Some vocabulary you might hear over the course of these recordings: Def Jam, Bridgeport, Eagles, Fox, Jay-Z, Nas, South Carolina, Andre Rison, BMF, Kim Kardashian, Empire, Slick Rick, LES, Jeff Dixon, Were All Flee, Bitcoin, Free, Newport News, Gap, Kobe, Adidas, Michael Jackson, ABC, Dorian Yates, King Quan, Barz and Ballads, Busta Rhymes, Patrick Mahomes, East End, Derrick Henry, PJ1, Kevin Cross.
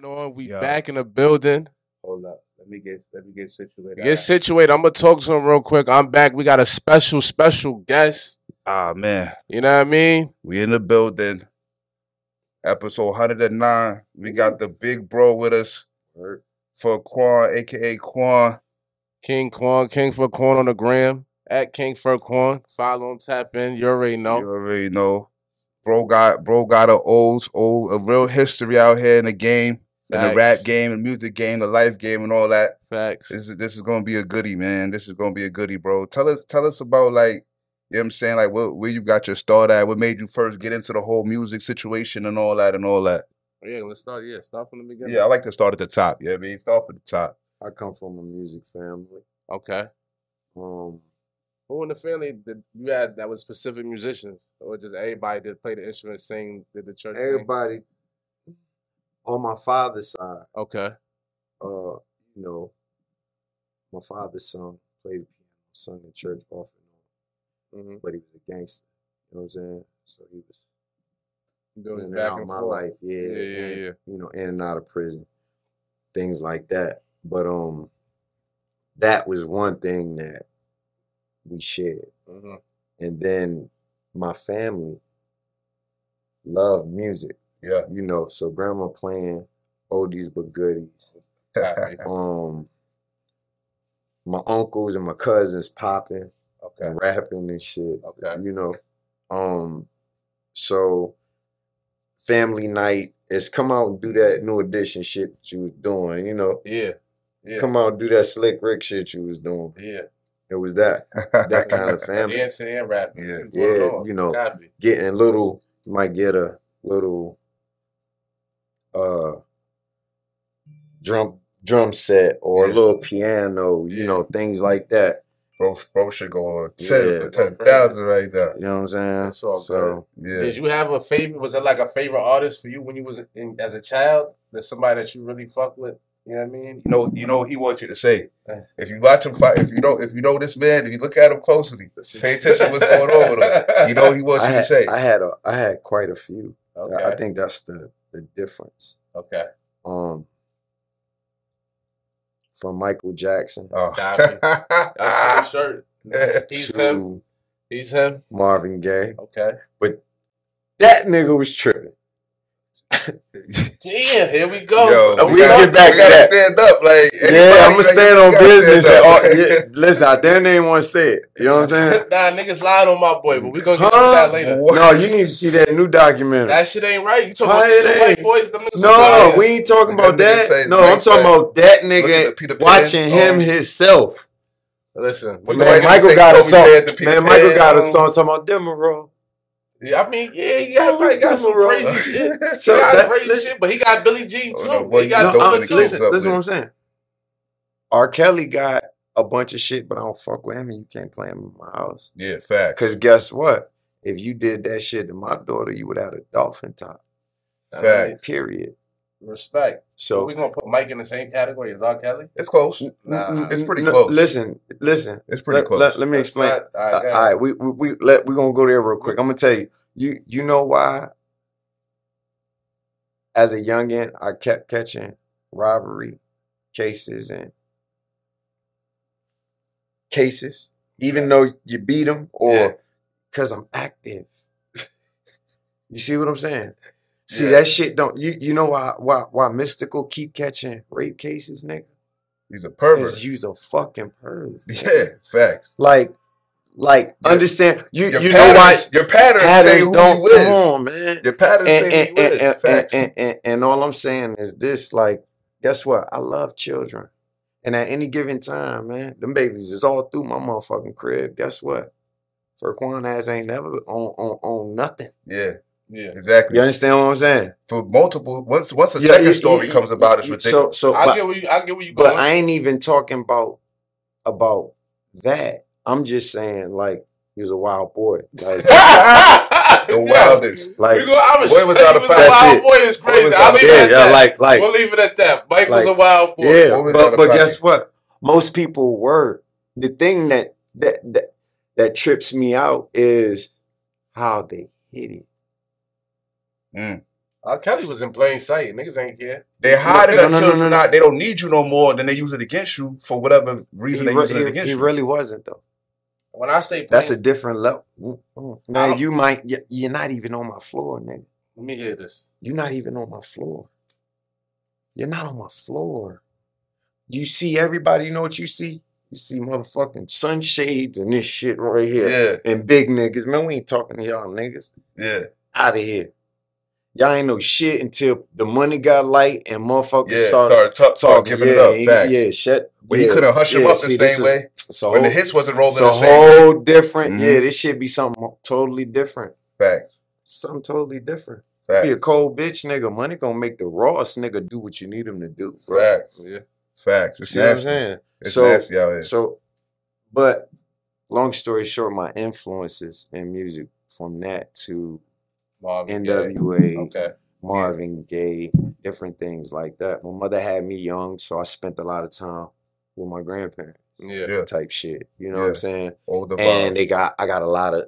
going on? We back in the building. Hold up. Let me get situated. Get situated. I'm going to talk to him real quick. I'm back. We got a special guest. Ah, man. You know what I mean? We in the building. Episode 109. We got the big bro with us for Quan, a.k.a. Quan. King Quan. King for Quan on the gram. At King for Quan. Follow him, tap in. You already know. Bro got an old, a real history out here in the game. Facts. In the rap game, the music game, the life game, and all that. Facts. This is gonna be a goodie, man. This is gonna be a goodie, bro. Tell us about, like, you know what I'm saying, like where you got your start at, what made you first get into the whole music situation and all that and all that. Oh, yeah, let's start. Yeah, start from the beginning. Yeah, I like to start at the top. Yeah, you know what I mean, start from the top. I come from a music family. Okay. Who in the family did you had that was specific musicians, or just everybody that played the instrument, sing, did the church? Everybody. Sing? On my father's side, okay, you know, my father's son played piano, sung in church off and on, but he was a gangster. You know what I'm saying? So he was doing back and forth. My life, yeah. You know, in and out of prison, things like that. But that was one thing that we shared, and then my family loved music. Yeah, you know, so grandma playing oldies but goodies. My uncles and my cousins popping, and rapping and shit. Okay, you know, so family night is come out and do that New Edition shit that you was doing. You know, yeah. Come out and do that Slick Rick shit you was doing. Yeah, it was that kind of family dancing and rapping. Yeah, you know, getting little, you might get a little. Drum set or a little piano, you know, things like that. Bro should go on 10,000 right there. You know what I'm saying? That's all good. Yeah. Did you have a favorite? Was it like a favorite artist for you when you was as a child? There's somebody that you really fucked with. You know what I mean? You know what he wants you to say. If you watch him fight, if you know this man, if you look at him closely, pay attention what's going on with him. You know what he wants you to say. I had quite a few. Okay. I think that's the difference. Okay. From Michael Jackson. Oh. That's his shirt. He's him. Marvin Gaye. Okay. But that nigga was tripping. Damn, here we go. Yo, we gotta get back to that. Stand up, like, I'm gonna stand on business. Listen, I damn near want to say it. You know what I'm saying? Nah, niggas lied on my boy, but we gonna get to that later. What? No, you need to see that new documentary. That shit ain't right. You talking about the two white boys? Them niggas no, we ain't talking about that. No, I'm talking about that nigga watching him himself. Listen, man, Michael got a song. Talking about Demerol. Yeah, I mean, everybody got some crazy shit. So shit, but he got Billie Jean too. He got too. Listen what I'm saying. R. Kelly got a bunch of shit, but I don't fuck with him, and you can't play him in my house. Yeah, fact. Because guess what? If you did that shit to my daughter, you would have a dolphin top. Fact. I mean, period. Respect. So we gonna put Mike in the same category as R. Kelly? It's close. Nah, it's pretty close. Listen. It's pretty close. Let me explain. All right, we gonna go there real quick. I'm gonna tell you. You know why? As a youngin, I kept catching robbery cases and cases, even though you beat them, or because I'm active. You see what I'm saying? See, that shit don't... You know why Mystical keep catching rape cases, nigga? He's a pervert. Because he's a fucking pervert. Yeah, facts. Like understand... You know why... Your patterns say who don't, you come on, man. Your patterns say who you is. Facts. And all I'm saying is this, like, guess what? I love children. And at any given time, man, them babies is all through my motherfucking crib. Guess what? Furquan ass ain't never on nothing. Yeah. Yeah, exactly. You understand what I'm saying? For multiple, once a second story comes about, it's ridiculous. So I get where you going. But I ain't even talking about that. I'm just saying, like, he was a wild boy. Like, the wildest. Like, boy was out of bounds. Wild boy is crazy. I'll leave it at that. We'll leave it at that. Mike was a wild boy. Yeah, but guess what? Most people were. The thing that trips me out is how they hit it. Mm. R. Kelly was in plain sight. Niggas ain't care. They hide it until you're not. They don't need you no more. Then they use it against you for whatever reason they use it against you. He really wasn't though. When I say plain, that's a different level. Man, you might. You're not even on my floor, nigga. Let me hear this. You're not even on my floor. You're not on my floor. You see everybody. You know what you see? You see motherfucking sunshades and this shit right here. Yeah. And big niggas. Man, we ain't talking to y'all niggas. Yeah. Out of here. Y'all ain't no shit until the money got light and motherfuckers started talking. Giving it up. Facts. He could have hushed him up the same way. When the hits wasn't rolling the same way. It's a whole different. Mm-hmm. Yeah, this shit be something totally different. Facts. Something totally different. Fact. Be a cold bitch, nigga. Money gonna make the rawest nigga do what you need him to do. Bro. Facts. Yeah. Facts. It's nasty. What I'm saying? It's nasty out here. So, but long story short, my influences in music from that to Marvin NWA, Marvin Gaye, different things like that. My mother had me young, so I spent a lot of time with my grandparents. Yeah. Type shit. You know what I'm saying? Older and they got, I got a lot of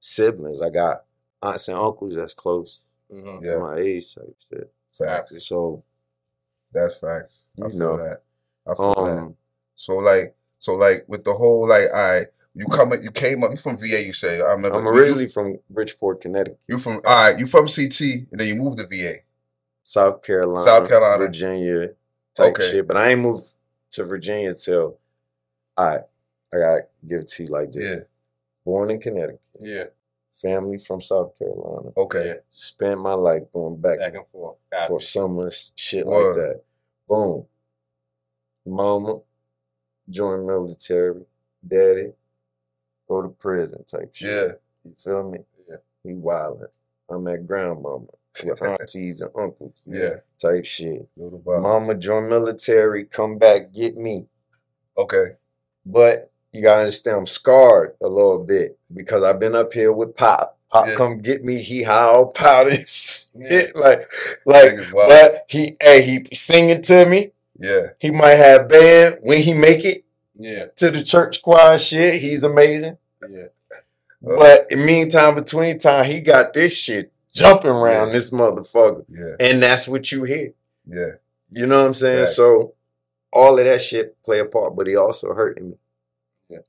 siblings. I got aunts and uncles that's close. Mm-hmm. Yeah. My age type shit. Facts. So that's facts. I feel that. I feel that. So like with the whole like you came up, you from VA, you say. I remember I'm originally from Bridgeport, Connecticut. You from CT and then you moved to VA. South Carolina. Virginia type shit. But I ain't moved to Virginia till I gotta give it to you like this. Yeah. Born in Connecticut. Yeah. Family from South Carolina. Okay. Spent my life going back and forth for summers, shit like that. Boom. Mama joined military. Daddy go to prison type shit. Yeah. You feel me? Yeah. He wildin'. I'm at grandmama with aunties and uncles. Yeah. Type shit. Mama joined military. Come back, get me. Okay. But you gotta understand, I'm scarred a little bit because I've been up here with Pop. Pop come get me. He howl, pout and shit. Like, but he singing to me. Yeah. He might have band when he make it. Yeah. To the church choir shit. He's amazing. Yeah. But in meantime, between time, he got this shit jumping around this motherfucker. Yeah. And that's what you hear. Yeah. You know what I'm saying? Right. So all of that shit play a part, but he also hurting me.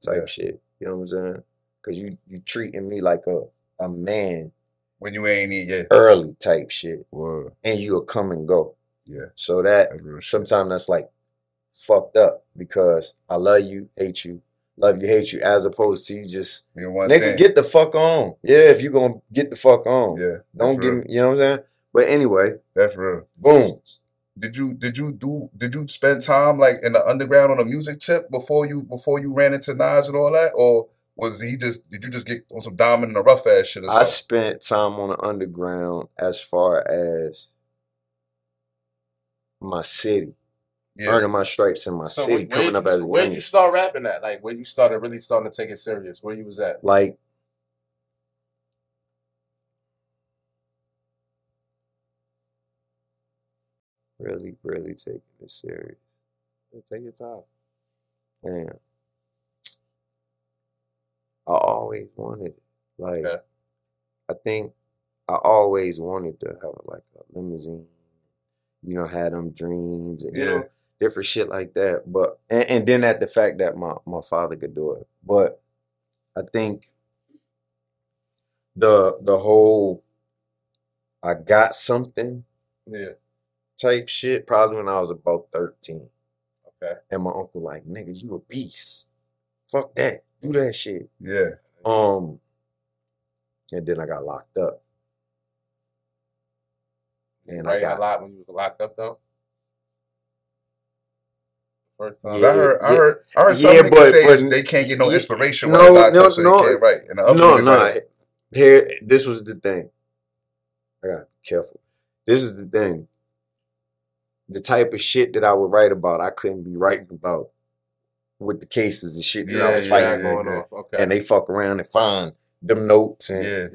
Type shit. You know what I'm saying? Because you treating me like a man when you ain't yet early type shit. Whoa. And you'll come and go. Yeah. So that sometimes that's like fucked up because I love you, hate you, as opposed to you just nigga, get the fuck on. Yeah, if you gonna get the fuck on. Yeah. Don't give me, you know what I'm saying? But anyway. That's real. Boom. Did you spend time like in the underground on a music tip before you ran into Nas and all that? Or was he just get on some diamond and a rough ass shit or something? I spent time on the underground as far as my city. Yeah. Earning my stripes in my city, coming up as a Where did you start rapping at? Like where you started really starting to take it serious, where you was at? Like really, really taking it serious. Take your time. Damn. I always wanted it. Like, I think I always wanted to have like a limousine. You know, had them dreams and you know, different shit like that. But and then at the fact that my father could do it. But I think the whole I got something. Yeah. Type shit, probably when I was about 13. Okay. And my uncle like, nigga, you a beast. Fuck that. Do that shit. Yeah. And then I got locked up. And I got a lot when you was locked up though. First time. Yeah, I heard some niggas say they can't get no inspiration when they locked up, so they can't write. And the other Here, this was the thing. I gotta be careful. This is the thing. The type of shit that I would write about, I couldn't be writing about with the cases and shit that I was fighting going on. Okay. And they fuck around and find them notes and then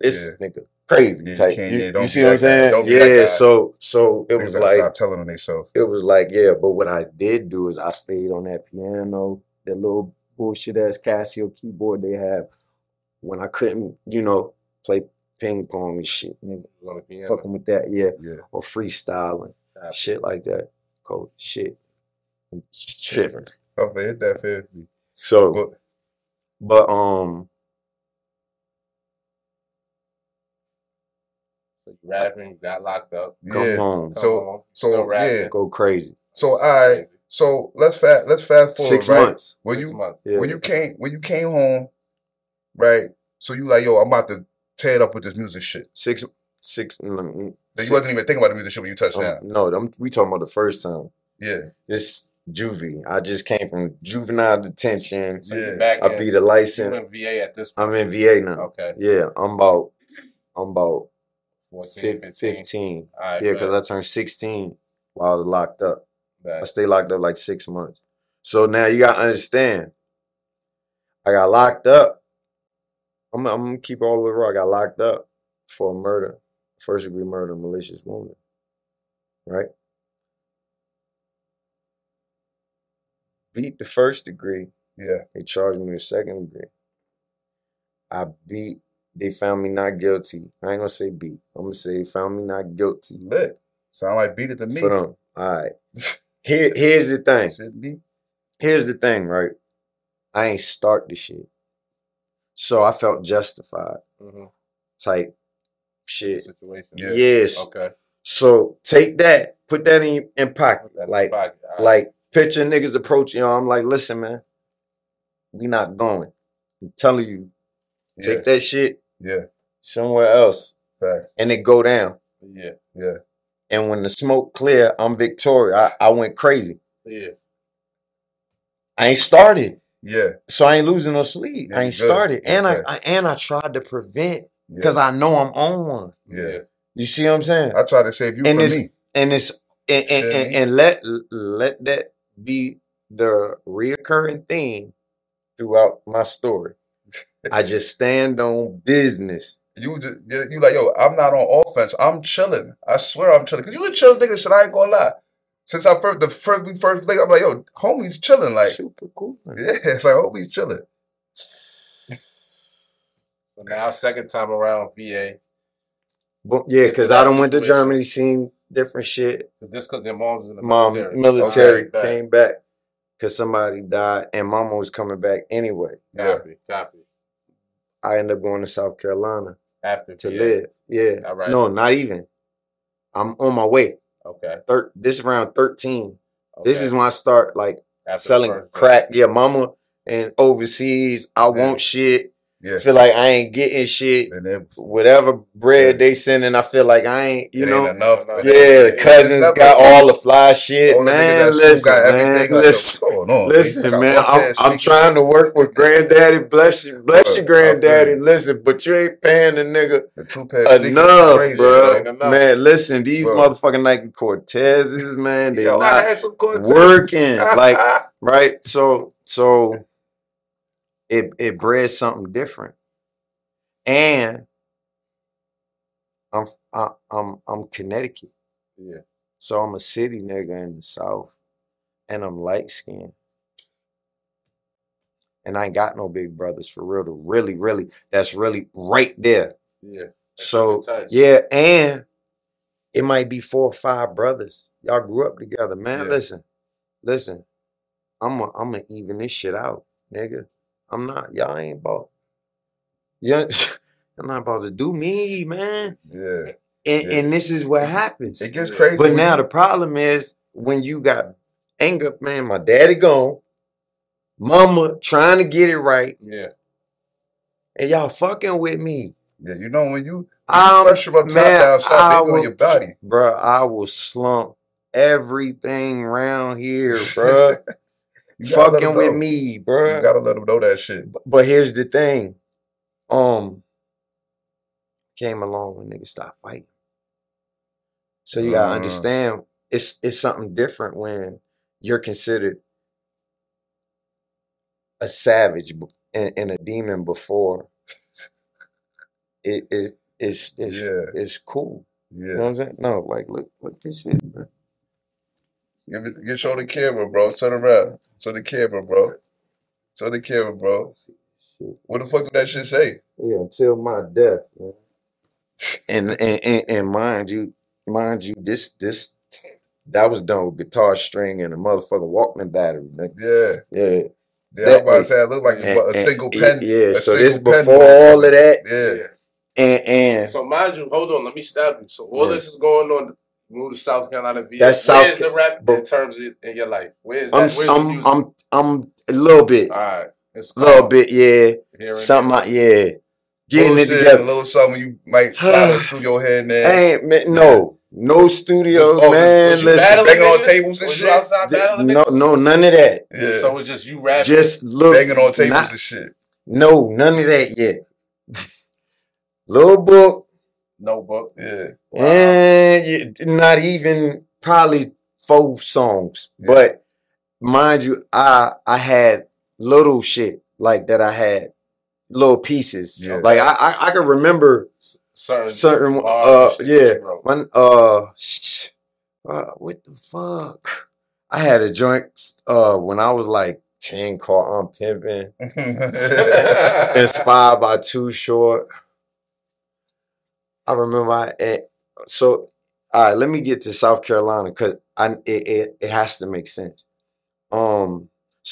this nigga crazy type. You see what I'm saying? Yeah. So it was like stop telling on themselves. It was like but what I did do is I stayed on that piano, that little bullshit ass Casio keyboard they have when I couldn't, play ping pong and shit. Nigga. Fucking with that, yeah. Or freestyling. Absolutely. Shit like that. Cold shit. Shit. I'll hit that 50. So, but. Rapping, got locked up. Come home. So, go crazy. So, all right. So let's fast forward. 6 months. When you came home, right? So you like, yo, I'm about to tear it up with this music shit. You wasn't even thinking about the music shit when you touched down. No, we talking about the first time. Yeah. This juvie. I just came from juvenile detention. So I beat a license. I'm in VA at this point. I'm in VA now. Okay. Yeah, I'm about 15. Right, yeah, because I turned 16 while I was locked up. Right. I stayed locked up like 6 months. So now you got to understand, I got locked up. I'm going to keep all the way raw. I got locked up for murder, first-degree murder, malicious wounding, right? Beat the first degree. Yeah. They charged me with second degree. They found me not guilty. I ain't gonna say beat. I'm gonna say they found me not guilty. Look, sound like beat it to me. For them. All right. Here's the thing. Here's the thing, right? I ain't start the shit. So I felt justified. Mm-hmm. Type shit. Situation. Yeah. Yes. Okay. So take that, put that in your pocket. Like, right. Like picture niggas approaching y'all. I'm like, listen, man, we not going. I'm telling you, take that shit. Yeah. Somewhere else. Right. And it go down. Yeah. Yeah. And when the smoke clear, I'm victorious. I went crazy. Yeah. I ain't started. Yeah. So I ain't losing no sleep. That's I ain't good. Started. Okay. And I tried to prevent because I know I'm on one. Yeah. You see what I'm saying? I try to save you from me. And it's and let that be the reoccurring theme throughout my story. I just stand on business. You like, yo, I'm not on offense. I'm chilling. I swear I'm chilling. Because you a chill nigga, shit, I ain't gonna lie. Since I first thing, I'm like, yo, homie's chilling. Like, super cool. Man. Yeah, it's like, homie's chilling. So now, second time around, VA. But, yeah, because I done went to Germany, seen different shit. This because your mom was in the military. Okay. Came back because somebody died, and mama was coming back anyway. Copy. I ended up going to South Carolina live. Yeah. All right. No, not even. I'm on my way. Okay. This is around 13. Okay. This is when I start like selling crack. Yeah, mama and overseas. I want shit. Yeah. Feel like I ain't getting shit. Whatever bread they sending, I feel like I ain't. You know. Ain't enough. Yeah. The cousins got all the fly shit. Man, listen, man. I'm trying to work with granddaddy. Bless you, granddaddy. Listen, but you ain't paying the nigga enough, bro. Man, listen, these motherfucking Nike Cortezes, man, they not working. Like, right? So. It bred something different, and I'm Connecticut, so I'm a city nigga in the South, and I'm light skinned, and I ain't got no big brothers for real to really that's really right there. Yeah. So and it might be 4 or 5 brothers. Y'all grew up together, man. Yeah. Listen, I'm gonna even this shit out, nigga. I'm not, I'm not about to do me, man. Yeah. And this is what happens. It gets crazy. But now the problem is when you got anger, man, my daddy gone, mama trying to get it right. Yeah. And y'all fucking with me. Yeah, you know, when you pressure up top down south, they go your body. Bro, I will slump everything around here, bro. Fucking with me, bro. You gotta let them know that shit. But here's the thing. Came along when niggas stopped fighting. So you gotta understand it's something different when you're considered a savage and a demon before. It's cool. Yeah. You know what I'm saying? No, like look this shit, bro. Show the camera, bro. Turn around. Show the camera, bro. What the fuck did that shit say? Yeah, until my death, man. And mind you, this that was done with guitar string and a motherfucking Walkman battery. Nigga. Yeah. Yeah, I was about to say, it looked like a single pen. Yeah, so this before all of that. Yeah. And so mind you, hold on, let me stop you. So all this is going on. Move to South Carolina. That's Where's the rap in terms of in your life? Where's that? I'm a little bit. All right, it's a little bit. Yeah, something like getting it together. A little something you might try to studio head now. No studios, man. Listen, banging on tables and shit. No, none of that. Yeah. So it's just you rapping. Just look, banging on tables and shit. No, none of that yet. Little book. Notebook. Yeah. Wow. And not even probably 4 songs. Yeah. But mind you, I had little shit like that. I had little pieces. Yeah. Like I can remember certain one what the fuck? I had a joint when I was like 10 called I'm Pimpin'. Inspired by Too Short. I remember all right, let me get to South Carolina because it has to make sense. So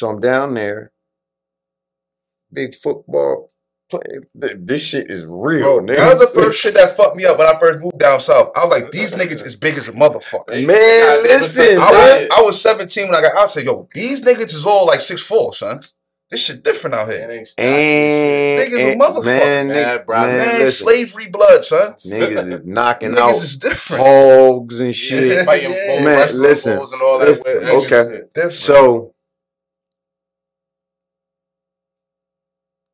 I'm down there, big football player. This shit is real, nigga. That was the first shit that fucked me up when I first moved down south. I was like, these niggas is big as a motherfucker. Man, listen, I was 17 when I got out. I said, yo, these niggas is all like 6'4", son. This shit different out here. Niggas a motherfucker. Man, slavery blood, son. Niggas is knocking out hogs and shit. Yeah, fighting bulls, listen. And all that okay. So,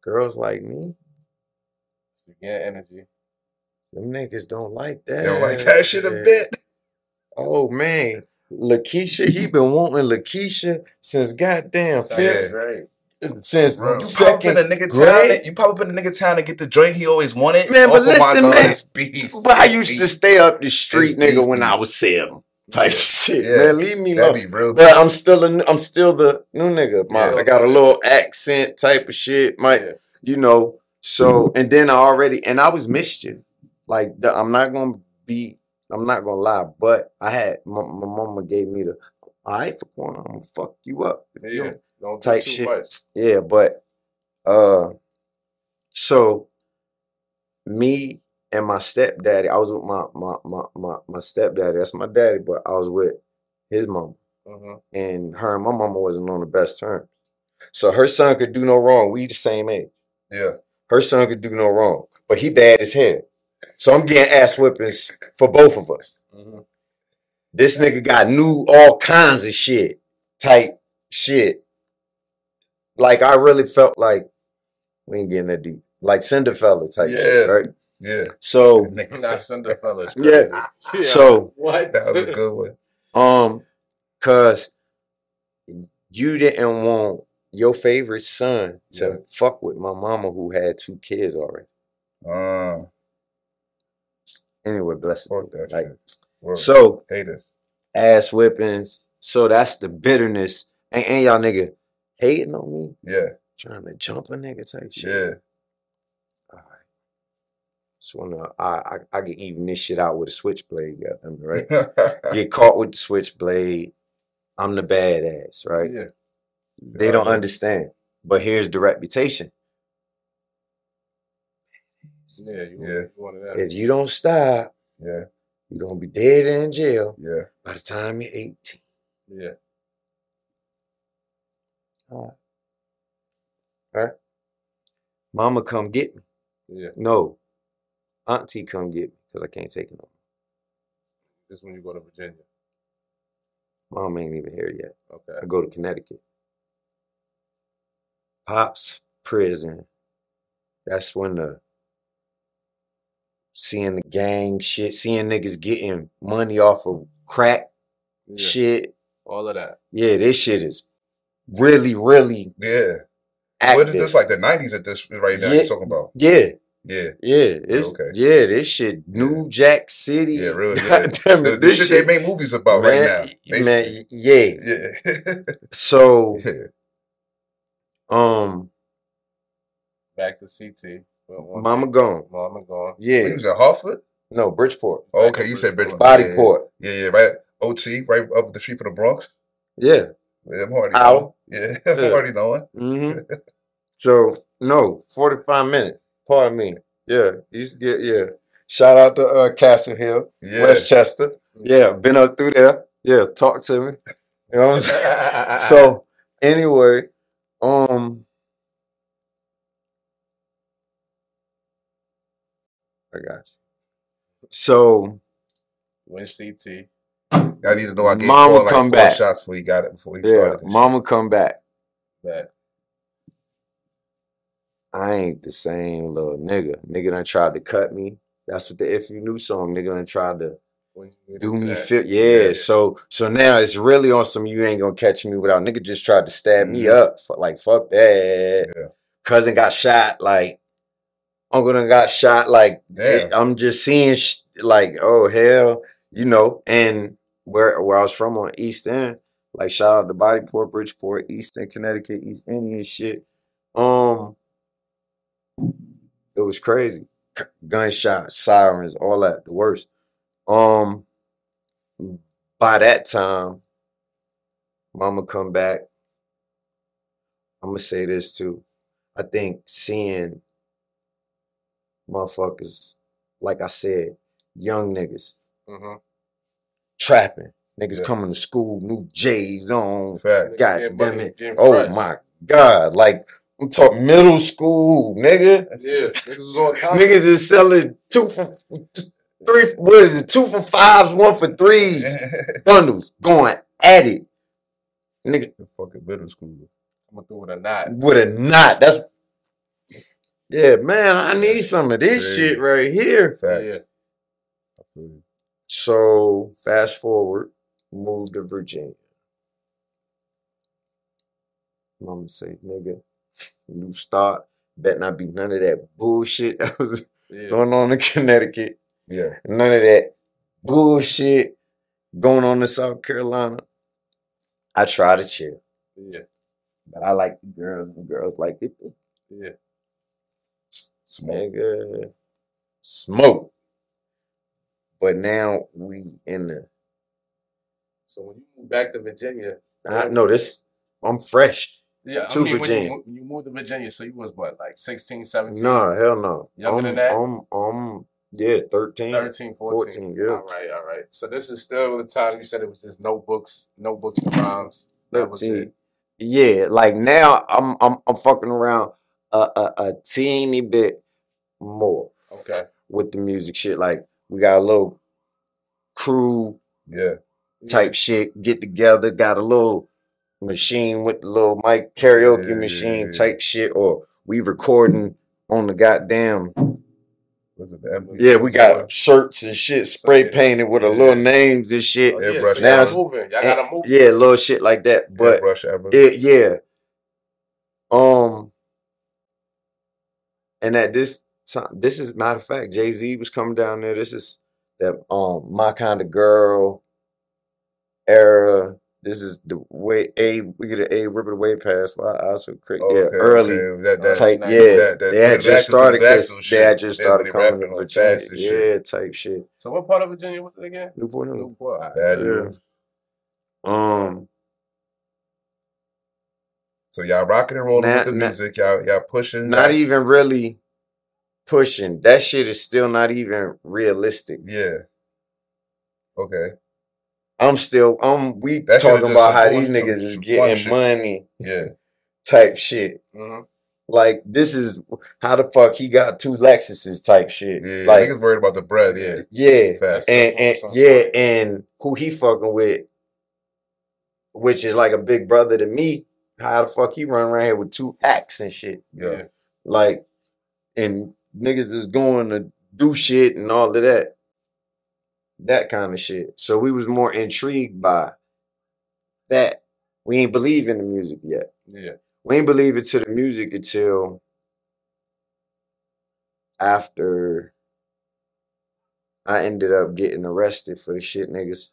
girls like me. You get energy. Them niggas don't like that. They don't like that shit a bit. Oh, man. Lakeisha, he been wanting Lakeisha since goddamn 5th grade. Since bro, you pop up in a nigga town to get the joint he always wanted. Man, but listen, man. But I used to stay up the street, nigga, when I was 7 type shit. Yeah. Man, leave me alone. But I'm still the new nigga. I got a little accent type of shit. You know. So and then I was mischief. Like I'm not gonna lie, but I had my mama gave me the all right for corner. I'm gonna fuck you up. Yeah. Don't type do shit. Much. Yeah, but so me and my stepdaddy, I was with my stepdaddy. That's my daddy, but I was with his mama. And her and my mama wasn't on the best terms. So her son could do no wrong. We the same age. Yeah. Her son could do no wrong, but he bad as hell. So I'm getting ass whippings for both of us. This nigga got all kinds of shit type shit. Like, I really felt like we ain't getting that deep. Like Cinderfella type shit, right? Yeah. So not Cinderfella. Yeah. So what? That was a good one. Cause you didn't want your favorite son to fuck with my mama who had 2 kids already. Anyway, bless it. So haters. Ass whippings. So that's the bitterness. And y'all nigga hating on me. Yeah. Trying to jump a nigga type shit. Yeah. All right. So I can even this shit out with a switchblade, right? Get caught with the switchblade. I'm the badass, right? Yeah. They don't understand. But here's the reputation. Yeah, you wanted that. If you don't stop, you're gonna be dead in jail. Yeah. By the time you're 18. Yeah. All right. Mama come get me. Yeah. No. Auntie come get me because I can't take it no more. This is when you go to Virginia. Mom ain't even here yet. Okay. I go to Connecticut. Pops, prison. That's when seeing the gang shit, seeing niggas getting money off of crack shit. All of that. Yeah, this shit is really active. What is this, like the 90s at this right now you're talking about? This shit, New Jack City. Yeah, really. Yeah. This shit they make movies about right now. So back to CT. Mama gone. Yeah. He was at Hartford? No, Bridgeport. Oh, okay, you said Bridgeport. Bodyport. Yeah, yeah, right. OT, right up the street from the Bronx. Yeah. Yeah, I'm already knowing. Yeah, I'm already knowing. Mm-hmm. So, no, 45 minutes. Pardon me. Yeah, used to get, yeah. Shout out to Castle Hill, yeah. Westchester. Yeah, been up through there. Yeah, talk to me. You know what I'm saying? So, anyway, I got you. So, when CT. I need to know I gave Mama like come back. Shots before he got it. Before he started. Yeah, Mama shit. Come back. Back. I ain't the same little nigga. Nigga done tried to cut me. That's what the If You Knew song. Nigga done tried to do me feel. Yeah. So now it's really on some you ain't gonna catch me without. Nigga just tried to stab me up. Like fuck that. Yeah. Cousin got shot. Like uncle done got shot. Like I'm just seeing like oh hell, you know. And where I was from on East End, like shout out to Bodyport, Bridgeport, East End, Connecticut, East Indian shit. It was crazy. Gunshots, sirens, all that, the worst. By that time, Mama come back. I'm gonna say this too. I think seeing motherfuckers, like I said, young niggas, trapping, niggas coming to school, new J's on. Fact. God damn it! Oh my God! Like. I'm talking middle school, nigga. Yeah, niggas is on top. Niggas is selling 2 for 3. What is it? 2 for 5s, 1 for 3s. Bundles going at it. Nigga, fucking middle school. I'm gonna throw with a knot. With a knot. That's yeah, man. I need some of this shit right here. Fact. Yeah. So fast forward, moved to Virginia. Mama say, nigga. New start, bet not be none of that bullshit that was going on in Connecticut. Yeah, none of that bullshit going on in South Carolina. I try to chill. Yeah, but I like the girls, and girls like people. Yeah, smoke. But now we in the. So when you move back to Virginia, I know this. I'm fresh. Yeah, to Virginia. When you moved to Virginia, so you was what, like 16, 17? No, hell no. Younger than that? Yeah, 13, 14. Yeah. All right. So this is still the time you said it was just notebooks and rhymes. That was it. Yeah, like now I'm fucking around a teeny bit more. Okay. With the music shit, like we got a little crew type shit, get together, got a little machine with the little mic karaoke machine type shit, or we recording on the goddamn. Was it the MTV? Yeah, we got shirts and shit spray painted with the little names and shit. So now it's moving. Y'all gotta move. Yeah, little shit like that. But and at this time, this is matter of fact, Jay-Z was coming down there. This is that My Kind of Girl era. This is the way we get an A ripping the way past. Well, I also create early that type they had just started coming to Virginia type shit. So what part of Virginia was it again? Newport News. So y'all rocking and rolling with the music. Y'all pushing. Not even really pushing. That shit is still not even realistic. Yeah. Okay. We talking about how these niggas is getting money. Yeah. Type shit. Mm-hmm. Like, this is how the fuck he got 2 Lexuses type shit. Yeah, like, niggas worried about the bread, Yeah. Fast. And who he fucking with, which is like a big brother to me, how the fuck he run around here with 2 acts and shit. Yeah. Like, and niggas is going to do shit and all of that. That kind of shit. So we was more intrigued by that. We ain't believe in the music yet. Yeah. We ain't believe it to the music until after I ended up getting arrested for the shit, niggas.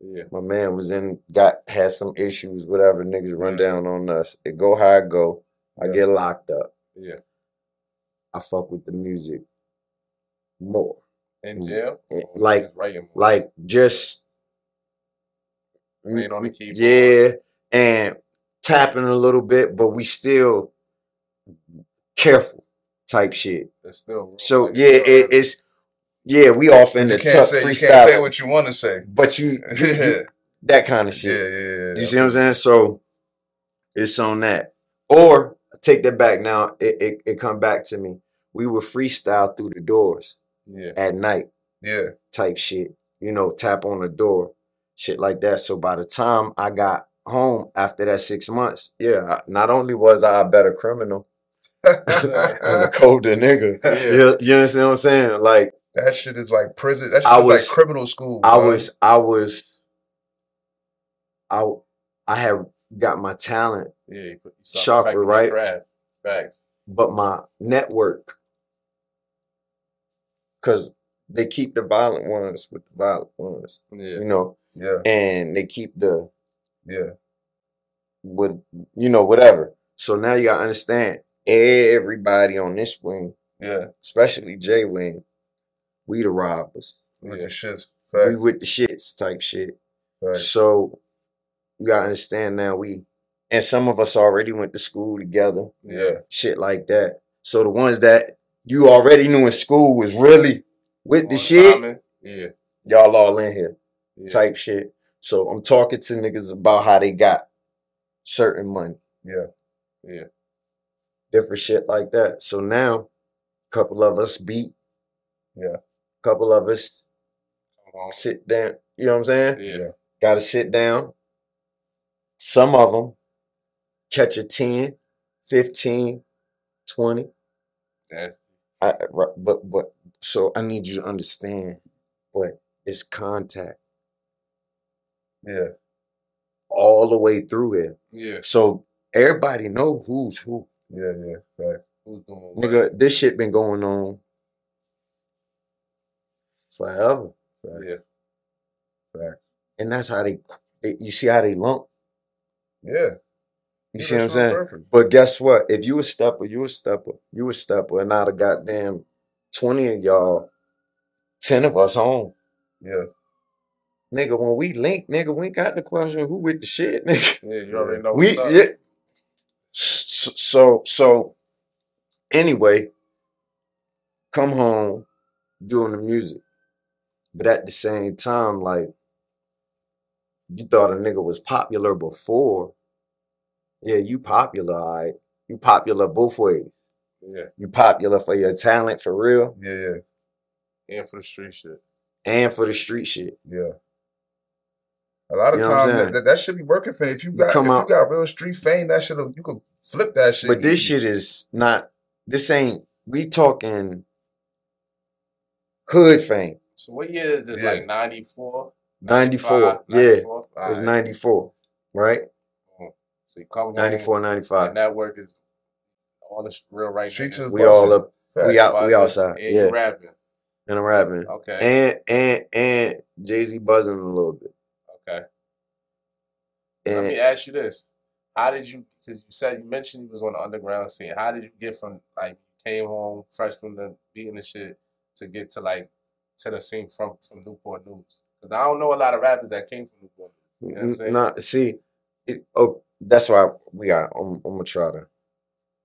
Yeah. My man was had some issues, whatever, niggas run down on us. It go how it go. I get locked up. Yeah. I fuck with the music more. In jail? Like just playing on the keyboard. Yeah, and tapping a little bit, but we still careful type shit. That's still so yeah, it's yeah, we off in the tough freestyle. You can't say what you want to say, but you that kind of shit. Yeah. You see what I'm saying? So it's on that. Or take that back now. It come back to me. We would freestyle through the doors. Yeah. At night. Yeah. Type shit. You know, tap on the door. Shit like that. So by the time I got home after that 6 months, yeah, not only was I a better criminal and a colder nigga. Yeah. You understand what I'm saying? Like that shit is like prison. That shit is like criminal school. I had got my talent sharper, right? Facts. But my network, because they keep the violent ones with the violent ones, you know? Yeah. And they keep the... Yeah. With, you know, whatever. So now you got to understand, everybody on this wing, yeah, especially J wing, we the robbers. With the shits. Fact. We with the shits type shit. Right. So you got to understand now we... And some of us already went to school together. Yeah. Shit like that. So the ones that you already knew in school was really with the shit. Yeah. Y'all all in here. Yeah. Type shit. So I'm talking to niggas about how they got certain money. Yeah. Yeah. Different shit like that. So now a couple of us beat. Yeah. A couple of us sit down. You know what I'm saying? Yeah. Gotta sit down. Some of them catch a 10, 15, 20. That's... But so I need you to understand what is contact. Yeah. All the way through it. Yeah. So everybody know who's who. Yeah. Right. Who's doing what? Nigga, this shit been going on forever. Right? Yeah. Right. And that's how they you see how they lump. Yeah. You see what I'm saying? Perfect. But guess what? If you a stepper, you a stepper, and not a goddamn 20 of y'all, 10 of us home. Yeah. Nigga, when we link, nigga, we ain't got the question who with the shit, nigga. Yeah, you already know what's up. Yeah. So anyway, come home doing the music. But at the same time, like, you thought a nigga was popular before. Yeah, you popular, all right? You popular both ways. Yeah. You popular for your talent, for real. Yeah. And for the street shit. Yeah. A lot of times that should be working for you. If you got real street fame, that should you could flip that shit. But this shit is not. This ain't. We talking hood fame. So what year is this? Yeah. Like 94. 94. Yeah, it was 94. Right. So you come 94, 95. Network is all the real right now. We all up. We out. We outside. And yeah. And I'm rapping. Okay. And Jay-Z buzzing a little bit. Okay. And let me ask you this: how did you? Because you mentioned you was on the underground scene. How did you get from like came home fresh from the beating the shit to get to like to the scene from Newport News? Because I don't know a lot of rappers that came from Newport News. You know what I'm saying? That's why we got. I'm gonna try to,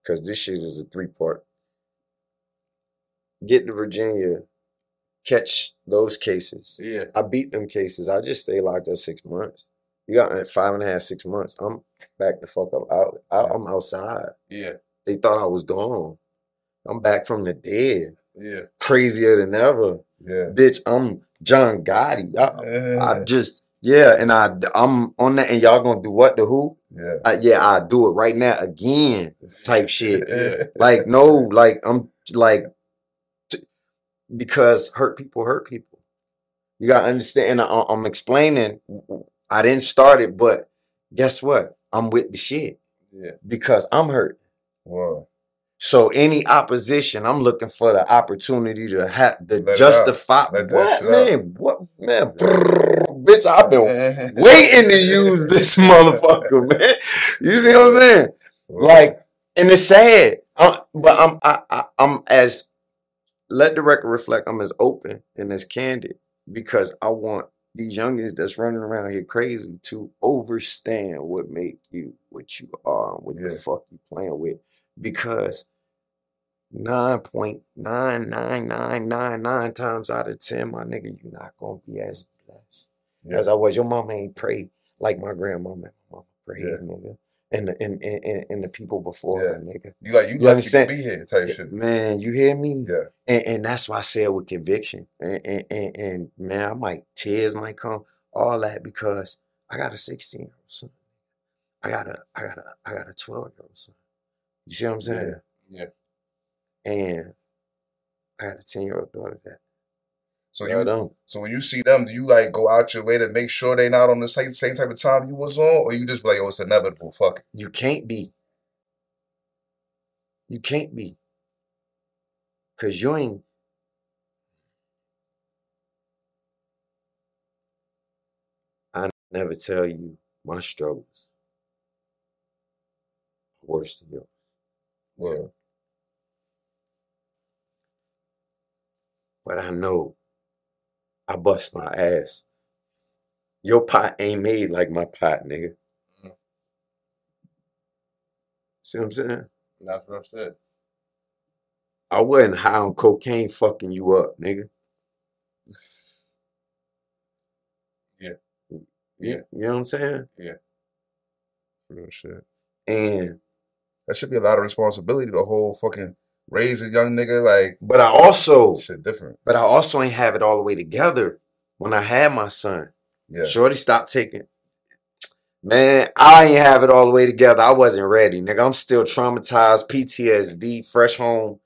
because this shit is a 3-part. Get to Virginia, catch those cases. Yeah, I beat them cases. I just stay locked up 6 months. You got 5.5, 6 months. I'm back the fuck up out. I'm outside. Yeah, they thought I was gone. I'm back from the dead. Yeah, crazier than ever. Yeah, bitch, I'm John Gotti. I'm on that, and y'all gonna do what the who? Yeah, I do it right now again, type shit. Yeah. Like no, like I'm like because hurt people. You gotta understand. I'm explaining. I didn't start it, but guess what? I'm with the shit. Yeah, because I'm hurt. Wow. So any opposition, I'm looking for the opportunity to have to justify. What man? Yeah. Bitch, I've been waiting to use this motherfucker, man. You see what I'm saying? Like, and it's sad, but I'm as let the record reflect I'm as open and as candid because I want these youngins that's running around here crazy to overstand what make you what you are and what the fuck you playing with. Because 9.99999 times out of 10, my nigga, you're not going to be as blessed as I was. Your mama ain't prayed like my grandmama and my mama prayed, nigga. And the people before her, nigga. You like, you lucky to be here type shit. Man, you hear me? Yeah. And that's why I said with conviction. And man, I might, tears might come, all that because I got a 16-year-old son. I got a 12-year-old son. You see what I'm saying? Yeah. And I had a 10-year-old daughter that. So when you see them, do you like go out your way to make sure they not on the same type of time you was on? Or you just be like, oh, it's inevitable, fuck it. You can't be. You can't be. Cause you ain't. I never tell you my struggles. Worse than yours. Yeah. But I know I bust my ass. Your pot ain't made like my pot, nigga. Mm-hmm. See what I'm saying? That's what I said. I wasn't high on cocaine fucking you up, nigga. Yeah. You know what I'm saying? Yeah. Real shit. And that should be a lot of responsibility to hold fucking... Raise a young nigga like, but I also shit different. But I also ain't have it all the way together when I had my son. Yeah, shorty stopped taking. Man, I ain't have it all the way together. I wasn't ready, nigga. I'm still traumatized, PTSD, fresh home.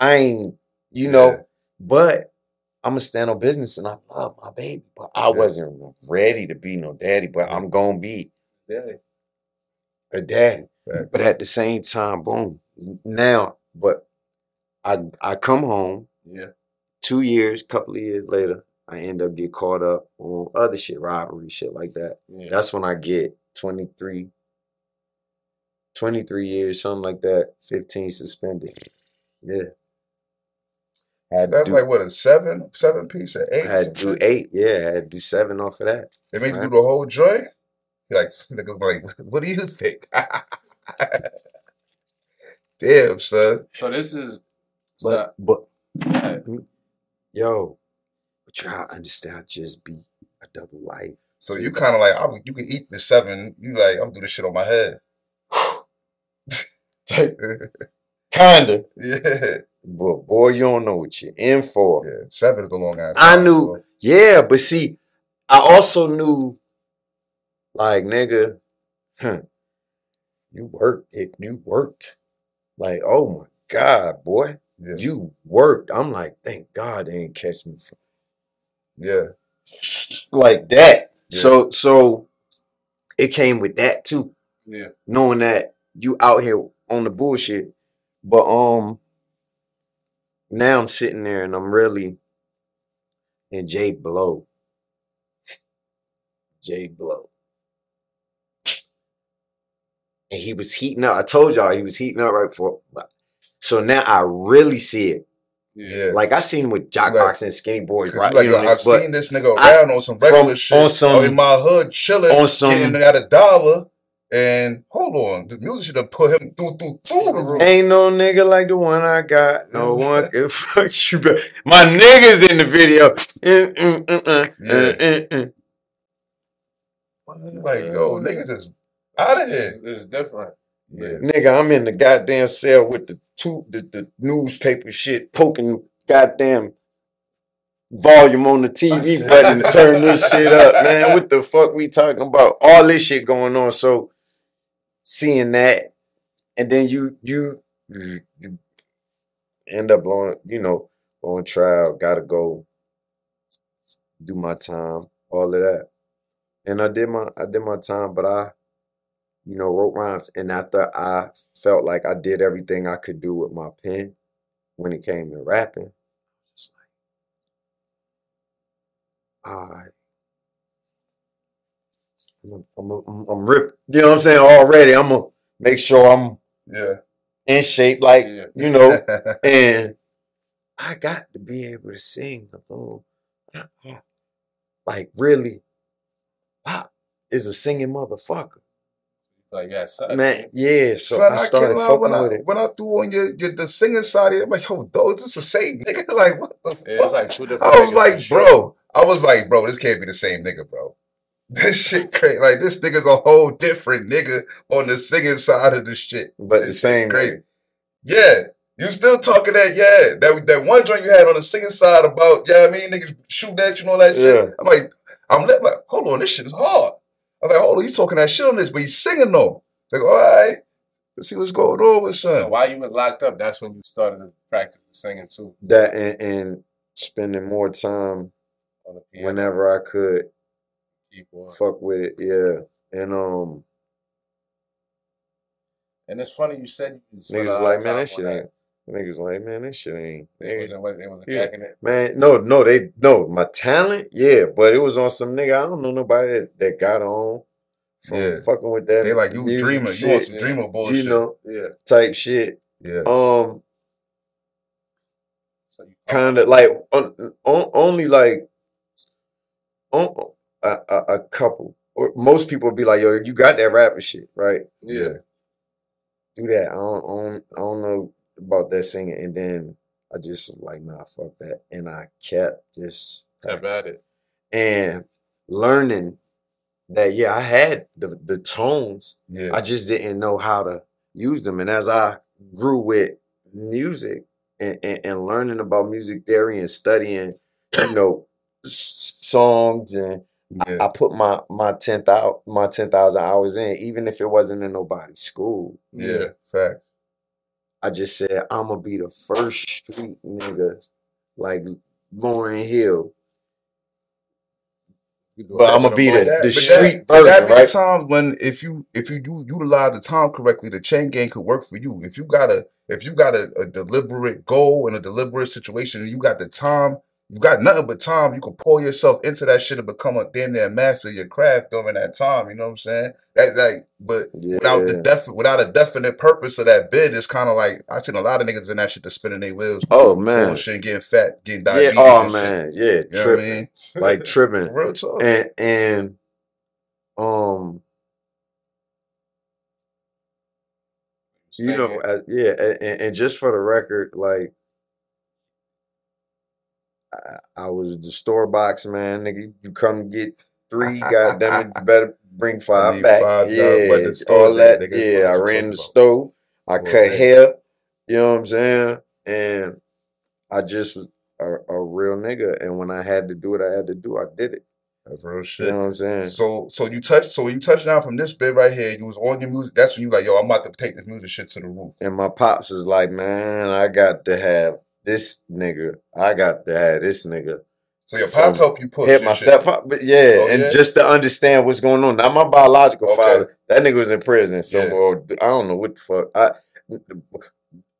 I ain't, you know. But I'm a stand on business, and I love my baby. But I wasn't ready to be no daddy. But I'm gonna be a daddy. Right. But at the same time, boom. Now, but. I come home, 2 years, couple of years later, I end up getting caught up on other shit, robbery, shit like that. Yeah. That's when I get 23 years, something like that, 15 suspended. Yeah. So that's like, what, a seven piece or eight? I had to do 8, I had to do 7 off of that. They made you do the whole joint? Like, what do you think? Damn, son. So this is... But try to understand. Just be a double life. So you kind of like you can eat the 7. You like I'm doing this shit on my head. Kinda. Yeah. But boy, you don't know what you're in for. Yeah. 7 is the long ass. I knew. Before. Yeah, but see, I also knew, like nigga, you worked. Like oh my God, boy. Yeah. You worked. I'm like, thank God they ain't catch me. Like that. Yeah. So it came with that too. Yeah. Knowing that you out here on the bullshit. But now I'm sitting there and I'm really in Jay Blow. And he was heating up. I told y'all he was heating up right before. So now I really see it. Yeah. Like I seen with jockboxing and skinny boys, right? Like, I've seen this nigga around on some regular shit. On some, in my hood, chilling, getting out a dollar. And hold on, the music should have put him through the roof. Ain't no nigga like the one I got. No one can fuck you back. My niggas in the video. Like, yo, nigga just out of here. It's different. Yeah. Nigga, I'm in the goddamn cell with the newspaper shit poking goddamn volume on the TV button to turn this shit up, man. What the fuck we talking about? All this shit going on. So seeing that, and then you end up blowing, on trial, gotta go do my time, all of that. And I did my time, but I wrote rhymes. And after I felt like I did everything I could do with my pen when it came to rapping, it's like, all right. I'm ripped. You know what I'm saying? Already, I'm going to make sure I'm in shape, like, and I got to be able to sing a little pop. Like, really, Pop is a singing motherfucker. Like, yeah, son. Man, yeah, so son, I started fucking with it. When I threw on the singing side of it, I'm like, yo, dog, this is the same nigga. Like, what the fuck? It's like two different I was like, bro, this can't be the same nigga, bro. This shit crazy. Like, this nigga's a whole different nigga on the singing side of the shit. But the same crazy. Yeah. You still talking that, yeah. That one joint you had on the singing side about, yeah, I mean, niggas shoot at you and all that shit. Yeah. I'm like, hold on, this shit is hard. I'm like, hold on, you talking that shit on this, but he's singing though. It's like, all right, let's see what's going on with son. So while you was locked up, that's when you started to practice the singing too. That and spending more time on the piano whenever I could. Fuck with it, yeah. And it's funny you said you niggas like, man, that shit ain't. Niggas like, man, that shit ain't. It wasn't jacking it. Man, no, my talent, yeah, but it was on some nigga. I don't know nobody that got on from fucking with that. They like, you dreamer, shit, you want some dreamer bullshit. You know, type shit. Yeah. So kind of like, only like a couple. Or most people would be like, yo, you got that rapper shit, right? Yeah. Do that. I don't know about that singing, and then I just like, nah, fuck that, and I kept just about it and learning that I had the tones, I just didn't know how to use them. And as I grew with music and learning about music theory and studying, you know, songs, and I put my 10,000 hours in, even if it wasn't in nobody's school. Yeah, fact. I just said, I'm going to be the first street nigga like Lauryn Hill. But I'm going to be the street version, right? There are times when if you do utilize the time correctly, the chain gang could work for you. If you got a deliberate goal and a deliberate situation, and you got the time, you got nothing but time, you can pour yourself into that shit and become a damn near master of your craft during that time. You know what I'm saying? Without a definite purpose of that bid, it's kind of like, I've seen a lot of niggas in that shit just spinning their wheels. Oh, man. Bullshit, getting fat, getting diabetes. Yeah, oh, man. Shit. Yeah, tripping. You know what I mean? Like, tripping. Real talk. You know, and just for the record, like, I was the store box, man. Nigga, you come get 3, goddamn it, you better bring 5 back. 5 I ran the store. I cut hair. You know what I'm saying? And I just was a real nigga. And when I had to do what I had to do, I did it. That's real shit. You know what I'm saying? So when you touched down from this bit right here, you was on your music. That's when you like, yo, I'm about to take this music shit to the roof. And my pops is like, man, I got to have this nigga, I got to have this nigga. So your pops helped you push my shit. Just to understand what's going on. Not my biological father. That nigga was in prison, so I don't know what the fuck.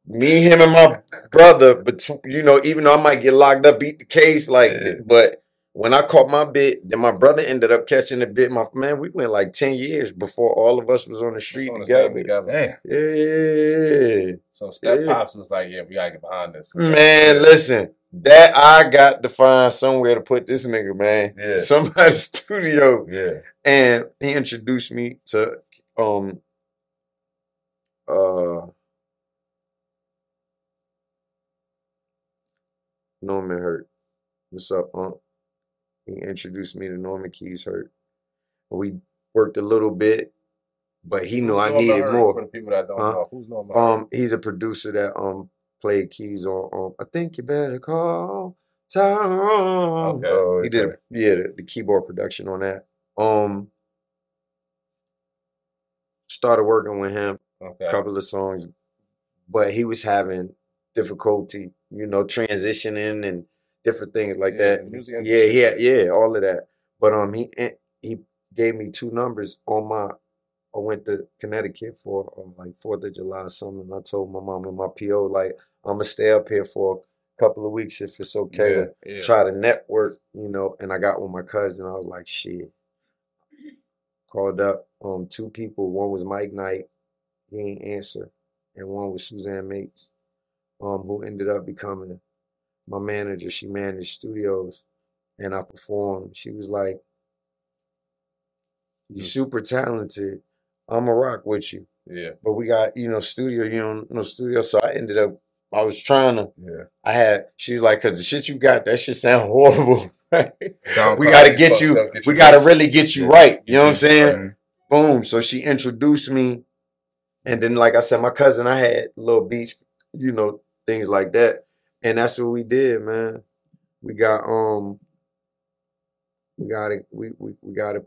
Me, him, and my brother, even though I might get locked up, beat the case, but when I caught my bit, then my brother ended up catching the bit. We went like 10 years before all of us was on the street together. Damn. Yeah. So Step Pops was like, yeah, we got to get behind this. Man, listen, that I got to find somewhere to put this nigga, man. Yeah. Somebody's studio. Yeah. And he introduced me to Norman Hurt. What's up, Unc? He introduced me to Norman Keys Hurt. We worked a little bit, but he knew I needed more. For the people that don't know, who's Norman Hurt? He's a producer that played keys on I Think You Better Call Tyrone. Okay. He did the keyboard production on that. Started working with him a couple of songs, but he was having difficulty, transitioning and different things like that. Yeah, all of that. But he gave me 2 numbers on my. I went to Connecticut for 4th of July or something. And I told my mom and my PO I'm gonna stay up here for a couple of weeks if it's okay. Yeah. Try to network, And I got with my cousin. I was like, shit. Called up 2 people. One was Mike Knight. He ain't answer, and one was Suzanne Mates, who ended up becoming my manager, she managed studios, and I performed. She was like, you're super talented. I'ma rock with you. Yeah. But we got, you know, studio, you know, no studio. So I ended up, I was trying to, yeah. I had, she's like, cause the shit you got, that shit sound horrible. Right? We gotta get you, we gotta really get you right. You know what I'm saying? Right. Boom. So she introduced me. And then, like I said, my cousin, I had little beats, you know, things like that. And that's what we did, man. We got it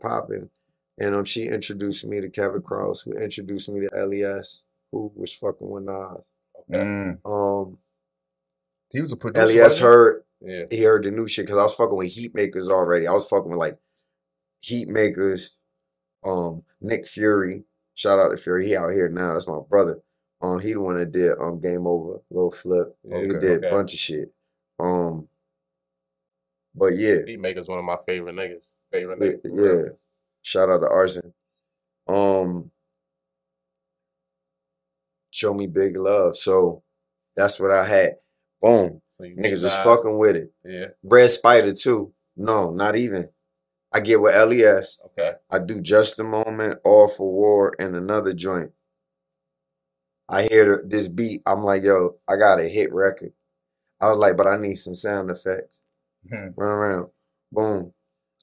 popping. And she introduced me to Kevin Cross, who introduced me to LES, who was fucking with Nas. Mm. He was a producer. LES heard, yeah. He heard the new shit because I was fucking with Heat Makers already. I was fucking with like Heat Makers, Nick Fury. Shout out to Fury. He out here now. That's my brother. He the one that did Game Over, Lil Flip. Okay, he did a bunch of shit. But yeah, Heat Makers one of my favorite niggas. Yeah. Shout out to Arson. Show me big love. So that's what I had. Boom. So niggas was fucking with it. Yeah. Red Spider too. No, not even. I get with LES. Okay. I do Just a Moment, All for War, and another joint. I hear this beat. I'm like, yo, I got a hit record. I was like, but I need some sound effects. Run around. Boom.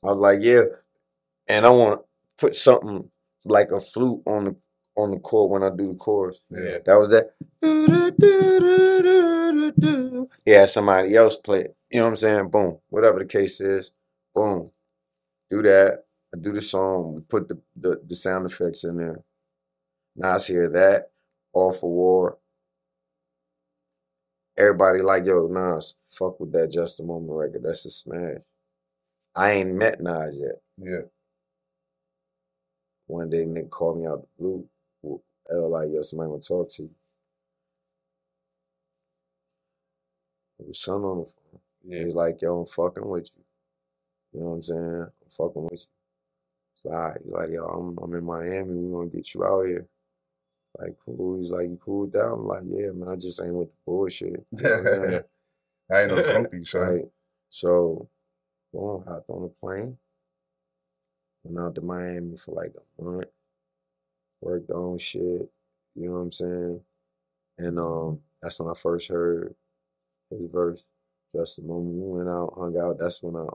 I was like, yeah. And I want to put something like a flute on the chord when I do the chorus. Yeah. That was that. Yeah, somebody else play it. You know what I'm saying? Boom. Whatever the case is, boom. Do that. I do the song. Put the sound effects in there. Nas hear that. All for War. Everybody like, yo, Nas, fuck with that Just a Moment record. That's a smash. I ain't met Nas yet. Yeah. One day, nigga called me out the blue. I was like, yo, somebody want to talk to you. There was son on the phone. Yeah. He was like, yo, I'm fucking with you. You know what I'm saying? I'm fucking with you. It's like, all right. He's like, yo, I'm in Miami. We're going to get you out here. Like, cool. He's like, you cool with that? I'm like, yeah, man, I just ain't with the bullshit. You know I ain't no compy, son. Right? So, boom, hopped on the plane. Went out to Miami for like a month. Worked on shit. You know what I'm saying? And that's when I first heard his verse. Just the moment we went out, hung out. That's when I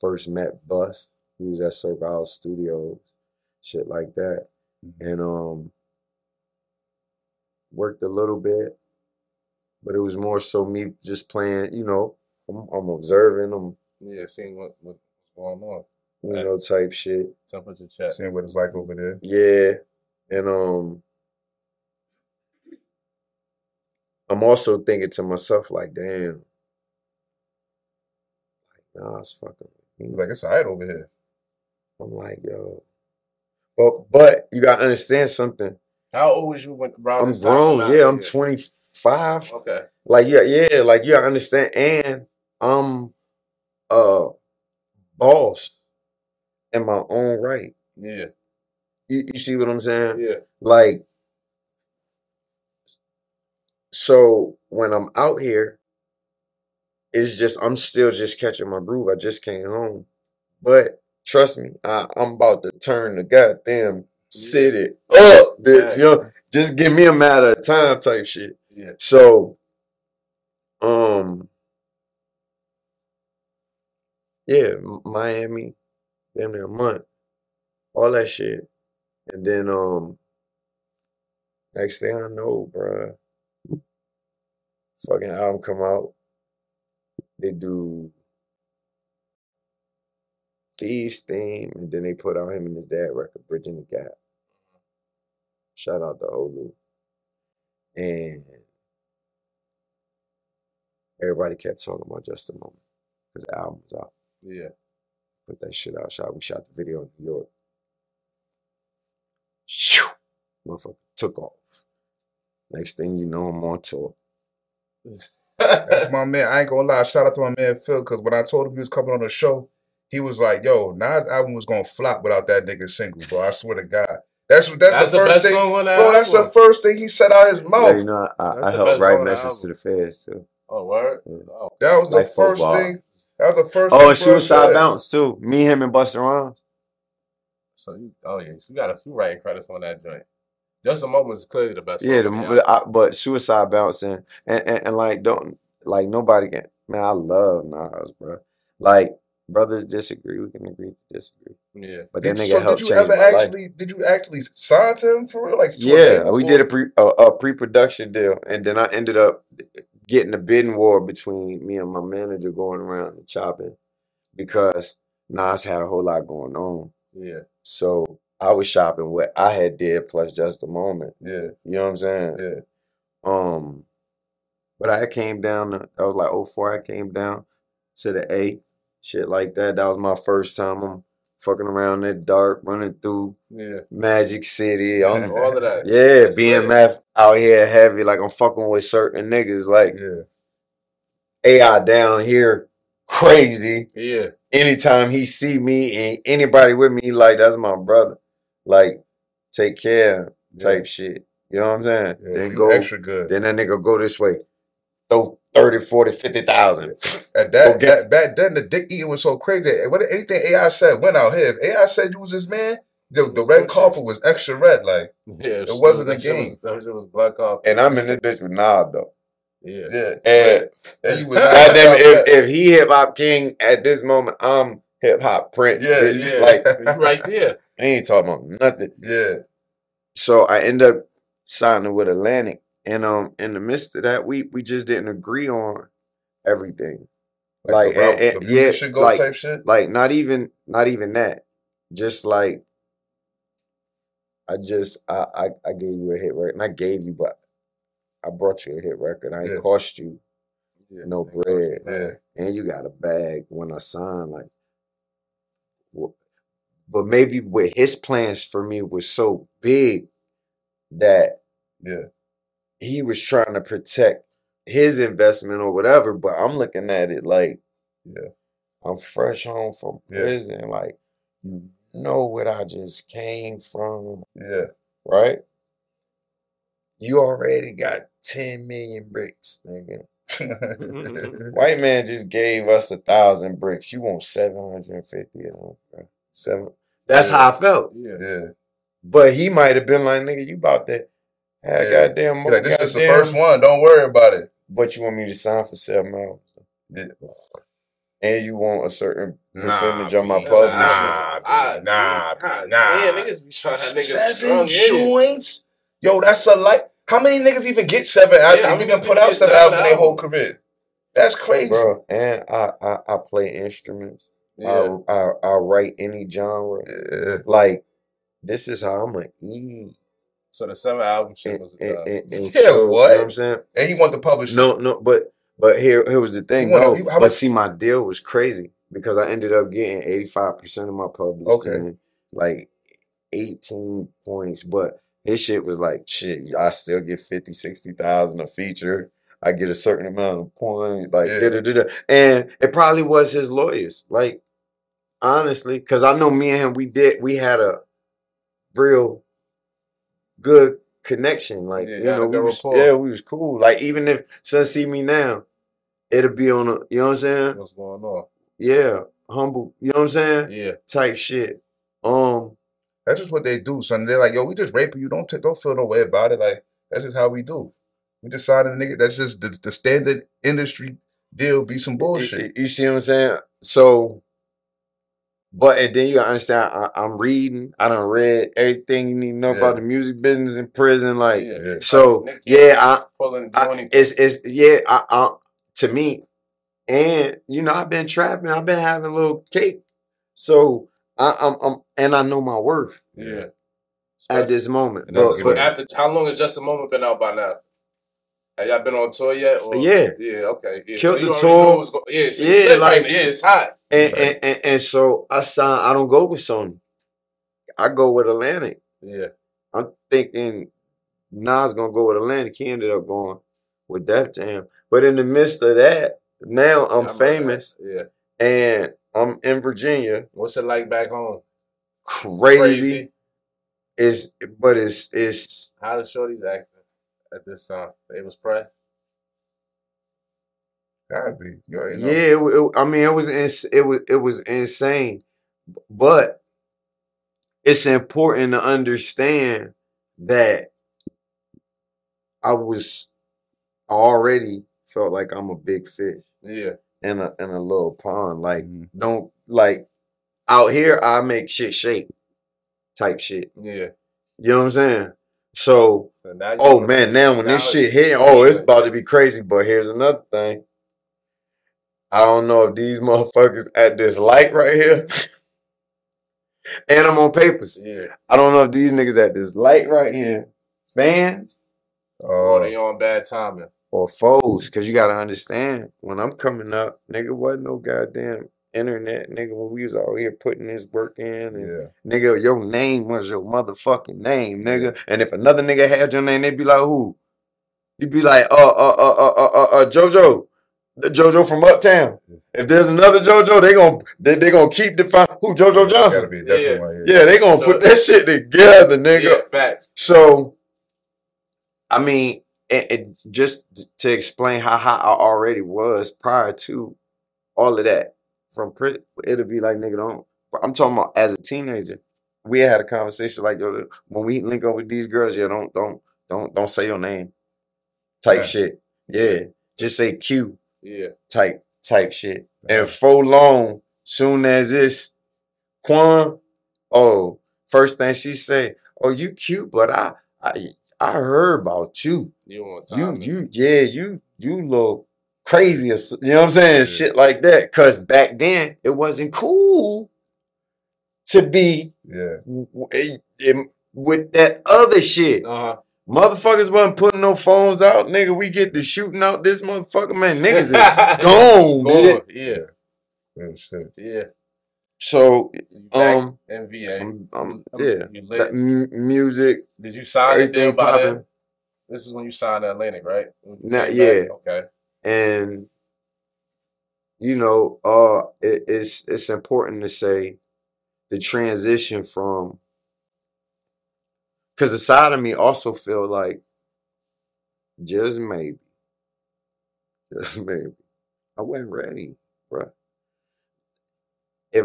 first met Bus. He was at Circle House Studios, shit like that. Mm-hmm. And worked a little bit, but it was more so me just playing, you know, I'm observing. Seeing what's going on. You know, type shit. Temperature check. Seeing what it's like over there. Yeah. And I'm also thinking to myself, like, damn. Like, nah, it's fucking. Like, it's all right over here. I'm like, yo. But you got to understand something. How old was you when Robin? I'm grown. Yeah, I'm 25. Okay. Like, yeah. Like, you got to understand. And I'm boss in my own right. Yeah. You see what I'm saying? Yeah. Like, so when I'm out here, it's just, I'm still just catching my groove. I just came home. But trust me, I'm about to turn the goddamn city up, bitch. You know, just give me a matter of time type shit. Yeah. So, yeah, Miami, damn near a month, all that shit. And then next thing I know, bruh, fucking album come out. They do Thieves Theme, and then they put out him and his dad record, Virginia Gap. Shout out to Olu. And everybody kept talking about Just a Moment because the album was out. Yeah. Put that shit out. We shot the video in New York. Shoo! Motherfucker took off. Next thing you know, I'm on tour. That's my man. I ain't gonna lie. Shout out to my man Phil, because when I told him he was coming on the show, he was like, yo, Nas' album was gonna flop without that nigga single, bro. I swear to God. That's the first thing. Bro, that's the first thing he said out his mouth. You know, I helped write messages to the feds, too. Oh, word? Oh. That was the like first football. Thing. That was the first thing. Oh, and Suicide Bounce, too. Me, him, and Busta Rhymes. So, you got a few writing credits on that joint. Just a Moment is clearly the best. Yeah, but Suicide Bounce and like, don't, like, nobody can. Man, I love Nas, bro. Like, brothers disagree. We can agree to disagree. Yeah. But that nigga helped change my life. Did you actually sign to him for real? Like, yeah, we did a pre-production deal. And then I ended up getting a bidding war between me and my manager going around and chopping because Nas had a whole lot going on. Yeah. So I was shopping what I had did plus Just a Moment. Yeah. You know what I'm saying? Yeah. But I came down, I was like 04, I came down to the A, shit like that. That was my first time I'm fucking around in the dark, running through Magic City. All of that. Yeah, that's BMF out here heavy, like I'm fucking with certain niggas, like AI down here, crazy. Yeah. Anytime he see me and anybody with me, like, that's my brother. Like, take care type shit. You know what I'm saying? Yeah, then go extra good. Then that nigga go this way. Throw 30, 40, 50,000. And that back then the dick eating was so crazy. Anything AI said went out here. If AI said you was his man, the red carpet was extra red. Like, it wasn't a game. It was black carpet. And I'm in this bitch with Nas, though. Yeah. And you was goddamn, if he hip hop king at this moment, I'm hip hop prince. Yeah. Like, you right there. I ain't talking about nothing. Yeah. So I end up signing with Atlantic. And in the midst of that, we just didn't agree on everything. Like the music go type shit? Like not even that. Just like I gave you a hit record. And I gave you, but I brought you a hit record. I ain't cost you no bread. And you got a bag when I signed. Like, but maybe with his plans for me was so big that he was trying to protect his investment or whatever, but I'm looking at it like, I'm fresh home from prison. Like, you know what I just came from. Yeah. Right? You already got 10 million bricks, nigga. White man just gave us 1,000 bricks. You want 750 of them, bro. That's how I felt. Yeah. But he might have been like, nigga, you about that. Goddamn, like, this is the first one. Don't worry about it. But you want me to sign for 7 hours? Yeah. And you want a certain percentage on my publishing? Nah. Yeah, niggas be trying to niggas 7 joints? Yo, that's a life. How many niggas even get 7? I even put out 7 albums in their whole career. That's crazy, bro. And I play instruments. Yeah. I write any genre. Yeah. Like, this is how I'm gonna eat. So the 7 album shit was what? You know what I'm saying? And he wanted to publish it. No, but here was the thing. My deal was crazy because I ended up getting 85% of my publishing. Okay. Like 18 points. But his shit was like, shit, I still get 50, 60,000 a feature. I get a certain amount of points. Like, And it probably was his lawyers. Like, honestly, because I know me and him, we had a real good connection, like we was cool. Like, even if Son see me now, it'll be on a, you know what I'm saying? What's going on? Yeah, humble, you know what I'm saying? Yeah, type shit. That's just what they do, son. They're like, yo, we just raping you. Don't feel no way about it. Like, that's just how we do. We just signed a nigga. That's just the standard industry deal. Be some bullshit. You see what I'm saying? So. But and then you gotta understand, I'm reading. I done read everything you need to know about the music business in prison. Like, so, to me, and you know, I've been trapping. I've been having a little cake. So I know my worth. Yeah. Especially at this moment, bro. But how long has Just a Moment been out by now? Have y'all been on tour yet? Or? Yeah. Yeah, okay. Yeah. Killed so the tour. It's hot. And so I signed, I don't go with Sony. I go with Atlantic. Yeah. I'm thinking Nas going to go with Atlantic. He ended up going with Def Jam. But in the midst of that, now I'm famous. Like, and I'm in Virginia. What's it like back home? Crazy. How the shorties acting at this time? They was pressed. Gotta be. You already know. Yeah, I mean, it was insane, but it's important to understand that I already felt like I'm a big fish. Yeah. In a little pond, like don't like out here. I make shit shape, type shit. Yeah. You know what I'm saying? So now when this shit hit, it's about to be crazy. But here's another thing. I don't know if these motherfuckers at this light right here, and I'm on papers. Yeah. I don't know if these niggas at this light right here, fans. Oh, they on bad timing. Or foes, because you got to understand, when I'm coming up, nigga, wasn't no goddamn internet, nigga, when we was out here putting this work in. And nigga, your name was your motherfucking name, nigga. And if another nigga had your name, they'd be like, who? You'd be like, JoJo. The JoJo from Uptown. If there's another JoJo, they gonna keep define who JoJo Johnson. Gotta be a different one here. Yeah, they gonna put that shit together, nigga. Yeah, facts. So, I mean, and just to explain how hot I already was prior to all of that, from it'll be like, nigga, don't. I'm talking about as a teenager. We had a conversation like, yo, when we link up with these girls, yeah, don't say your name, type shit. Yeah, just say Q. Yeah, type shit. And for long, soon as this, Quan, first thing she say, oh, you cute, but I heard about you. You want time? You look crazy. Or, you know what I'm saying? Yeah. Shit like that. Cause back then it wasn't cool to be with that other shit. Uh-huh. Motherfuckers wasn't putting no phones out, nigga. We get to shooting out this motherfucker, man. Niggas is gone, man. Yeah, shit. Yeah. So, MVA. Music. Did you sign anything about it? This is when you signed to Atlantic, right? Not yet. Okay. And you know, it's important to say the transition from, because the side of me also feel like just maybe, I wasn't ready, bro. I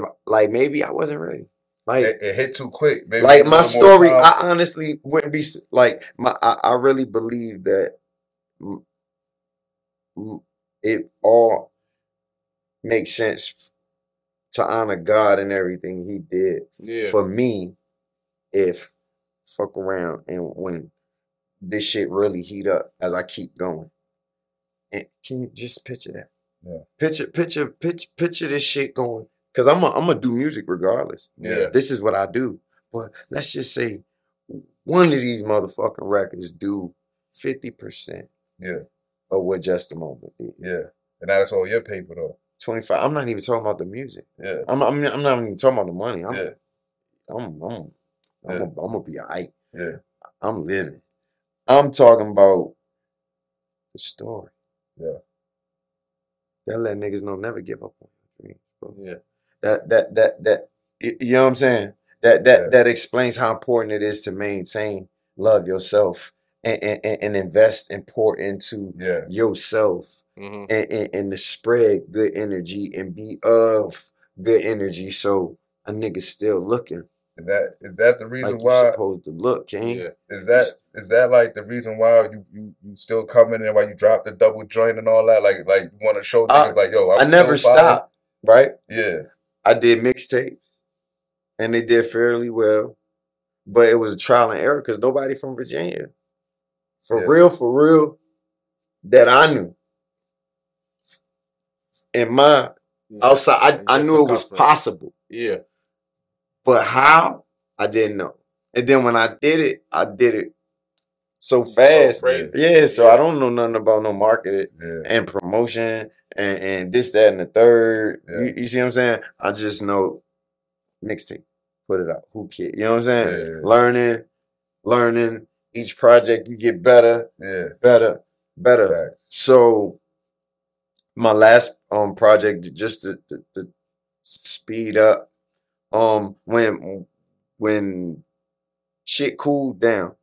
wasn't ready. Like it hit too quick. Maybe like my story, I honestly wouldn't be like my. I really believe that it all makes sense to honor God and everything He did for me. If fuck around and when this shit really heat up as I keep going, and can you just picture that? Yeah. Picture this shit going. Cause I'm gonna do music regardless. Yeah. This is what I do. But let's just say one of these motherfucking records do 50% of what Just a Moment did. Yeah. And that's all your paper though. 25. I'm not even talking about the music. Yeah. I'm not even talking about the money. I'm gonna be all right. Yeah. I'm living. I'm talking about the story. Yeah. That let niggas know never give up on your dreams, bro. Yeah. That you know what I'm saying? That explains how important it is to maintain, love yourself, and invest and pour into yourself, and to spread good energy and be of good energy. So a nigga's still looking. Is that the reason like why you're supposed to look, King? Yeah. Is that like the reason why you still coming in, why you drop the double joint and all that? Like you want to show niggas like, yo, I never stopped, right? Yeah. I did mixtapes, and they did fairly well, but it was a trial and error because nobody from Virginia, for real, that I knew. And my outside, I knew it was possible. Yeah. But how? I didn't know. And then when I did it so fast. So so I don't know nothing about no marketing and promotion and this, that, and the third. Yeah. You see what I'm saying? I just know mixtape, put it out. Who cares? You know what I'm saying? Yeah. Learning. Each project you get better, better. Right. So my last project, just to speed up, when shit cooled down,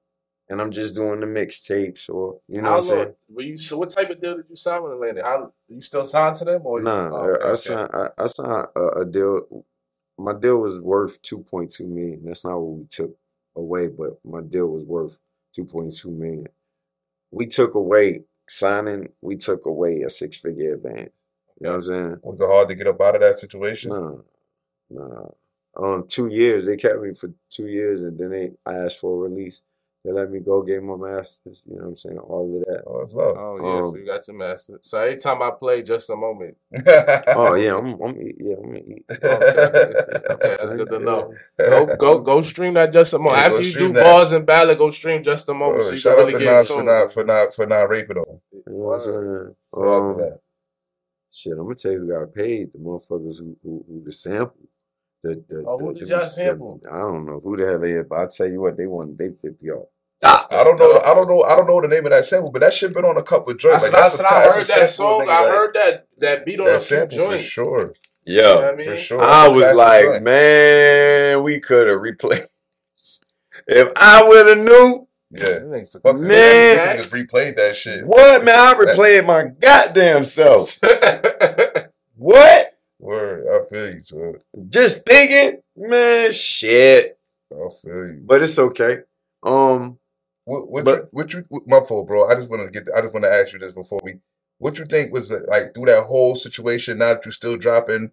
and I'm just doing the mixtapes or, you know what I'm saying? Were you, so what type of deal did you sign with Atlantic? You still signed to them? Or nah, I signed a deal. My deal was worth $2.2 million. That's not what we took away, but my deal was worth $2.2 million. We took away signing. We took away a six-figure advance. You know what I'm saying? Was it hard to get up out of that situation? No. 2 years. They kept me for 2 years, and then I asked for a release. They let me go get my master's. You know what I'm saying? All of that. Oh, as well. Oh, yeah. So you got your master's. So every time I play, just a moment. Oh, yeah. I'm going to eat. Okay, that's good to know. Go stream that just a moment. Yeah, after you do that. Bars and ballad, go stream just a moment. So you shout can really get Nas for not raping them. You know what I'm saying? That. Shit, I'm going to tell you who got paid. The motherfuckers who the sample. Who did y'all sample? I don't know who the hell they is, but I'll tell you what, they won day 50 off. I don't know the name of that sample, but that shit been on a couple of joints. I heard that song. I heard that beat on that a sample joints. For sure. Yeah, you know what I mean? For sure. I was like, joint. Man, we could have replayed. If I would have knew. Yeah. Man. I just replayed that shit. What, man? I replayed my goddamn self. What? Word, I feel you, son. Just thinking, man, shit. I feel you, but it's okay. My fault, bro. I just want to ask you this before we. What you think was like through that whole situation? Now that you're still dropping,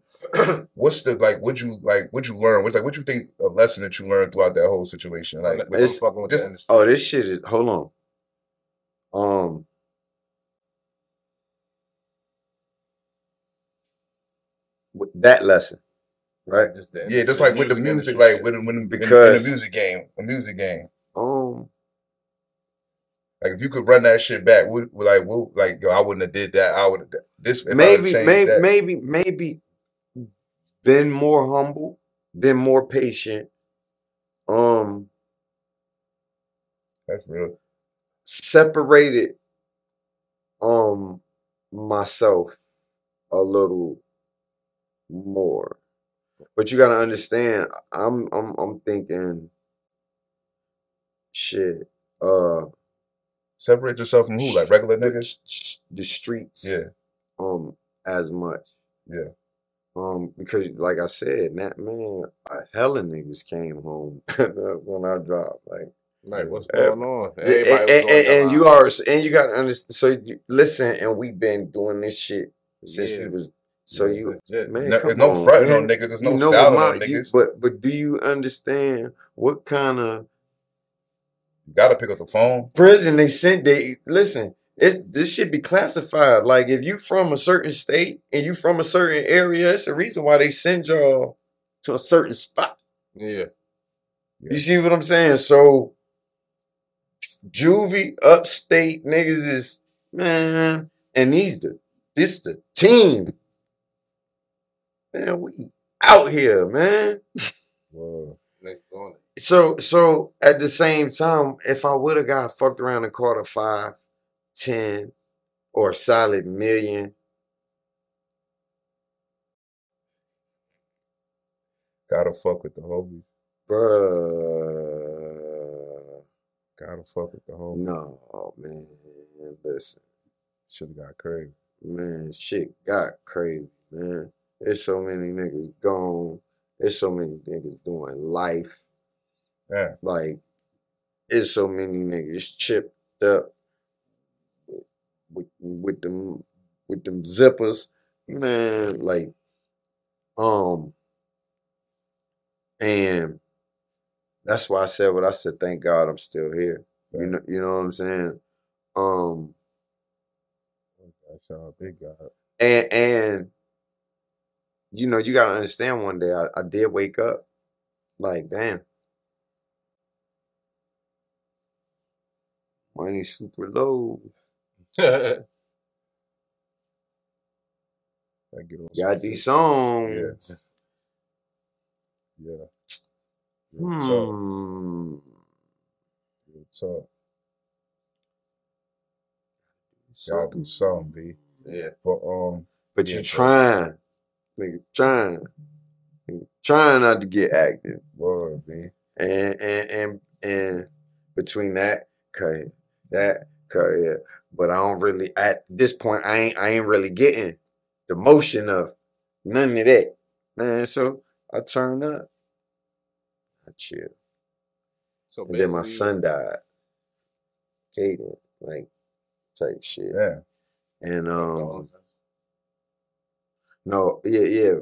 what's the like? Would you learn? What's like? What you think a lesson that you learned throughout that whole situation? Like, fucking with the industry. Oh, this shit is. Hold on. With that lesson, right? Just like with the music, like in the music game, like if you could run that shit back, I wouldn't have did that. I would this. Maybe been more humble, been more patient. That's real. Separated, myself a little. More, but you gotta understand. I'm thinking. Shit. Separate yourself from who? Like regular niggas. The streets. Yeah. As much. Yeah. Because like I said, that man, hella niggas came home when I dropped. Like what's going on? You gotta understand. So listen, and we've been doing this shit since we was. So you, man, there's no fronting on niggas. There's no styling on niggas. But do you understand what kind of? You gotta pick up the phone. Prison they sent. They listen. This should be classified. Like if you from a certain state and you from a certain area, it's a reason why they send y'all to a certain spot. Yeah. You see what I'm saying? So, juvie upstate niggas is man, and this the team. Man, we out here, man. Whoa. So at the same time, if I would have got fucked around and caught a 5, 10, or a solid million. Gotta fuck with the homie. Bruh. Gotta fuck with the homie. No, oh, man. Listen. Shit got crazy. Man, shit got crazy, man. There's so many niggas gone. There's so many niggas doing life. Yeah. Like, there's so many niggas chipped up with them zippers, man. Like, and that's why I said what I said. Thank God I'm still here. Yeah. You know what I'm saying. That's all big God. And. You know, you gotta understand one day I did wake up like, damn. Money's super low. Got these songs. Yeah. Good talk. Y'all do something, B. Yeah. But you're trying. Nigga trying not to get active. Word, man. And between that, cut, that, cut it. But I don't really, at this point, I ain't really getting the motion of none of that, man. So I turned up, I chill. So and then my son died, Caden, like type shit. Yeah. And no, yeah,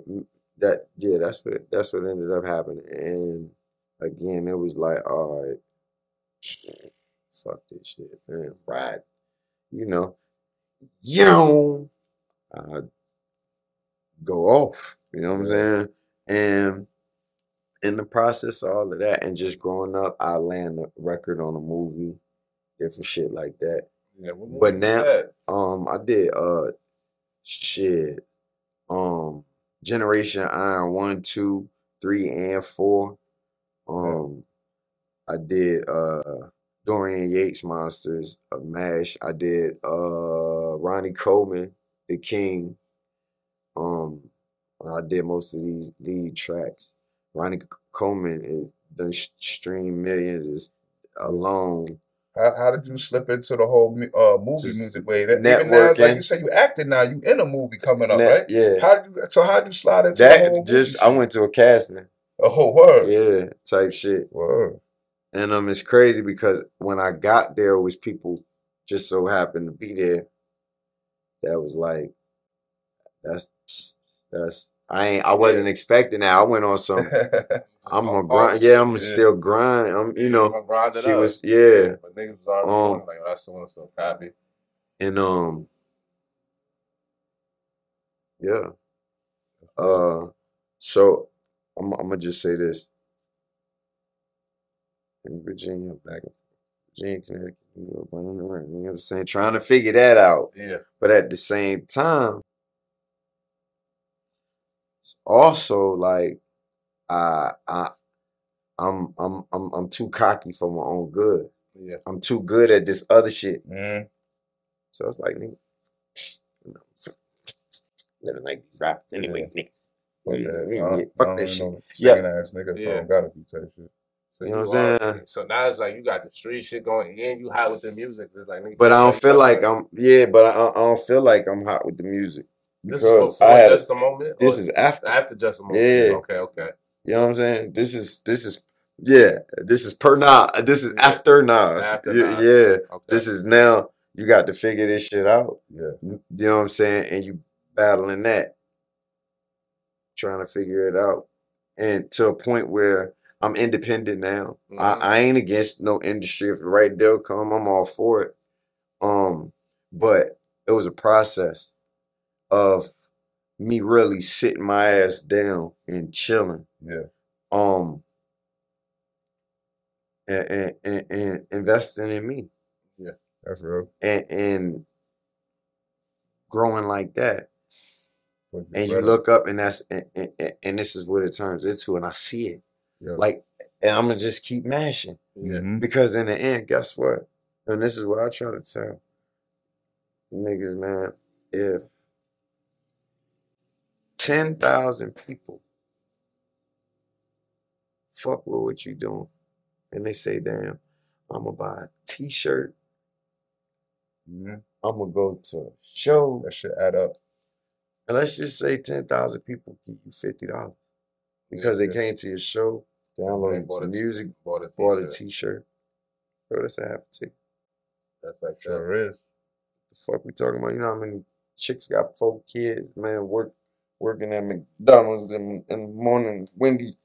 that, yeah, that's what ended up happening. And again, it was like, all right, fuck this shit, man. Right, you know, I go off. You know what I'm saying? And in the process of all of that, and just growing up, I land a record on a movie, different shit like that. Yeah, but now, that? I did shit, Generation Iron 1, 2, 3, and 4. I did Dorian Yates Monsters of MASH. I did Ronnie Coleman, The King. I did most of these lead tracks. Ronnie Coleman is done stream millions is alone. How did you slip into the whole movie music way? That networking. Even now, like you say, you acting now. You in a movie coming up, right? Yeah. How did you slide into that? The whole just movie? I went to a casting. Oh, word. Yeah, type shit. Word. And it's crazy because when I got there, it was people just so happened to be there. That was like, that's. I wasn't expecting that. I went on some. I'm gonna grind. Yeah, I'm gonna still grind. I'm she up. Was yeah. But niggas was already like that's someone so happy. And yeah. So I'm gonna just say this. In Virginia, back in Virginia, Connecticut, you know what I'm saying? Trying to figure that out. Yeah. But at the same time, it's also like I'm too cocky for my own good. Yeah. I'm too good at this other shit. Mm-hmm. So it's like, nigga, living like these rappers anyway, nigga. Fuck that shit. Yeah. Ass nigga, yeah. Don't gotta be type shit. So you know what I'm saying? So now it's like you got the street shit going and you hot with the music. It's like, nigga, but I don't feel like I'm, yeah, but I don't feel like I'm hot with the music. Because this is before I had, just a moment? This is after just a moment. Yeah. Okay. You know what I'm saying? This is per Nas. This is after Nas. Yeah. Okay. This is now you got to figure this shit out. Yeah. You know what I'm saying? And you battling that. Trying to figure it out. And to a point where I'm independent now. Mm-hmm. I ain't against no industry. If the right deal come, I'm all for it. But it was a process of me really sitting my ass down and chilling. Yeah. And investing in me. Yeah, that's real. And growing like that. And you look up and that's and this is what it turns into, and I see it. Yeah. Like, and I'm gonna just keep mashing. Mm-hmm. Because in the end, guess what? And this is what I try to tell niggas, man. If 10,000 people fuck with what you doing, and they say, damn, I'm gonna buy a t-shirt. Mm-hmm. I'm gonna go to a show. That should add up. And let's just say 10,000 people give you $50 because they came to your show, downloaded the music, bought a t-shirt. Bro, that's a half a ticket. That's like sure is. What the fuck we talking about? You know how many chicks got 4 kids, man, working at McDonald's in the morning, Wendy's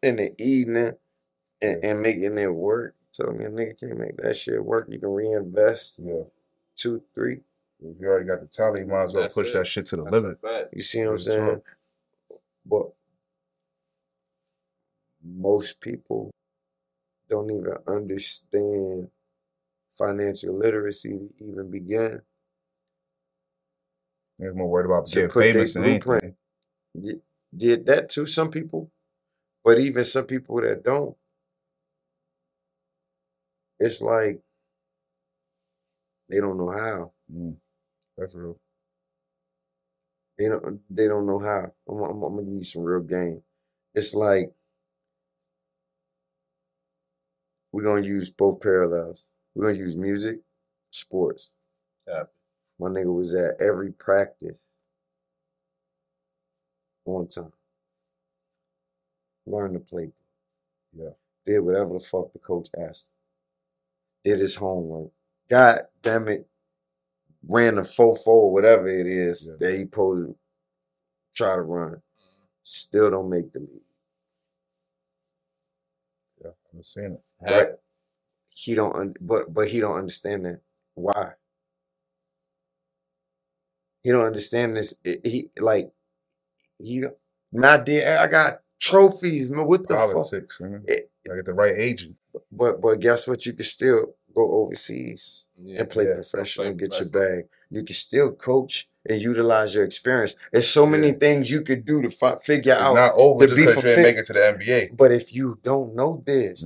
in the evening, and making it work. Tell me a nigga can't make that shit work. You can reinvest 2, 3. If you already got the talent, you might as well push that shit to the limit. You see what I'm saying? But most people don't even understand financial literacy to even begin. They're more worried about being famous than anything. Did that to some people, but even some people that don't. It's like they don't know how. Mm. That's real. They don't know how. I'm gonna give you some real game. It's like we're gonna use both parallels. We're gonna use music, sports. Yeah. My nigga was at every practice. One time. Learned to play. Yeah. Did whatever the fuck the coach asked. Did his homework. God damn it. Ran the 4-4, whatever it is, yeah, that he posed to try to run. Still don't make the league. Yeah, I'm seeing it. But he don't. But he don't understand that. Why? He don't understand this. I got trophies. Man, what the politics, fuck? Politics. I got the right agent. But guess what? You can still go overseas and play professional and get your bag. You can still coach and utilize your experience. There's so many things you could do to figure it's out. Not over just because you ain't make it to the NBA. But if you don't know this,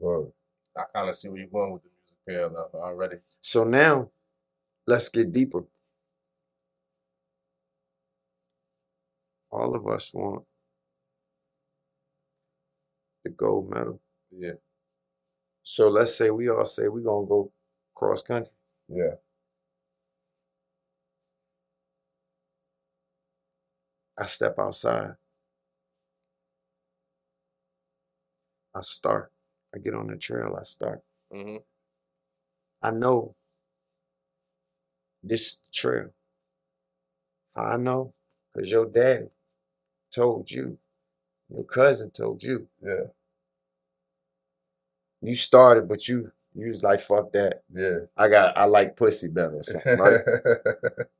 well, I kind of see where you're going with the music parallel already. So now, let's get deeper. All of us want the gold medal. Yeah. So let's say we all say we're going to go cross country. Yeah. I step outside. I start. I get on the trail. I start. Mm-hmm. I know this trail. I know because your daddy told you. Your cousin told you. Yeah. You started, but you was like, fuck that. Yeah. I like pussy better or something, right?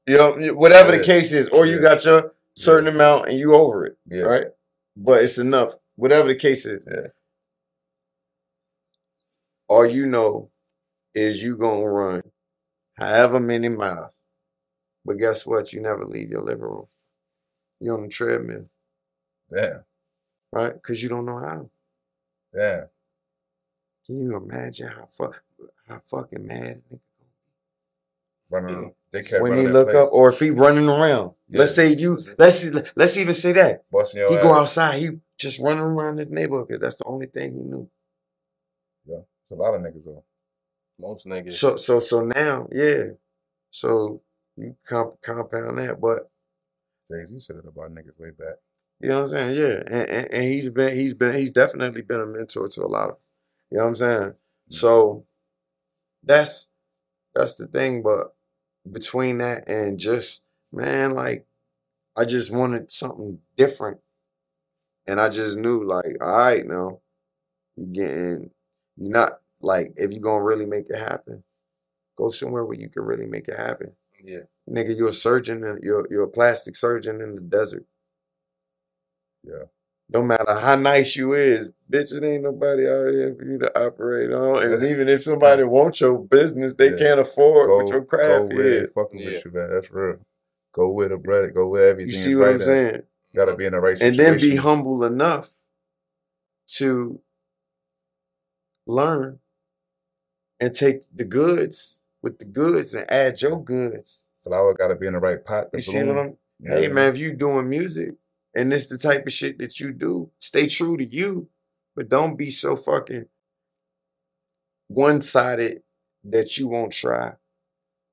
You know, whatever the case is. Or you got your certain amount and you over it, right? But it's enough. Whatever the case is. Yeah. All you know is you going to run however many miles. But guess what? You never leave your living room. You're on the treadmill. Damn. Right? Because you don't know how. Damn. Can you imagine how fucking mad nigga running? They kept when he look up, or if he running around. Yeah. Let's say let's even say that he ass. Go outside. He just running around this neighborhood because that's the only thing he knew. Yeah, a lot of niggas though. Most niggas. So now, so you compound that, but Jay-Z said it about niggas way back. You know what I'm saying? Yeah, and he's definitely been a mentor to a lot of us. You know what I'm saying? Mm-hmm. So that's the thing. But between that and just, man, like, I just wanted something different. And I just knew, like, all right, now, you're not, like, if you're going to really make it happen, go somewhere where you can really make it happen. Yeah. Nigga, you're a surgeon, and you're a plastic surgeon in the desert. Yeah. No matter how nice you is, bitch, it ain't nobody out here for you to operate on. And even if somebody wants your business, they can't afford what your craft is. Fucking with you, man. That's real. Go with the bread. Go with everything. You see what I'm saying? You gotta be in the right situation. And then be humble enough to learn and take the goods with the goods and add your goods. Flower gotta be in the right pot. You see what I'm? Hey man, if you doing music. And it's the type of shit that you do. Stay true to you, but don't be so fucking one-sided that you won't try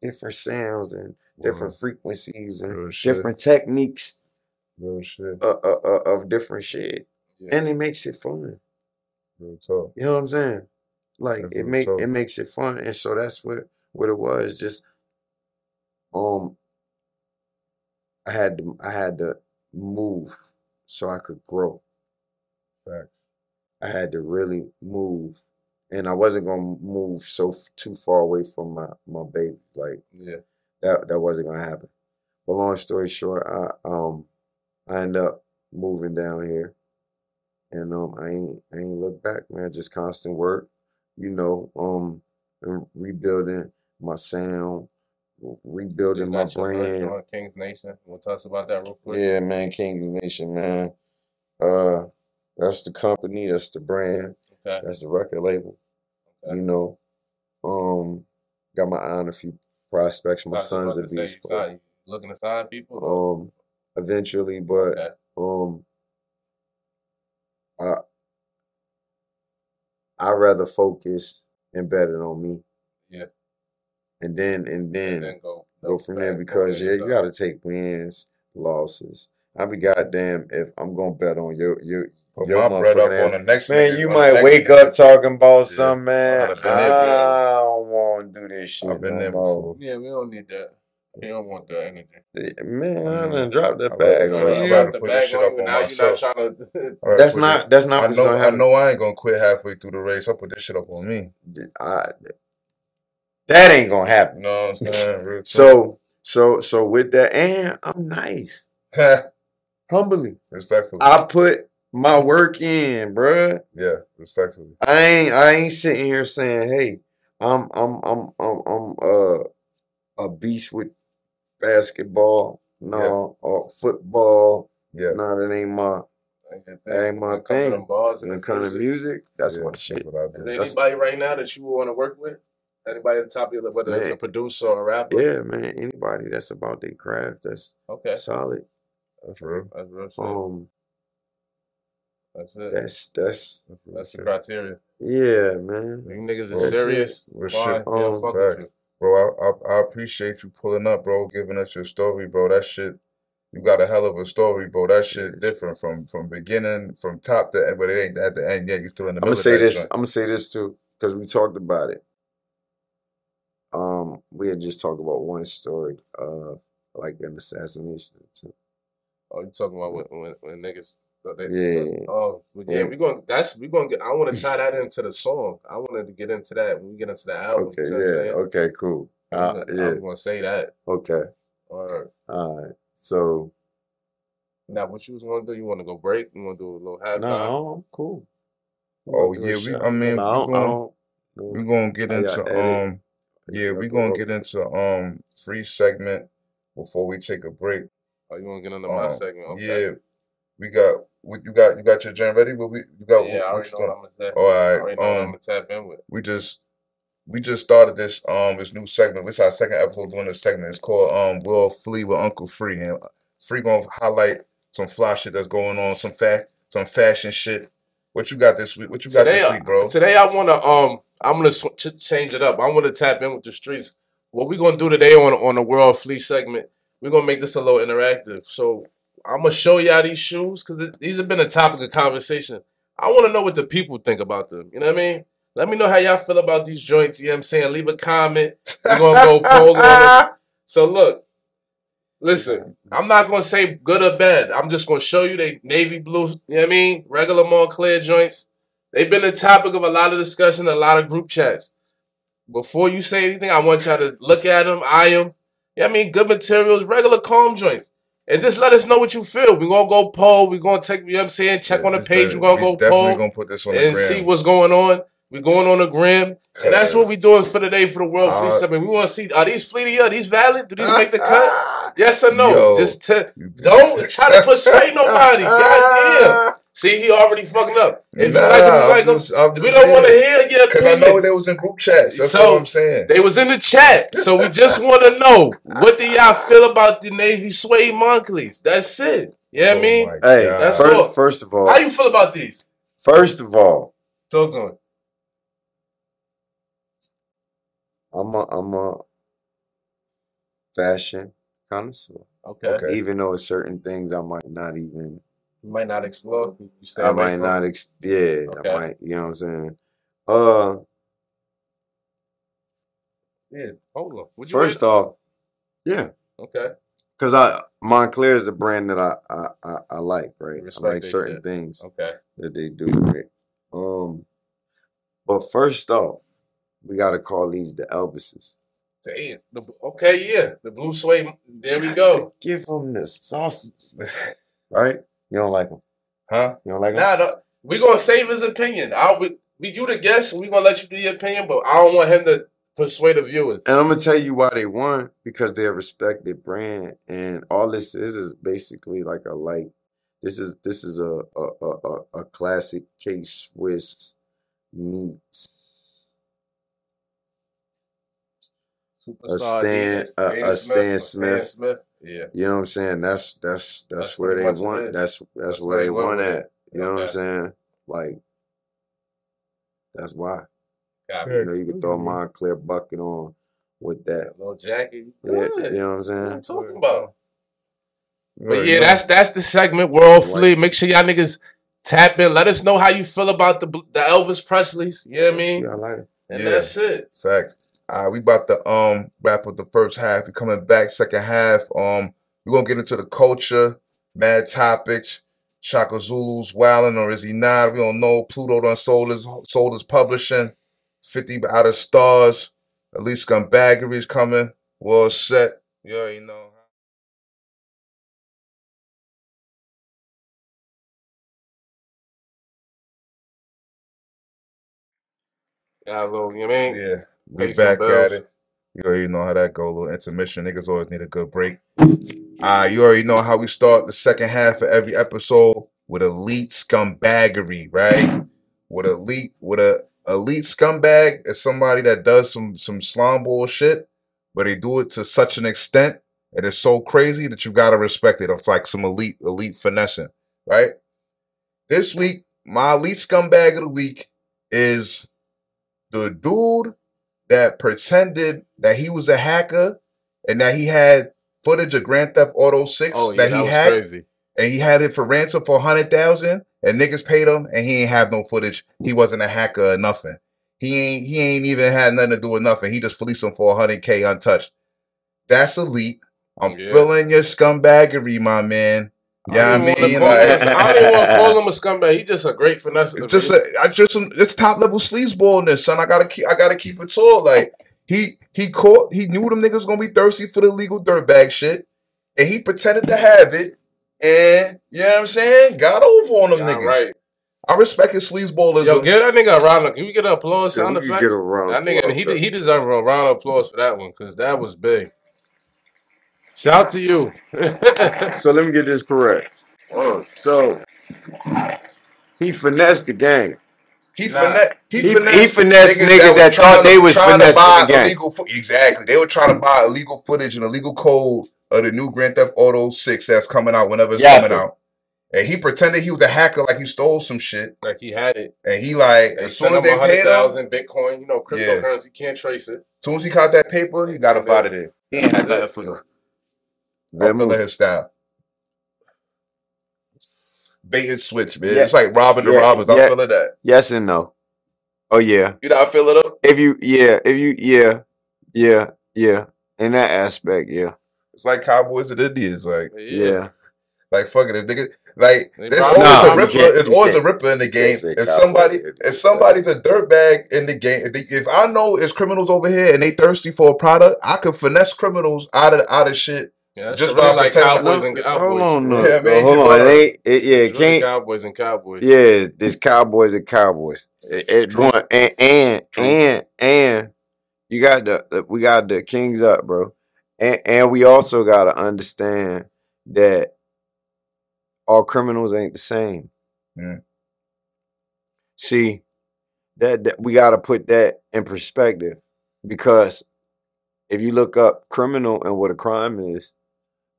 different sounds and different frequencies and different techniques of different shit. Yeah. And it makes it fun. Real talk. You know what I'm saying? Like that's it makes it fun. And so that's what it was. Just I had to move so I could grow. Fact. I had to really move, and I wasn't gonna move too far away from my babies. Like that wasn't gonna happen. But long story short, I ended up moving down here, and I ain't look back, man. Just constant work, you know. And rebuilding my sound. Rebuilding my brand. King's Nation. We'll tell us about that real quick. Yeah, man, King's Nation, man. That's the company. That's the brand. Okay. That's the record label. Okay. You know, got my eye on a few prospects. My son's at these. Looking to sign people. Eventually, but I rather focus and betting on me. Yeah. And then go from there, because you gotta take wins, losses. I'll be goddamn if I'm gonna bet on your put my bread up on the next man. Nigga, you might wake up talking about something, man. I don't want to do this shit. I've been there before. Yeah, we don't need that. You don't want that energy. Man, I done dropped that bag. You got the bag shit up on now. You're not trying to. That's not what's going to happen. I know I ain't going to quit halfway through the race. I put this shit up on me. That ain't going to happen. No, I'm saying. So with that, and I'm nice. Humbly. Respectfully. I put my work in, bruh. Yeah, respectfully. I ain't sitting here saying, hey, I'm a beast with basketball, or football. Yeah. No, that ain't my thing. When it comes to music, that's my shit. What I do. Is anybody right now that you want to work with? Anybody at the top of your, whether it's a producer or a rapper? Yeah, man. Anybody that's about their craft, that's solid. That's real. That's real shit. That's it. That's the criteria. Yeah, man. You niggas are serious. We're shit. Fuck bro, I appreciate you pulling up, bro, giving us your story, bro. That shit, you got a hell of a story, bro. That shit different from beginning, from top to end, but it ain't at the end yet. You still in the middle of that joint. I'm gonna say this too, because we talked about it. We had just talked about one story, like an assassination too. Oh, you talking about when niggas? We're gonna get. I want to tie that into the song. I wanted to get into that when we get into the album. Okay, you know what I'm saying? Okay, cool. I'm gonna say that. Okay. All right. So now, what you was gonna do? You want to go break? You want to do a little halftime? No, I'm cool. Oh yeah, we're gonna get into free segment before we take a break. Oh, you wanna get into my segment? Okay. Yeah. We got what you got your jam ready? I already know what I'm gonna tap in with. We just started this new segment. This is our second episode doing this segment. It's called We'll Flee with Uncle Free, and Free gonna highlight some fly shit that's going on, some fashion shit. What you got this week? What you got today, this week, bro? Today I wanna change it up. I wanna tap in with the streets. What we gonna do today on the World Flee segment? We're gonna make this a little interactive. So I'm going to show y'all these shoes because these have been a topic of conversation. I want to know what the people think about them. You know what I mean? Let me know how y'all feel about these joints. You know what I'm saying? Leave a comment. We're going to go poll on them. So, look. Listen. I'm not going to say good or bad. I'm just going to show you they navy blue, you know what I mean? Regular Montclair joints. They've been a topic of a lot of discussion, a lot of group chats. Before you say anything, I want y'all to look at them, eye them. You know what I mean? Good materials, regular calm joints. And just let us know what you feel. We're going to go poll. We're going to take, you know what I'm saying, check on the page. We're going to go poll gonna put this on and see what's going on. We're going on the gram. And that's what we're doing for today for the World Fleet Summit. We want to see, are these fleety? Are these valid? Do these make the cut? Yes or no? Yo, don't try to persuade nobody. God damn. See, he already fucked up. If you like him, we don't want to hear your opinion. Because I know they was in group chats. That's what I'm saying. They was in the chat. So we just want to know, what do y'all feel about the navy suede Moncleys? That's it. You know what I mean? Hey, that's all. First of all. How you feel about these? First of all. Talk to him. I'm a fashion connoisseur. Okay. Even though certain things I might not even... You might not explode. I might, you know what I'm saying? Hold on. First off. Okay. Because Montclair is a brand that I like, right? I like certain things that they do, right? But first off, we got to call these the Elvises. Damn. The blue suede. There we go. Give them the sauces. Right? You don't like him, huh? You don't like him? Nah, we gonna save his opinion. You the guest. We gonna let you do your opinion, but I don't want him to persuade the viewers. And I'm gonna tell you why they won, because they're a respected brand, and all this is basically like a light. This is a classic K-Swiss meets Stan Smith. Yeah. You know what I'm saying? That's where they want. That's where they want at. You know what I'm saying? Like, that's why. Copy. You know, you can throw a Montclair bucket on with that. A little jacket. Yeah, you know what I'm saying? What I'm talking about. But yeah, that's the segment, World Flea. Make sure y'all niggas tap in. Let us know how you feel about the Elvis Presleys. You know what I mean? Yeah, I like it. And that's it. Facts. All right, we about to wrap up the first half. We're coming back second half. We're going to get into the culture, mad topics, Chaka Zulu's wildin', or is he not? We don't know. Pluto done sold his publishing. 50 out of Starz. At least Scumbaggery is coming. Well set. You already know. Got a little, you know what I mean? Yeah. We back at it. You already know how that go. A little intermission. Niggas always need a good break. You already know how we start the second half of every episode with elite scumbaggery, right? With an elite scumbag is somebody that does some slum bullshit, but they do it to such an extent and it's so crazy that you gotta respect it. It's like some elite finessing, right? This week, my elite scumbag of the week is the dude that pretended that he was a hacker and that he had footage of Grand Theft Auto 6 that he hacked. Crazy. And he had it for ransom for $100,000 and niggas paid him and he ain't have no footage. He wasn't a hacker or nothing. He ain't even had nothing to do with nothing. He just fleeced him for $100K untouched. That's elite. I'm feeling your scumbaggery, my man. Yeah, you know I mean, I don't even want to call him a scumbag. He's just a great finesse. It's top level sleazeballness, son. I gotta keep it tall. Like he knew them niggas gonna be thirsty for the legal dirtbag shit, and he pretended to have it, and you know what I'm saying? Got over on them niggas. Right. I respect his sleazeballism. Yo, give that nigga a round of. Can we get an applause? Sound effects. Get a round. That nigga, he deserves a round of applause for that one because that was big. Shout out to you. So let me get this correct. So he finessed the game. He finessed niggas that thought they was finessing the game. Exactly. They were trying to buy illegal footage and illegal code of the new Grand Theft Auto 6 that's coming out whenever it's coming out. And he pretended he was a hacker, like he stole some shit. Like he had it. And he as soon as they paid him. Bitcoin, you know, cryptocurrency, can't trace it. As soon as he caught that paper, he got up out of there. He ain't had nothing for you. Van Miller his style. Bait and switch, man. Yeah. It's like robbing the robbers. I'm feeling that. Yes and no. Oh yeah. You know I feel it up? If you in that aspect, yeah. It's like Cowboys and Adidas, like yeah. Like fuck it, if nigga like there's always a ripper. There's always a ripper in the game. If somebody's a dirtbag in the game, if I know it's criminals over here and they thirsty for a product, I could finesse criminals out of shit. Yeah, just by like Cowboys and Cowboys. Hold on. It's really Cowboys and Cowboys. Yeah, it's Cowboys and Cowboys. And you got we got the Kings up, bro. And we also gotta understand that all criminals ain't the same. Yeah. See, that we gotta put that in perspective because if you look up criminal and what a crime is,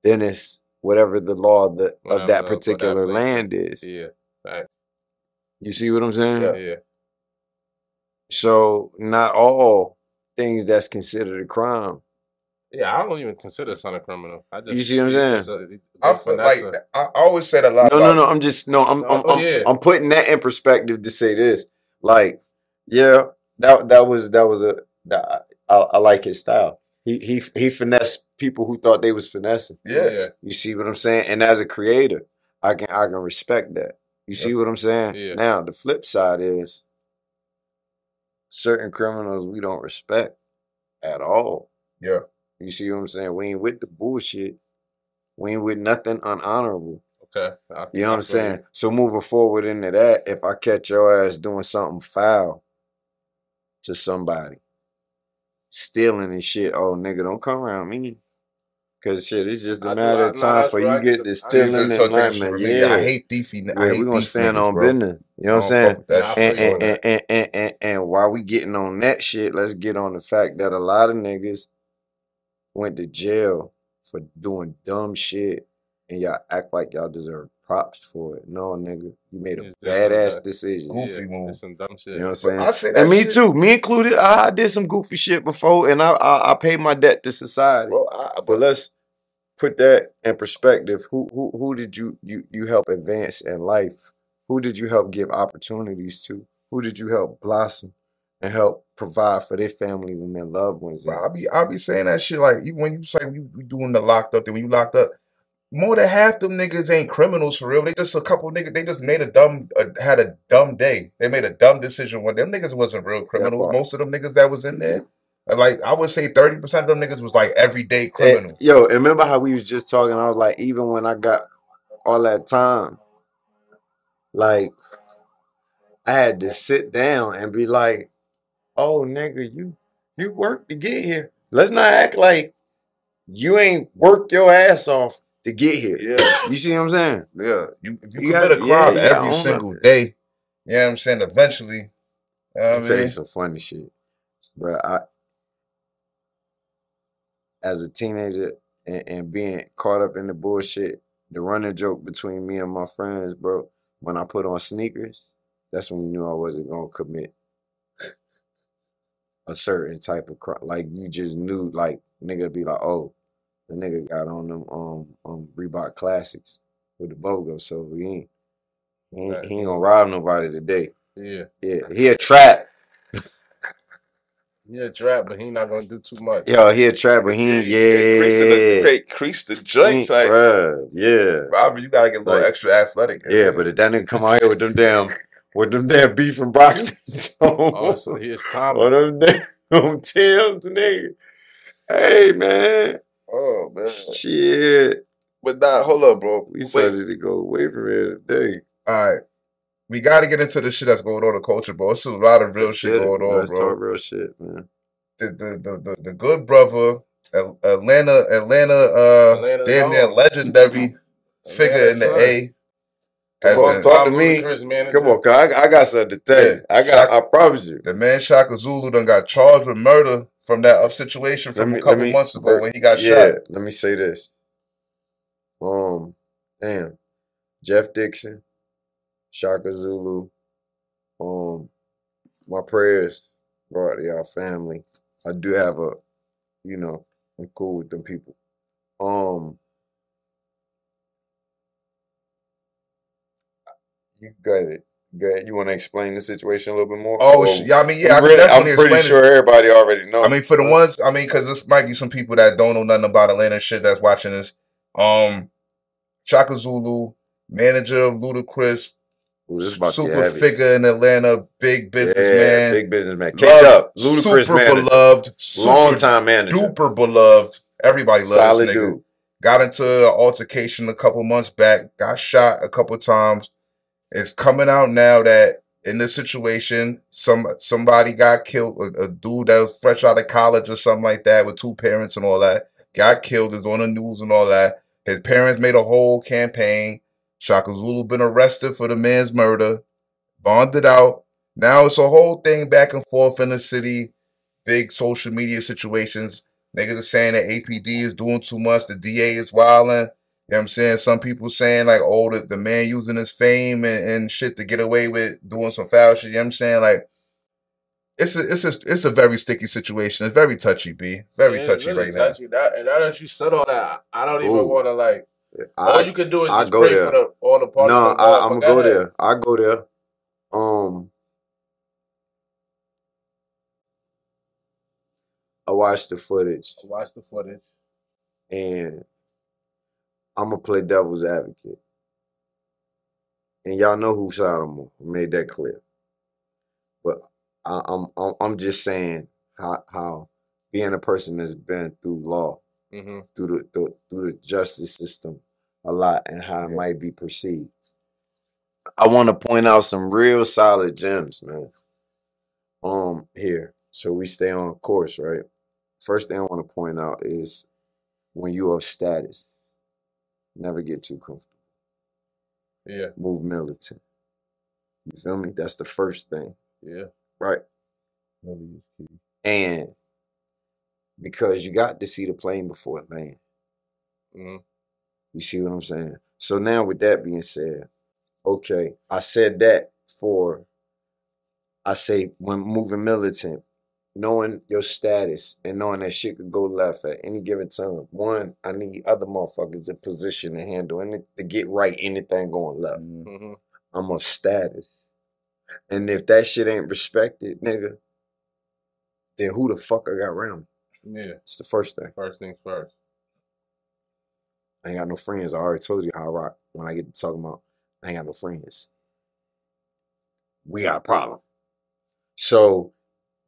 then it's whatever the law of that particular land is. Yeah, facts. You see what I'm saying? Yeah. So not all things that's considered a crime. Yeah, I don't even consider son a criminal. You see what I'm saying? I feel like I always said a lot. No. I'm putting that in perspective to say this. Like, yeah, I like his style. He finessed people who thought they was finessing. Yeah. You see what I'm saying? And as a creator, I can respect that. You see what I'm saying? Yeah. Now, the flip side is certain criminals we don't respect at all. Yeah. You see what I'm saying? We ain't with the bullshit. We ain't with nothing unhonorable. Okay. You know what I'm saying? So moving forward into that, if I catch your ass doing something foul to somebody, stealing and shit, oh nigga, don't come around me, cause shit, it's just a matter of time for you get this stealing and enlightenment. Yeah, I hate thiefing. Yeah, we gonna stand on business. You know what I'm saying? And while we getting on that shit, let's get on the fact that a lot of niggas went to jail for doing dumb shit, and y'all act like y'all deserve props for it. No, nigga, you made a badass decision. Goofy move. Some dumb shit. You know what I'm saying? I say that and me shit. Too. Me included, I did some goofy shit before, and I paid my debt to society. Bro, but let's put that in perspective. Who did you help advance in life? Who did you help give opportunities to? Who did you help blossom and help provide for their families and their loved ones? Bro, I be saying that shit like even when you say you doing the locked up thing, when you locked up, more than half them niggas ain't criminals for real. They just a couple niggas. They just made had a dumb day. They made a dumb decision. One them niggas wasn't real criminals. Most of them niggas that was in there, like I would say 30% of them niggas was like everyday criminals. Yo, and remember how we was just talking? I was like, even when I got all that time, like I had to sit down and be like, oh nigga, you worked to get here. Let's not act like you ain't worked your ass off to get here. Yeah. You see what I'm saying? Yeah. You commit a crime every single day. You know what I'm saying? Eventually. You know what I mean? Tell you some funny shit. Bro, as a teenager and being caught up in the bullshit, the running joke between me and my friends, bro, when I put on sneakers, that's when you knew I wasn't going to commit a certain type of crime. Like, you just knew, like, nigga be like, oh, the nigga got on them Reebok Classics with the BOGO, so he ain't gonna rob nobody today. Yeah. Yeah. He a trap, but he not gonna do too much. Yo, he a trap, but he ain't crease the joint. Like, bruh, yeah. Robert, you gotta get a little extra athletic. Yeah, but if that nigga come out here with them damn beef and broccoli. Oh, so here's Tom. Or them damn Tim's, nigga. Hey man. Oh man, shit! But nah, hold up, bro. We decided to go away from here today. All right, we got to get into the shit that's going on in culture, bro. It's a lot of real shit going on, bro. Let's talk real shit, man. The good brother, Atlanta damn near legendary figure in the A. Come on, talk to me. Come on, I got something to tell you. I promise you. The man Chaka Zulu done got charged with murder from that situation from a couple months ago when he got shot. Let me say this. Damn. Jeff Dixon, Chaka Zulu, my prayers brought to y'all family. I do have a, you know, I'm cool with them people. You got it. You want to explain the situation a little bit more? Oh, yeah. I mean, yeah. I'm pretty sure everybody already knows. I mean, for the ones, I mean, because this might be some people that don't know nothing about Atlanta shit that's watching this. Chaka Zulu, manager of Ludacris, super figure in Atlanta, big businessman. Yeah, big businessman. Catch up. Ludacris manager. Super beloved. Long time manager. Duper beloved. Everybody loves solid nigga. Dude. Got into an altercation a couple months back. Got shot a couple times. It's coming out now that in this situation, somebody got killed. A dude that was fresh out of college or something like that with two parents and all that got killed. Is on the news and all that. His parents made a whole campaign. Chaka Zulu been arrested for the man's murder, bonded out. Now it's a whole thing back and forth in the city. Big social media situations. Niggas are saying that APD is doing too much. The DA is wilding. You know what I'm saying? Some people saying, like, oh, the man using his fame and shit to get away with doing some foul shit. You know what I'm saying? Like, it's a very sticky situation. It's very touchy, B. Very touchy really right touchy. Now. Now that you said all that, I don't even want to, like, all you can do is just pray there. For all the parties. No, I'm going to go there. I go there. I watched the footage. And I'm going to play devil's advocate. And y'all know who side I'm on. I made that clear. But I'm just saying how being a person that's been through law, through the justice system a lot and how it might be perceived. I want to point out some real solid gems, man. Here. So we stay on course, right? First thing I want to point out is when you have status, never get too comfortable. Yeah. Move militant. You feel me? That's the first thing. Yeah. Right. And because you got to see the plane before it lands. Mm-hmm. You see what I'm saying? So now with that being said, okay, I said that for, I say when moving militant, knowing your status and knowing that shit could go left at any given time. One, I need other motherfuckers in position to handle and to get right anything going left. Mm-hmm. I'm of status. And if that shit ain't respected, nigga, then who the fuck I got around me? Yeah. It's the first thing. First things first. I ain't got no friends. I already told you how I rock when I get to talking about I ain't got no friends. We got a problem. So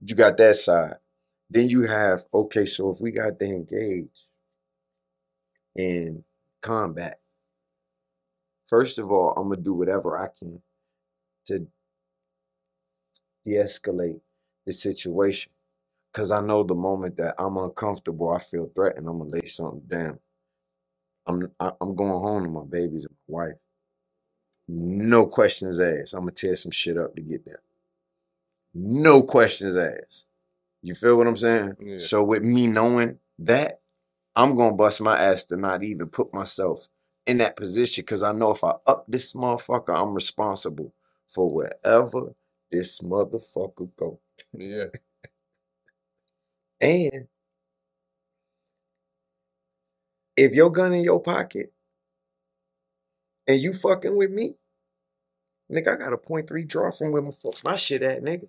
you got that side. Then you have, okay, so if we got to engage in combat, first of all, I'm going to do whatever I can to de-escalate the situation. Because I know the moment that I'm uncomfortable, I feel threatened, I'm going to lay something down. I'm going home to my babies and my wife. No questions asked. I'm going to tear some shit up to get there. No questions asked. You feel what I'm saying? Yeah. So with me knowing that, I'm going to bust my ass to not even put myself in that position because I know if I up this motherfucker, I'm responsible for wherever this motherfucker go. Yeah. And if your gun in your pocket and you fucking with me, nigga, I got a .3 draw from where my shit at, nigga.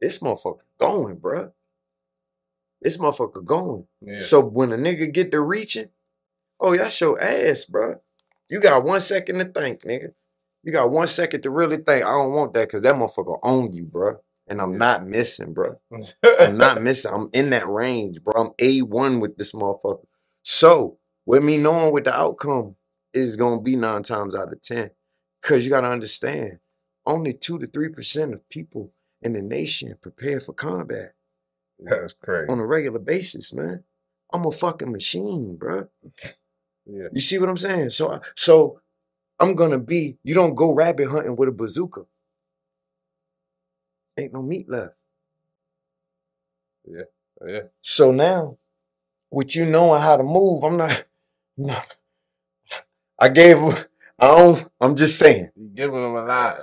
This motherfucker going, bro. This motherfucker going. Yeah. So when a nigga get to reaching, oh, that's your ass, bro. You got 1 second to think, nigga. You got 1 second to really think. I don't want that because that motherfucker own you, bro. And I'm not missing, bro. I'm not missing. I'm in that range, bro. I'm A1 with this motherfucker. So with me knowing what the outcome is going to be 9 times out of 10. Because you got to understand, only 2 to 3% of people in the nation prepare for combat. That's crazy. On a regular basis, man. I'm a fucking machine, bro. Yeah. You see what I'm saying? So I'm going to be, you don't go rabbit hunting with a bazooka. Ain't no meat left. Yeah, yeah. So now, with you knowing how to move, I'm not I gave him, I'm just saying. You're giving him a lot.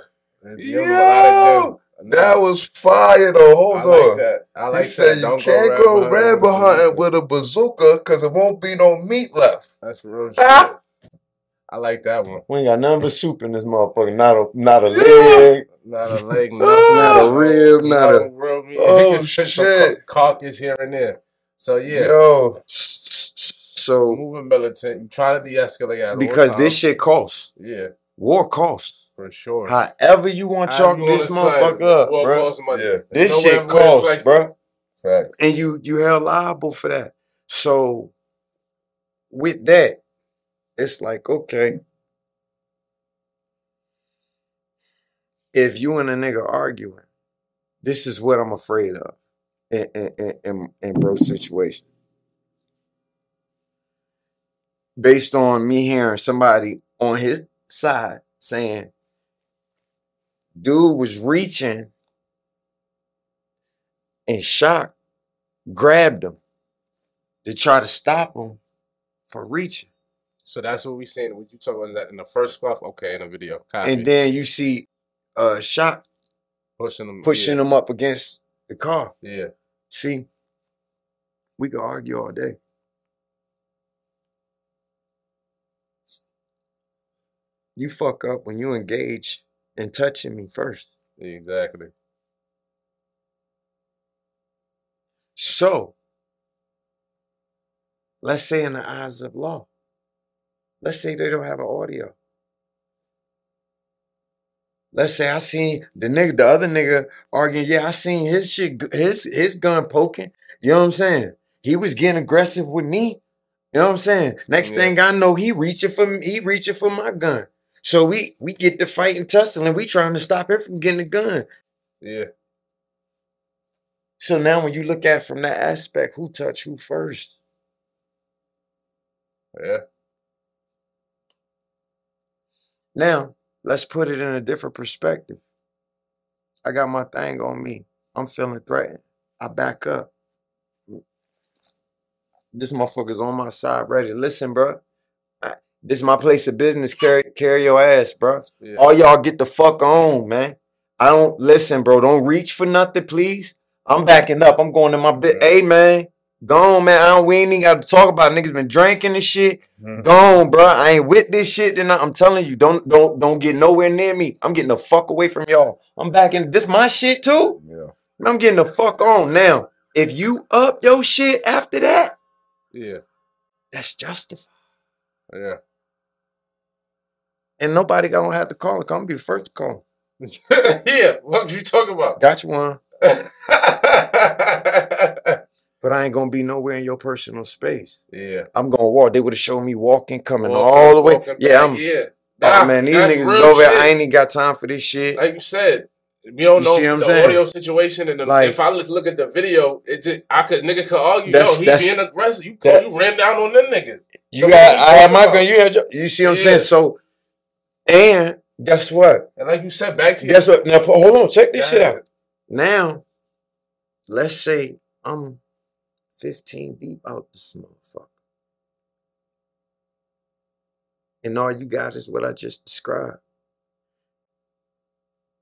Yo, that was fire though. Hold on. That. I like he said that. You can't go rabbit hunting with a bazooka because it won't be no meat left. That's real shit. I like that one. We ain't got nothing but soup in this motherfucker. Not a leg. Not a leg. Not a rib. Not a... Oh, shit. Carcass here and there. So, yeah. Yo. So moving militant, you try to de-escalate at all times. Because this shit costs. Yeah. War costs. For sure. However you want to chalk this motherfucker up, bro. Yeah. This shit costs, bro. Fact. And you held liable for that. So with that, it's like, okay, if you and a nigga arguing, this is what I'm afraid of in bro's situation. Based on me hearing somebody on his side saying, dude was reaching and shock grabbed him to try to stop him from reaching. So that's what we seen. What you talking about that in the first scuff? Okay, in the video. Copy. And then you see shock pushing him up against the car. Yeah. See, we could argue all day. You fuck up when you engage in touching me first. Exactly. So, let's say in the eyes of law, let's say they don't have an audio. Let's say I seen the other nigga arguing, yeah, I seen his shit, his gun poking. You know what I'm saying? He was getting aggressive with me. You know what I'm saying? Next thing I know, he reaching for my gun. So we get to fight and tussling. We trying to stop him from getting a gun. Yeah. So now when you look at it from that aspect, who touched who first? Yeah. Now, let's put it in a different perspective. I got my thing on me. I'm feeling threatened. I back up. This motherfucker's on my side ready. Listen, bro. This is my place of business. Carry your ass, bro. Yeah. All y'all get the fuck on, man. I don't listen, bro. Don't reach for nothing, please. I'm backing up. I'm going to my bit. Hey, man. Gone, man. We ain't even got to talk about it. Niggas been drinking and shit. Mm-hmm. Gone, bro. I ain't with this shit. And I'm telling you, don't get nowhere near me. I'm getting the fuck away from y'all. I'm backing. This my shit too. Yeah. I'm getting the fuck on now. If you up your shit after that, yeah, that's justified. Yeah. And nobody gonna have to call it. I'm gonna be the first to call. Yeah. What you talking about? Got you one. But I ain't gonna be nowhere in your personal space. Yeah, I'm gonna walk. They would have shown me walking, all the way. Yeah, I'm. Yeah, nah, oh, man, these niggas is over. I ain't even got time for this shit. Like you said, we don't know the audio situation, and if I look at the video, I could argue. Yo, he being aggressive. You ran down on them niggas. I had my gun. You had your. You see what I'm saying? So, and guess what? And like you said, back to you. Guess what? Now hold on. Check this shit out. Now, let's say I'm 15 deep out this motherfucker. And all you got is what I just described.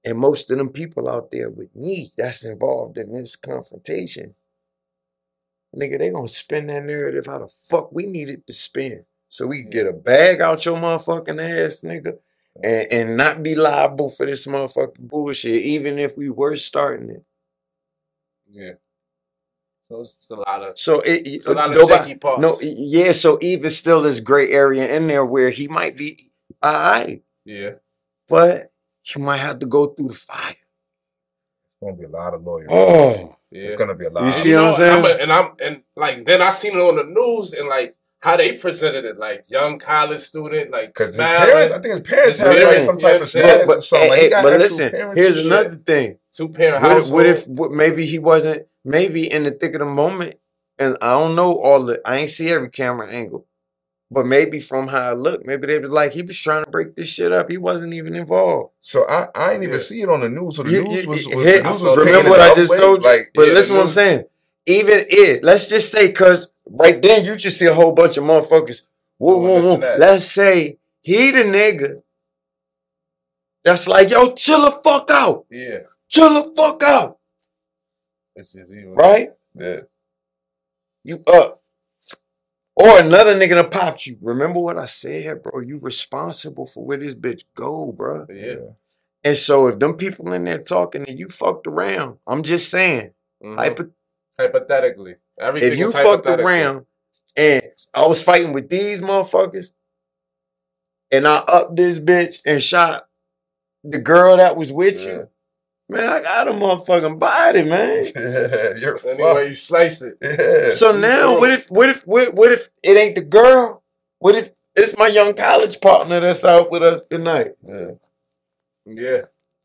And most of them people out there with me that's involved in this confrontation, nigga, they gonna spin that narrative how the fuck we needed to spin. So we can get a bag out your motherfucking ass, nigga, and not be liable for this motherfucking bullshit, even if we were starting it. Yeah. So it's a lot of shaky parts. No, yeah. So even still, this gray area in there where he might be all right. Yeah. But you might have to go through the fire. It's gonna be a lot of lawyers. Oh, yeah. It's gonna be a lot. You see what I'm saying? Then I seen it on the news and like how they presented it, like young college student, like because I think his parents have some type of status. But listen, here's another thing. Two-parent household. What if maybe he wasn't? Maybe in the thick of the moment, and I don't know I ain't see every camera angle, but maybe from how I look, maybe they was like, he was trying to break this shit up. He wasn't even involved. So I ain't even see it on the news. So the news was remember what I just told you? But listen what I'm saying. Even let's just say, because right then you just see a whole bunch of motherfuckers. Whoa. Let's say he the nigga that's like, yo, chill the fuck out. Yeah. Chill the fuck out. This is evil. Right? Yeah. You up. Or another nigga that popped you. Remember what I said, bro? You responsible for where this bitch go, bro. Yeah. And so if them people in there talking and you fucked around, I'm just saying. Mm-hmm. Hypothetically. Everything if you fucked around and I was fighting with these motherfuckers and I upped this bitch and shot the girl that was with you. Man, I got a motherfucking body, man. You're fucked. Anyway, you slice it. Yeah. So now, what if it ain't the girl? What if it's my young college partner that's out with us tonight? Yeah.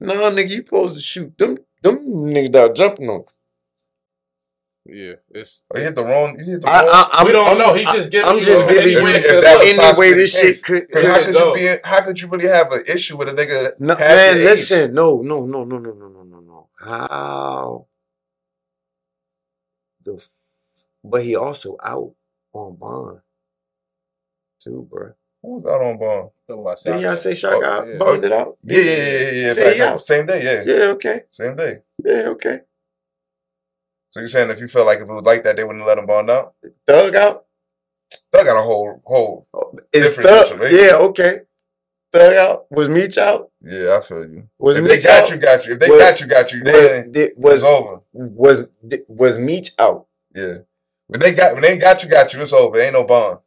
Nah, nigga, you supposed to shoot them niggas that jumping on. Yeah, it's. You hit the wrong. We don't know. He just giving. I'm just giving you any way this shit could. How could you really have an issue with a nigga? No, man, listen. No. How? But he also out on bond too, bro. Who's out on bond? Didn't y'all say Shaka bonded out? Yeah. Same day. Yeah. Okay. Same day. Yeah. Okay. So you're saying if you felt like if it was like that, they wouldn't let him bond out? Thug out? Thug out a whole different situation. Yeah, okay. Thug out? Was Meech out? Yeah, I feel you. Was if Meech they got out? You, got you. If they got you. Then it was over. Was Meech out? Yeah. When they got you, it's over. Ain't no bond.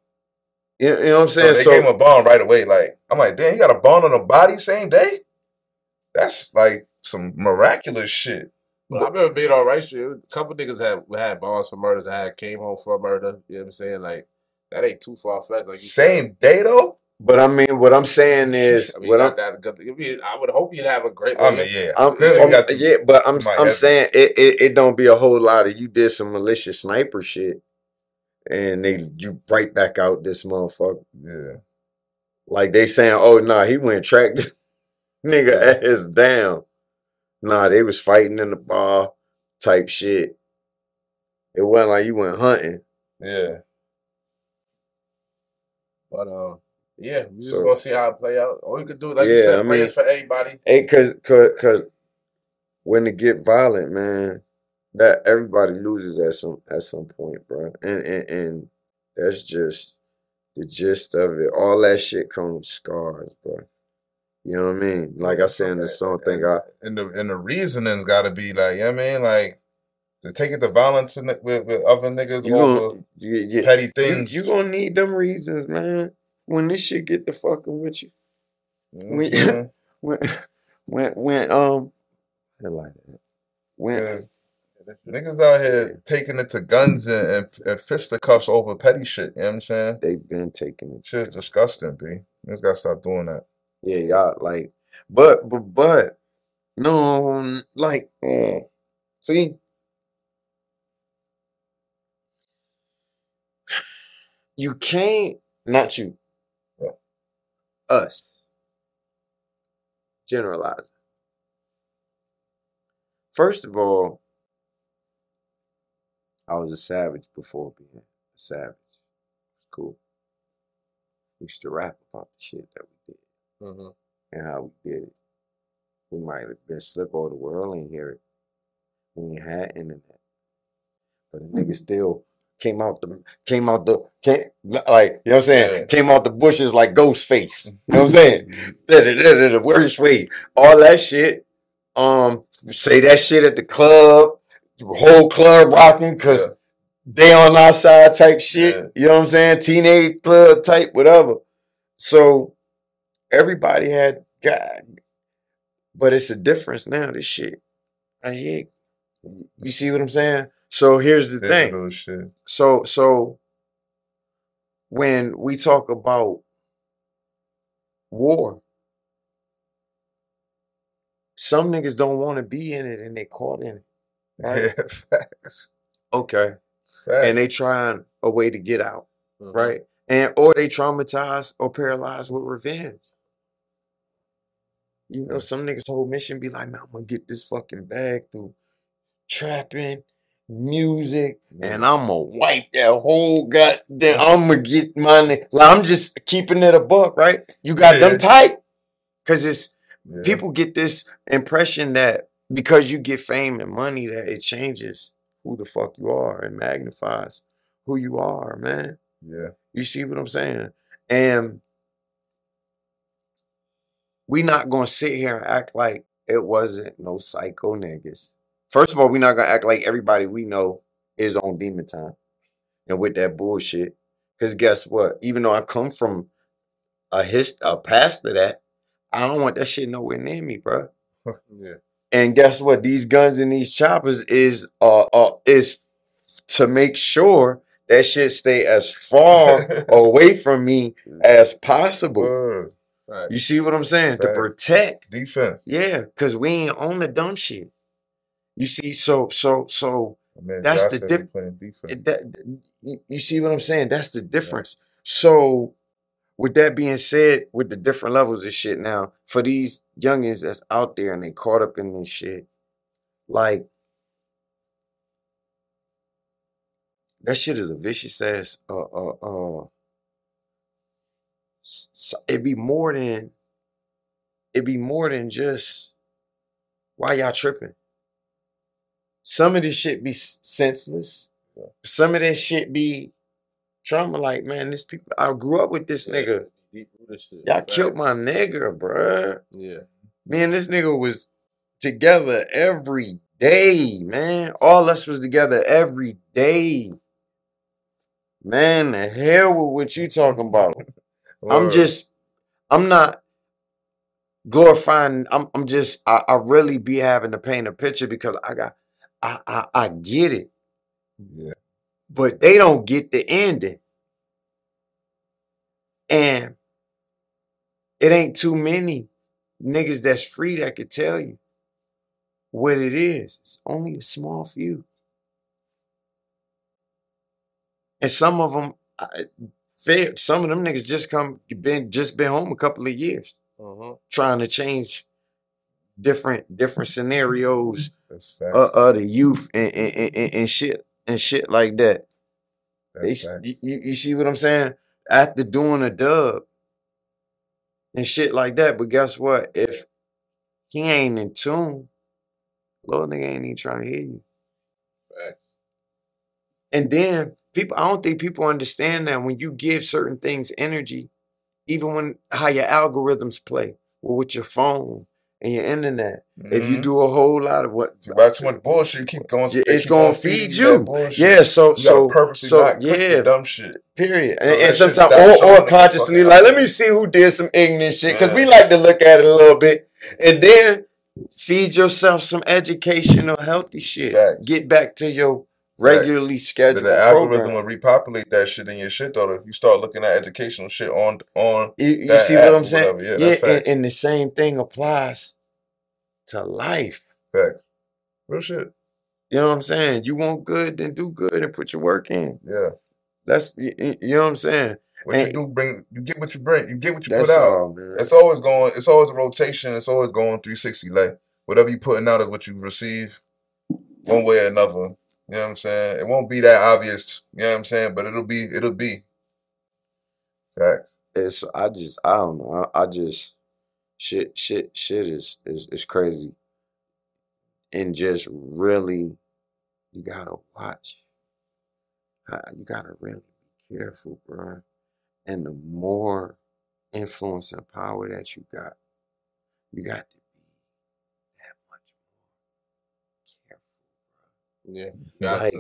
You know what I'm saying? So they gave him a bond right away. Like, I'm like, damn, he got a bond on the body same day? That's like some miraculous shit. I remember being on right shit. A couple niggas had bonds for murders. I had came home for a murder. You know what I'm saying? Like, that ain't too far-fetched. Like same day, though? But, I mean, what I'm saying is... I would hope you'd have a great... I mean, yeah. I'm saying it don't be a whole lot of... You did some malicious sniper shit, and you right back out this motherfucker. Yeah. Like, they saying, oh, nah, he went track this nigga ass down. Nah, they was fighting in the bar type shit. It wasn't like you went hunting. Yeah. But Yeah, we're just going to see how it play out. All you could do, like you said, prayers for everybody. Because when it get violent, man, that everybody loses at some point, bro. And that's just the gist of it. All that shit comes with scars, bro. You know what I mean? Like I said in the song, and the reasoning's got to be like, you know what I mean? Like, to take it to violence with other niggas over petty things. You going to need them reasons, man. When this shit get to fucking with you. Mm-hmm. Niggas out here taking it to guns and fisticuffs over petty shit, you know what I'm saying? They've been taking it. Shit's disgusting, B. You just gotta stop doing that. Yeah, y'all, like, but, no, like, see? You can't, not you, us, generalizing. First of all, I was a savage before being a savage. It's cool. We used to rap about the shit that we did and how we did it. We might have been slip all the world and hear it. We ain't had internet, but a nigga still came out the, like, you know what I'm saying? Yeah. Came out the bushes like Ghostface. You know what I'm saying? The worst way, all that shit. Say that shit at the club. Whole club rocking because they on our side type shit. Yeah. You know what I'm saying? Teenage club type, whatever. So everybody had God. But it's a difference now, this shit. You see what I'm saying? So here's the thing. Shit. So when we talk about war, some niggas don't want to be in it and they caught in it. Right? Yeah, facts. Okay. Facts. And they trying a way to get out, right? Or they traumatized or paralyzed with revenge. You know, some niggas' whole mission be like, man, I'm going to get this fucking bag through trapping, music, and I'm going to wipe that whole goddamn, I'm going to get money. Like, I'm just keeping it above, right? You got them tight. Because it's, people get this impression that because you get fame and money that it changes who the fuck you are and magnifies who you are, man. Yeah. You see what I'm saying? And we not going to sit here and act like it wasn't no psycho niggas. First of all, we not going to act like everybody we know is on demon time and with that bullshit. Because guess what? Even though I come from a past of that, I don't want that shit nowhere near me, bro. Yeah. And guess what? These guns and these choppers is to make sure that shit stay as far away from me as possible. Right. You see what I'm saying? Right. To protect. Defense. Yeah, because we ain't on the dumb shit. You see, so I mean, that's the difference. You see what I'm saying? That's the difference. Yeah. So with that being said, with the different levels of shit now, for these youngins that's out there and they caught up in this shit, like, that shit is a vicious ass, it'd be more than just, why y'all tripping? Some of this shit be senseless. Some of that shit be trauma, like, man, this people. I grew up with this nigga. Y'all killed my nigga, bruh. Yeah. Me and this nigga was together every day, man. All us was together every day. Man, the hell with what you talking about. I'm not glorifying. I really be having to paint a picture because I get it. Yeah. But they don't get the ending. And it ain't too many niggas that's free that could tell you what it is. It's only a small few. And some of them, some of them niggas just been home a couple of years, trying to change different scenarios of the youth and shit. And shit like that. You see what I'm saying? After doing a dub, and shit like that. But guess what? If he ain't in tune, little nigga ain't even trying to hear you. Right. And then people, I don't think people understand that when you give certain things energy, even when how your algorithms play, well, with your phone and your internet, mm-hmm. if you do a whole lot of what, about too much bullshit, you keep going. It's gonna feed you. Yeah, so purposely the dumb shit. Period. So and sometimes, or consciously, like, let me see who did some ignorant shit, because we like to look at it a little bit, and then feed yourself some educational, healthy shit. Facts. Get back to your regularly scheduled. The algorithm will repopulate that shit in your shit, though. If you start looking at educational shit on you see what I'm saying? Whatever. Yeah, that's and the same thing applies to life. Fact, real shit. You know what I'm saying? You want good, then do good and put your work in. Yeah, that's you know what I'm saying. What and, you do bring, you get what you bring. You get what you put out. All, it's always going. It's always a rotation. It's always going 360. Like whatever you putting out is what you receive, one way or another. You know what I'm saying? It won't be that obvious, you know what I'm saying? But it'll be. Fact. It's I don't know. I just shit is crazy. And just really you gotta watch. You gotta really be careful, bro. And the more influence and power that you got to be that much more careful. Yeah, like,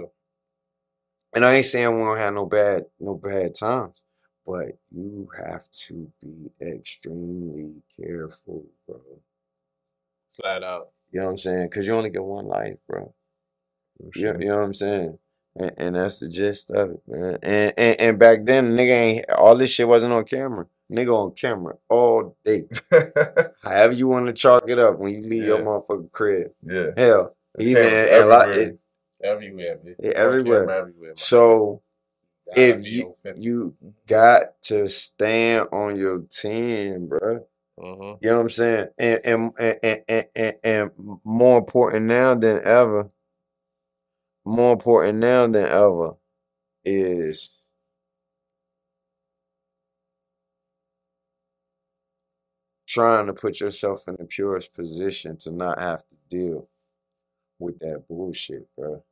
and I ain't saying we don't have no bad times, but you have to be extremely careful, bro. Flat out. You know what I'm saying? Because you only get one life, bro. Sure. You know what I'm saying? And that's the gist of it, man. And back then, nigga ain't all this shit wasn't on camera. Nigga on camera all day. However you want to chalk it up when you leave your motherfucking crib. Yeah. Hell, it's even a lot. Everywhere, man. Yeah, everywhere. So, if you got to stand on your team, bro. Uh-huh. You know what I'm saying? And more important now than ever. More important now than ever is trying to put yourself in the purest position to not have to deal with that bullshit, bro.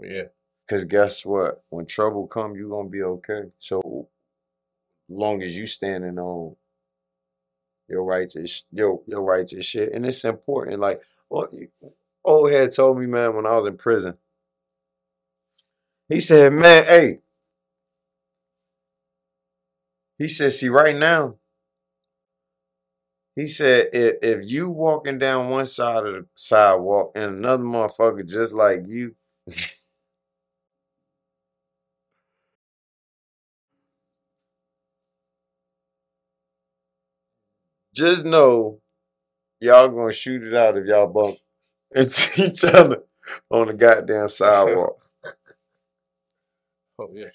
Yeah. Because guess what? When trouble comes, you're going to be okay. So long as you standing on your righteous shit. And it's important. Like, old head told me, man, when I was in prison, he said, man, hey. He said, see, right now, he said, if you walking down one side of the sidewalk and another motherfucker just like you, just know y'all gonna shoot it out if y'all bump into each other on the goddamn sidewalk. Oh yeah,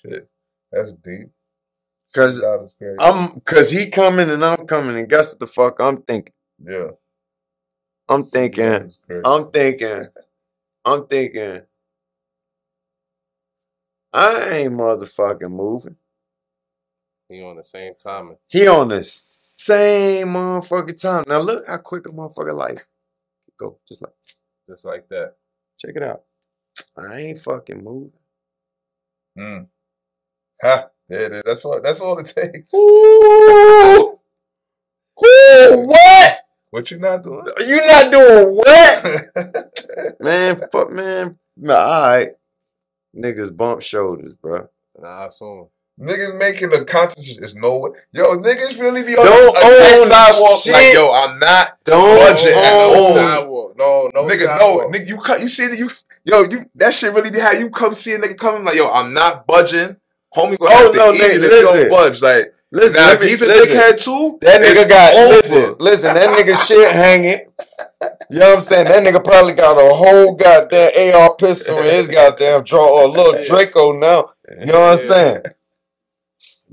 that's deep. Cause he coming and I'm coming and guess what the fuck I'm thinking? Yeah, I'm thinking. I ain't motherfucking moving. He on the same motherfucking time. Now look how quick a motherfucker life go, just like that. Check it out. I ain't fucking moving. Ha. There it is. That's all it takes. Ooh. What? What you not doing? You not doing what? Man, fuck, man. Nah, all right. Niggas bump shoulders, bro. Nah, I saw him. Niggas making a conscious. There's no way. Yo, niggas really be on the sidewalk. Shit. Like, yo, I'm not budget at all. Sidewalk. No, nigga, sidewalk. No, nigga, you see that you that shit really be how you come see a nigga coming like, yo, I'm not budging. Homie gonna have to eat it if you don't budge. Like, listen, now, if he's a dickhead too, that nigga got over. Listen, that nigga shit hanging. You know what I'm saying? That nigga probably got a whole goddamn AR pistol in his goddamn drawer, or a little Draco now. You know what I'm saying?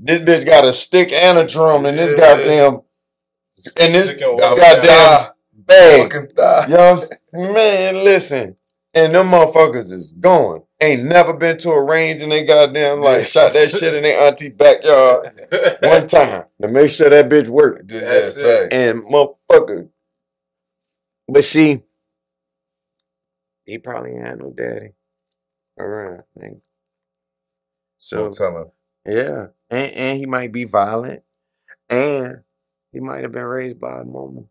This bitch got a stick and a drum in this goddamn, in this goddamn bag. You know what I'm saying? Man, listen. And them motherfuckers is gone. Ain't never been to a range and they goddamn like shot that shit in their auntie backyard one time to make sure that bitch worked. That's it. And motherfucker. But see, he probably ain't had no daddy around. Nigga. So don't tell him. Yeah. And he might be violent. And he might have been raised by a mama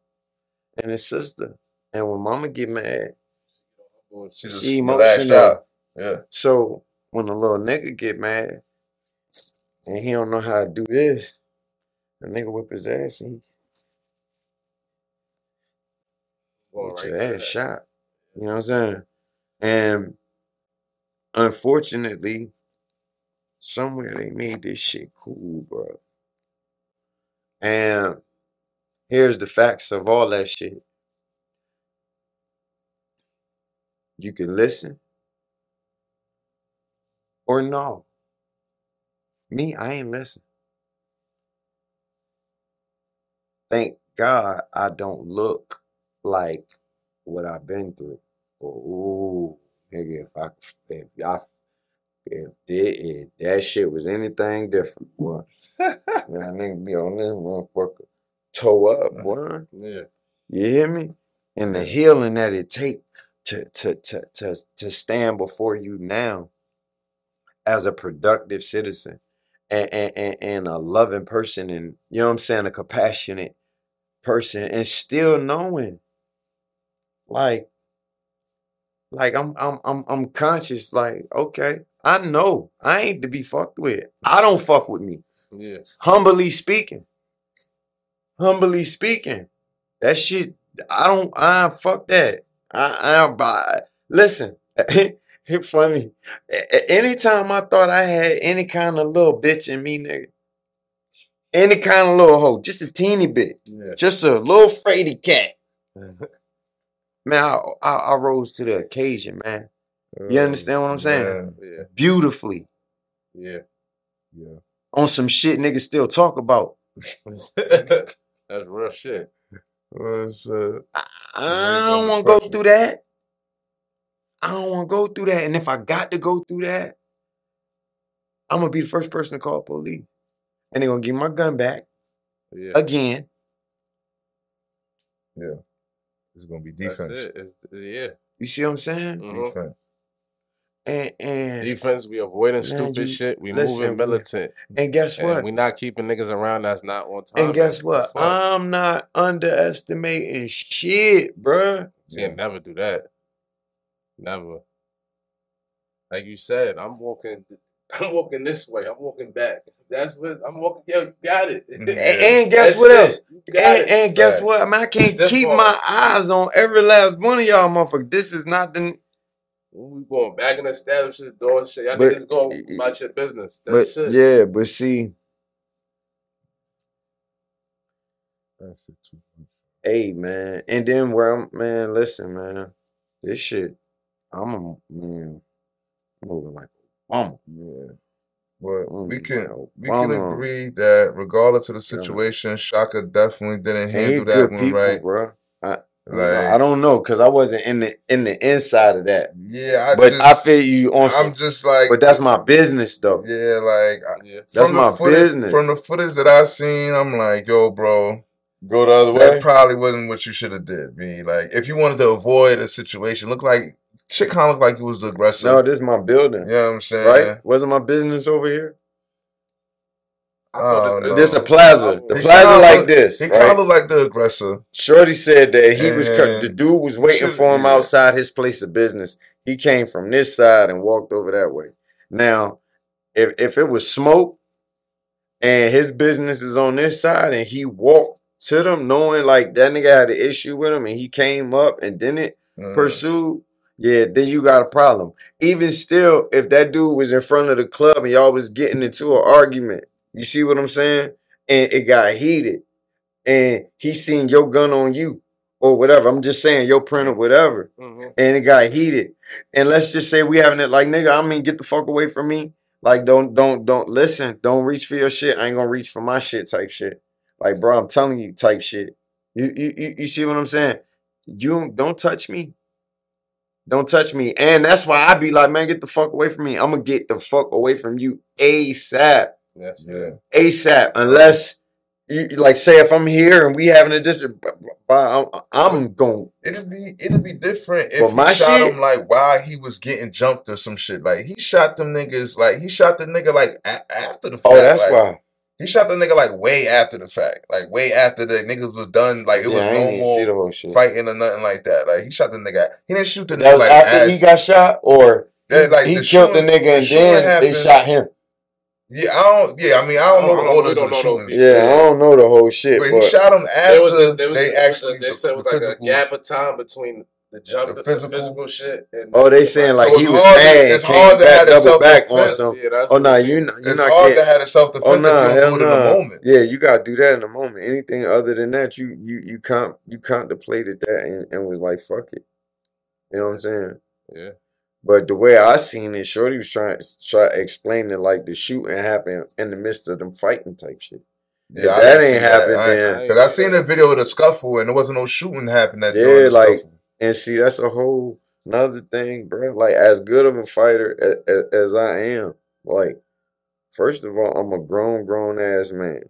and his sister. And when mama get mad, she emotional. Out. Yeah. So when a little nigga get mad and he don't know how to do this, the nigga whip his ass and get your ass shot. You know what I'm saying? And unfortunately, somewhere they made this shit cool, bro. And here's the facts of all that shit. You can listen or no. Me, I ain't listen. Thank God I don't look like what I've been through. Ooh, nigga, if that shit was anything different, boy. I nigga be on this motherfucker toe up, boy. Yeah. You hear me? And the healing that it takes to stand before you now as a productive citizen and a loving person and, you know what I'm saying, a compassionate person and still knowing like I'm conscious, like, okay, I know I ain't to be fucked with. I don't fuck with me. Yes. Humbly speaking. That shit I fuck that. I listen, it's funny. Anytime I thought I had any kind of little bitch in me, nigga, any kind of little hoe, just a teeny bit, yeah, just a little fraidy cat, man, I rose to the occasion, man. You understand what I'm saying? Yeah. Beautifully. Yeah. On some shit niggas still talk about. That's real shit. I don't want to go through that. And if I got to go through that, I'm going to be the first person to call police. And they're going to give my gun back again. Yeah. It's going to be defense. That's it. You see what I'm saying? Mm-hmm. Defense. And defense, we avoiding stupid shit. We moving militant. And guess what? And we not keeping niggas around that's not on time. And guess what? I'm not underestimating shit, bruh. Can't never do that. Never. Like you said, I'm walking this way. I'm walking back. That's what I'm walking. Yo, you got it. And guess what else? And guess what? I mean, I can't keep my eyes on every last one of y'all motherfuckers. This is not the... We going back in the establishment, door and shit. Y'all niggas going about your business. That's it. Yeah, but see, hey man, and then where I'm, man, listen, man, this shit, I'm moving like Obama. Yeah, but we can agree that regardless of the situation, Chaka definitely didn't handle that one right, bro. I don't know because I wasn't in the inside of that. Yeah, I feel you on. I'm just like, but that's my business though. Yeah, that's my business. From the footage that I seen, I'm like, yo, bro, go the other way. That probably wasn't what you should have did. Me, like, if you wanted to avoid a situation, look like shit kind of looked like it was aggressive. No, this is my building. You know what I'm saying? Right? Wasn't my business over here? This a plaza. The plaza like this. He kind of looked like the aggressor. Shorty said that he was. The dude was waiting for him outside his place of business. He came from this side and walked over that way. Now, if it was smoke and his business is on this side and he walked to them knowing like that nigga had an issue with him and he came up and didn't pursue, yeah, then you got a problem. Even still, if that dude was in front of the club and y'all was getting into an argument. You see what I'm saying? And it got heated. And he seen your gun on you or whatever. I'm just saying your print or whatever. Mm-hmm. And it got heated. And let's just say we having it like, nigga, I mean, get the fuck away from me. Like, don't listen. Don't reach for your shit. I ain't gonna reach for my shit type shit. Like, bro, I'm telling you type shit. You see what I'm saying? You don't touch me. Don't touch me. And that's why I be like, man, get the fuck away from me. I'm going to get the fuck away from you ASAP. Yes, yeah. ASAP. Unless, you, like, say if I'm here and we having a discussion, I'm going. It'd be different if he shot him, like, while he was getting jumped or some shit. Like, he shot them niggas. Like, he shot the nigga, like, after the fact. Oh, that's like, why. He shot the nigga, like, way after the fact. Like, way after the niggas was done. Like, it was no more fighting or nothing like that. Like, he shot the nigga. He didn't shoot the nigga, like, after he got shot, or he killed the nigga and then they shot him. Yeah, I mean, I don't know the orders of the shooting. Yeah, I don't know the whole shit. But he shot him after they actually... They said it was like a gap of time between the jump, the physical shit. And oh, they saying like he was mad. It's hard to have double back on something. Oh, no, you're not getting... It's hard to have a self-defense in the moment. Yeah, you got to do that in the moment. Anything other than that, you contemplated that and was like, fuck it. You know what I'm saying? Yeah. But the way I seen it, shorty was trying to explain it like the shooting happened in the midst of them fighting type shit. Yeah, if that ain't happened, man. Because I seen a video of the scuffle and there wasn't no shooting happening that day. Yeah, like, scuffle. And see, that's a whole another thing, bro. Like, as good of a fighter as I am, like, first of all, I'm a grown ass man.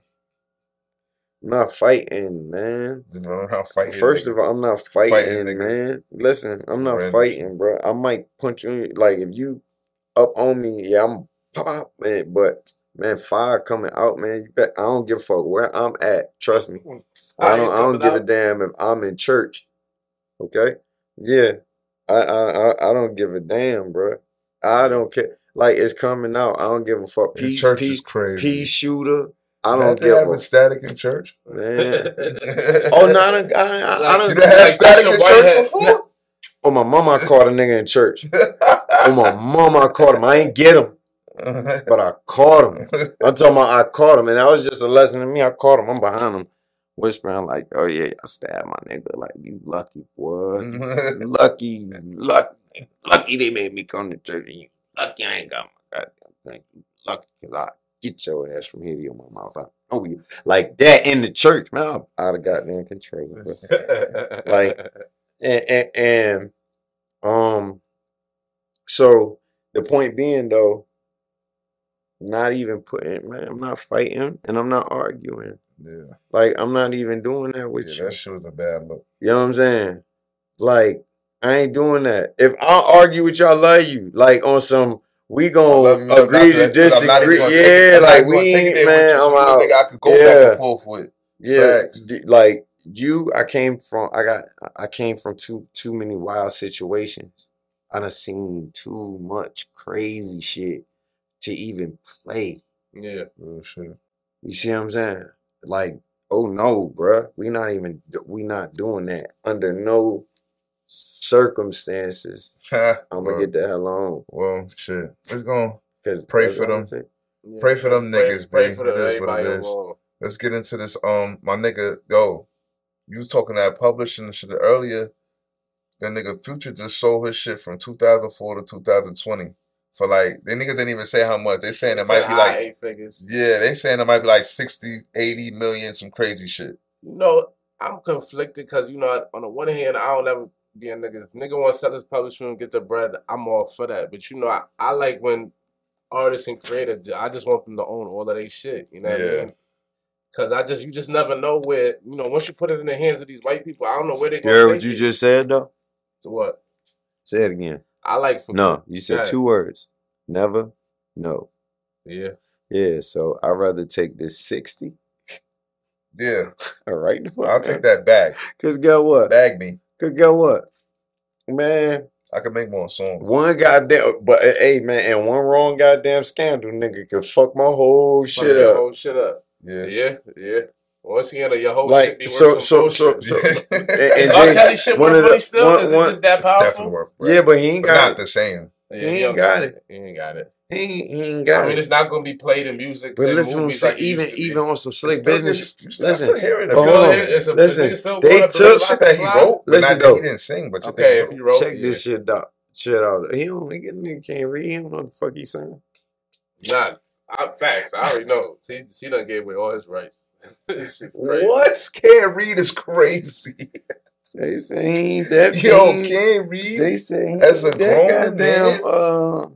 I'm not fighting, man. I'm not fighting. First of all, I'm not fighting, man. Listen, I'm not fighting, bro. I might punch you. Like, if you up on me, yeah, I'm pop, man. But, man, fire coming out, man. You bet. I don't give a fuck where I'm at. Trust me. I don't give a damn if I'm in church. Okay? Yeah. I don't give a damn, bro. I don't care. Like, it's coming out. I don't give a fuck. P, church P, is crazy. P shooter. I don't give a static in church, man. Oh no, I don't. You didn't have static in church before? No. Oh, my mama caught a nigga in church. Oh, my mama caught him. I ain't get him, but I caught him. I'm talking about I caught him, and that was just a lesson to me. I caught him. I'm behind him, whispering like, "Oh yeah, I stabbed my nigga. Like, you lucky boy, lucky they made me come to church, and you lucky I ain't got my goddamn thing. Lucky I." Get your ass from here to your mama. I was like, oh, you like that in the church, man. I'm out of goddamn control. Like, so the point being though, not even putting, man, I'm not fighting and I'm not arguing. Yeah. Like, I'm not even doing that with you. That shit was a bad look. You know what I'm saying? Like, I ain't doing that. If I argue with you, I love you. Like, on some, we gonna agree to disagree. Yeah, like, we ain't, man. I'm out. I could go back and forth with. Yeah, like, you. I came from too many wild situations. I done seen too much crazy shit to even play. Yeah, sure. You see what I'm saying? Like, oh no, bruh. We not doing that under no circumstances. I'm gonna get the hell on. Well, shit. Let's go. Pray for them. Pray for them niggas, bro. Let's get into this. My nigga, yo, you was talking that publishing shit earlier. That nigga Future just sold his shit from 2004 to 2020 for like, the niggas didn't even say how much. They saying it might be like 8 figures. Yeah, they saying it might be like 60, 80 million, some crazy shit. You know, I'm conflicted because, you know, on the one hand, I don't ever. Yeah, nigga want to sell his publishing and get the bread. I'm all for that, but you know, I like when artists and creators. I just want them to own all of their shit. You know, what I mean? Because you just never know where. You know, once you put it in the hands of these white people, I don't know where they. Heard what you just said though? So what? Say it again. I like. For no, you said two words. Never. No. Yeah. Yeah. So I'd rather take this 60. Yeah. All right. I'll take that back. Cause get what? Bag me. Cause get what? Man. I could make more songs. One goddamn, but hey man, and one wrong goddamn scandal, nigga, could fuck my whole shit up. Whole shit up. Yeah. Yeah, yeah. Once again, your whole like, shit be worth so and R. Kelly shit worth money still? Is it just that powerful? Worth, yeah, but he ain't got it. Not the same. Yeah, he ain't got it. He ain't got it. He ain't got it. I mean, it's not going to be played in music. But listen, movies, like even on some slick business. Listen, they took shit that he wrote. Listen, though. He didn't sing, but okay, if he wrote. Check this shit out. He don't think a nigga can't read. He don't know what the fuck he saying. Nah, facts. I already know. He done gave away all his rights. What? Can't read is crazy. They seen that. Yo, King Reed. They seen as a grown man.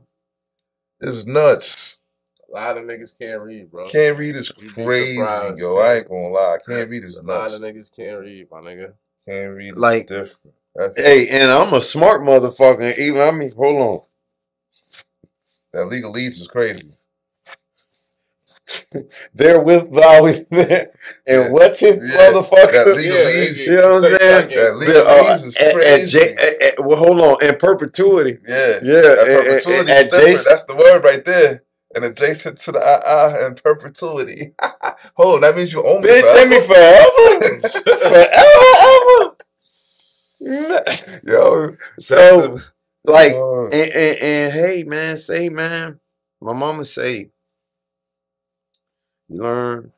It's nuts. A lot of niggas can't read, bro. Can't read is crazy, yo. I ain't gonna lie. Can't read is nuts. A lot of niggas can't read, my nigga. Can't read like is different. That's hey, and I'm a smart motherfucker. Even I mean, hold on. That legalese is crazy. Therewith thou with that, and what's his motherfucker? That legalese, you know what I'm saying? That legalese is crazy. Well, hold on, in perpetuity. Yeah, yeah. Perpetuity is different. That's the word right there. And adjacent to the in perpetuity. Hold on, that means you own me, bitch, forever. Bitch, me forever. Forever, ever. Yo. So, like, and hey, man, say, man, my mama say, you learn,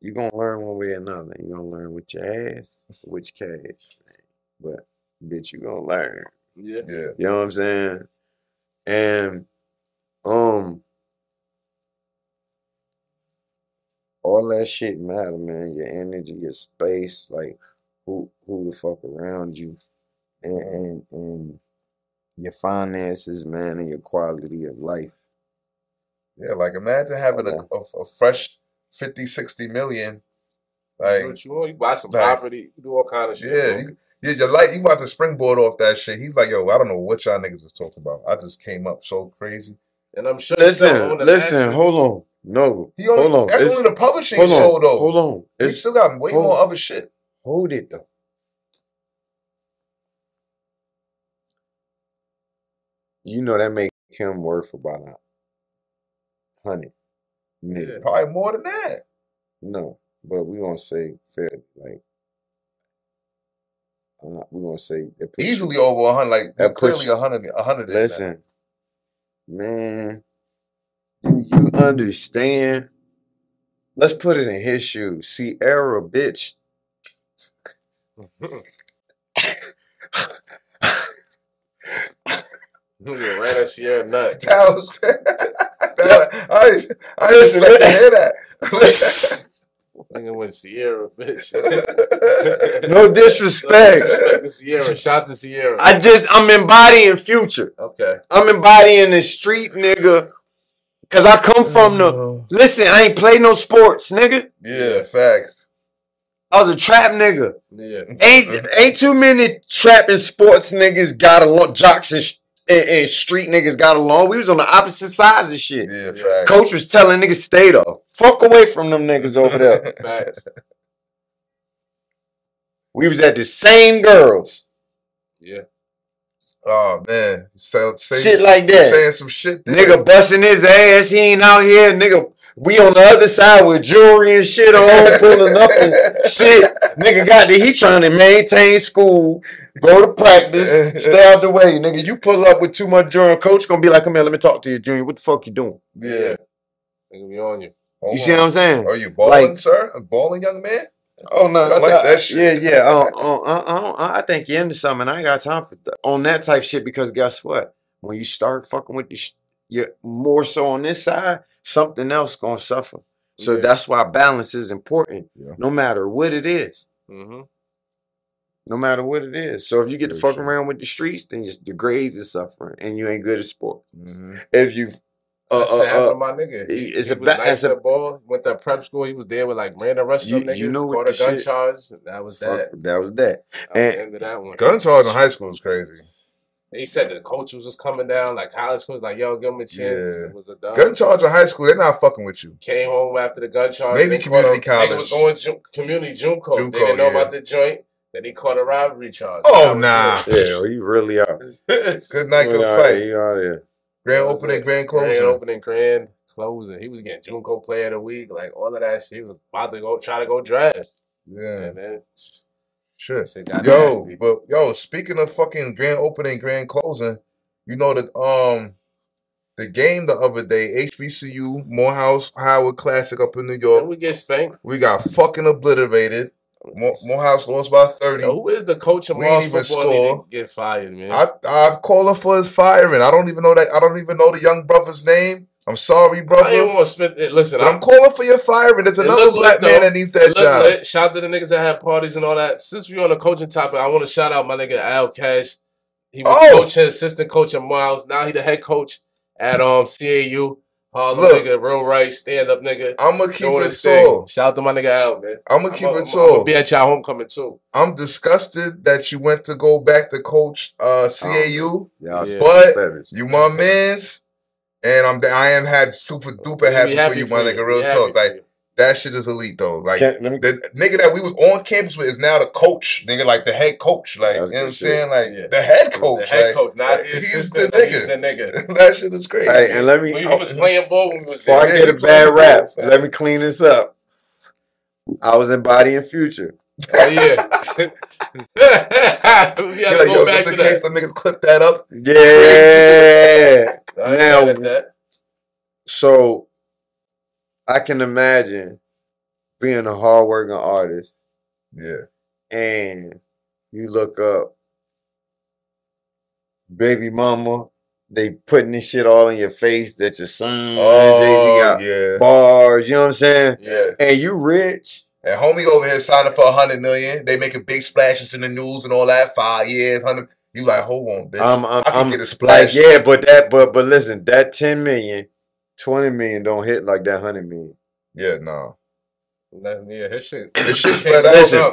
you're going to learn one way or another. You're going to learn with your ass, with your cash. But, bitch, you're going to learn. Yeah. Yeah. You know what I'm saying? And, all that shit matter, man. Your energy, your space, like who the fuck around you, and your finances, man, and your quality of life. Yeah, like imagine having a fresh 50, 60 million. Like you buy some property, you do all kind of shit. Yeah. Yeah, you're like, you about to springboard off that shit. He's like, yo, I don't know what y'all niggas was talking about. I just came up so crazy. And I'm sure. Listen, hold on. No, he only, hold on. That's only the publishing show, though. Hold on. He still got way more other shit. Hold it, though. You know that makes him worth about 100 million. Yeah, probably more than that. No, but we're going to say fair, like, we're gonna say easily over 100, like clearly 100. Listen, man, do you understand? Let's put it in his shoes. Sierra, bitch. You right at Sierra nut. That was crazy. I didn't expect to hear that. Nigga went Sierra, bitch. No disrespect. Sierra, shout to Sierra. I'm embodying Future. Okay. I'm embodying the street, nigga. Cause I come from the. Listen, I ain't play no sports, nigga. Yeah, facts. I was a trap nigga. Yeah. Ain't too many trap and sports niggas got along. Jocks and street niggas got along. We was on the opposite sides of shit. Yeah, facts. Coach was telling niggas stay the fuck away from them niggas over there. Facts. We was at the same girls. Yeah. Oh man, shit like that. Saying some shit. There. Nigga busting his ass. He ain't out here. Nigga, we on the other side with jewelry and shit on, pulling up and shit. Nigga got that. He trying to maintain school, go to practice, stay out the way. Nigga, you pull up with too much jewelry, coach gonna be like, "Come here, let me talk to you, Junior. What the fuck you doing?" Yeah, nigga be on you. Hold you on. See what I'm saying? Are you balling, like, sir? A balling young man? Oh no, I like that shit. Yeah, yeah. I think you're into something. I ain't got time for that. On that type shit, because guess what? When you start fucking with you're more so on this side, something else gonna suffer. So that's why balance is important, no matter what it is. Mm-hmm. No matter what it is. So if you get to fuck around with the streets, then the grades are suffering, and you ain't good at sports. Mm-hmm. If you my nigga. He was nice at ball. Went to prep school. He was there with like random restaurant niggas. You know what the gun charge. That was that. That was that. And that one. Gun charge in high school is crazy. They said the coaches was coming down, like college schools, like, yo, give him a chance. Yeah. It was a dumb. Gun charge in high school, they're not fucking with you. Came home after the gun charge. Maybe community college. They was going community Junco. They didn't know about the joint. Then he caught a robbery charge. Oh, nah. Yeah, you really out. Good night, good fight. You out here. Grand opening, grand closing. Grand opening, grand closing. He was getting Junco Player of the Week, like all of that shit. He was about to go try to go draft. Yeah, man. Sure. Yo, nasty. But yo, speaking of fucking grand opening, grand closing, you know that the game the other day, HBCU Morehouse Howard Classic up in New York. Did we get spanked? We got fucking obliterated. Morehouse lost by 30. Yo, who is the coach of Morehouse football? He get fired, man. I've called him for his firing. I don't even know the young brother's name. I'm sorry, brother. I ain't want to spend it. Listen, I'm calling for your fire, and there's another black man that needs that job. Lit. Shout out to the niggas that had parties and all that. Since we on the coaching topic, I want to shout out my nigga Al Cash. He was coaching, assistant coach at Miles. Now he the head coach at CAU. Look, nigga, real right, stand up, nigga. I'm gonna keep it tall. Shout out to my nigga Al, man. I'm gonna keep it tall. I'm gonna be at y'all homecoming too. I'm disgusted that you went to go back to coach CAU, but you my man's. And I am super duper happy for you, my nigga. Real talk, like that shit is elite though. Like the nigga that we was on campus with is now the coach, nigga. Like the head coach, like you know what I'm saying, like the head coach, not he's the nigga. That shit is crazy. Hey, and let me. I was playing ball when we was there. Before I get a bad rap, let me clean this up. I was embodying Future. Oh yeah. Yo, just in case some niggas clip that up. Yeah. Now, so I can imagine being a hardworking artist. Yeah. And you look up Baby Mama. They putting this shit all in your face that your son Jay-Z got bars. You know what I'm saying? Yeah. And you rich. And homie over here signing for $100 million. They making big splashes in the news and all that. 5 years, 100. You like, hold on, bitch. I can get a splash. Like, yeah, but that, but listen, that $10 million, $20 million don't hit like that $100 million. Yeah, no. Yeah, his shit. His shit spread out. Listen,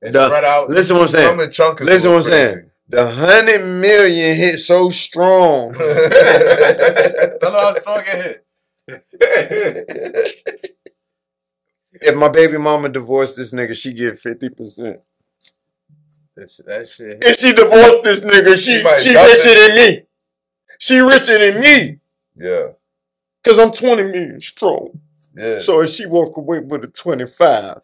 it's spread out. Listen what I'm saying. Listen what I'm saying. The $100 million hit so strong. Tell her how strong it hit. If my baby mama divorced this nigga, she get 50%. That shit. If she divorced this nigga, she richer than me. She richer than me. Yeah. Because I'm 20 million strong. Yeah. So if she walk away with a 25.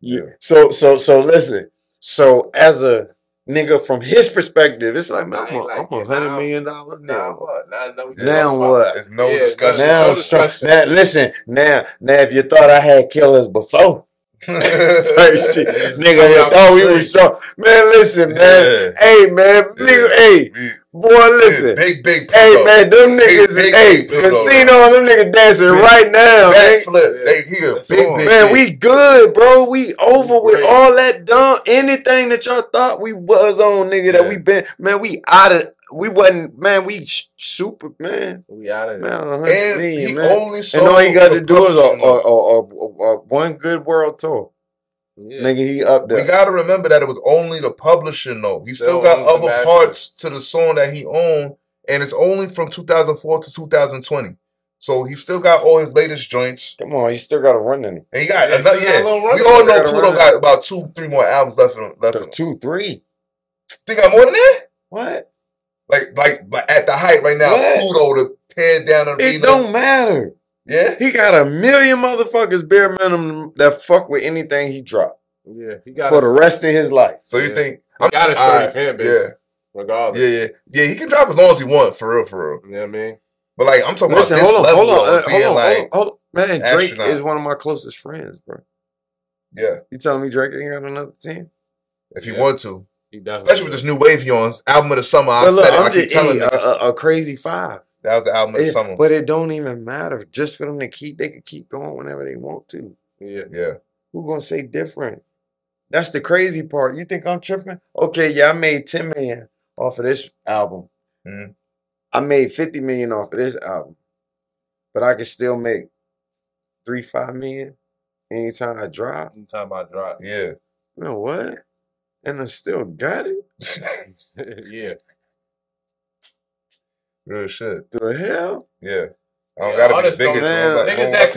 Yeah. So listen. So as a nigga from his perspeptive, it's like, man, I'm $100 million now. Now what? There's no discussion. Now, listen, now if you thought I had killers before, nigga, you thought we was strong. Man, listen, man. Hey, man, nigga, hey, boy, listen. Big. Hey, man, them niggas, hey, casino, them niggas dancing right now. Backflip, they here, big. Man, we good, bro. We over with all that dumb anything that y'all thought we was on, nigga. That we been, man. We out of. We wasn't, man. We super, man. We out of there. And he only sold. And all he got to do is a one good world tour. Yeah. Nigga, he up there. We got to remember that it was only the publishing, though. He still got other parts to the song that he owned, and it's only from 2004 to 2020. So he still got all his latest joints. Come on, he still got a run in it. And he got another. Yeah, we all know Pluto got about 2-3 more albums left. 2-3. They got more than that. What? Like at the height right now, what? Pluto to tear down the arena. It don't matter. Yeah? He got a million motherfuckers bare minimum that fuck with anything he dropped. Yeah. He got for the rest of his life. So you think he got a straight fan base. Yeah. Regardless. Yeah, he can drop as long as he wants, for real. You know what I mean? But like I'm talking about this level of being like man, Drake is one of my closest friends, bro. Yeah. You telling me Drake ain't got another team? If he want to. Especially with this new wave he on, album of the summer. I keep telling you, a crazy five. That was the album of the summer. But it don't even matter. Just for them to keep, they can keep going whenever they want to. Yeah. Who gonna say different? That's the crazy part. You think I'm tripping? Okay, I made $10 million off of this album. Mm-hmm. I made $50 million off of this album, but I can still make $3-5 million anytime I drop. Yeah. You know what? And I still got it? Yeah. Real shit. The hell? Yeah. I don't gotta be the biggest.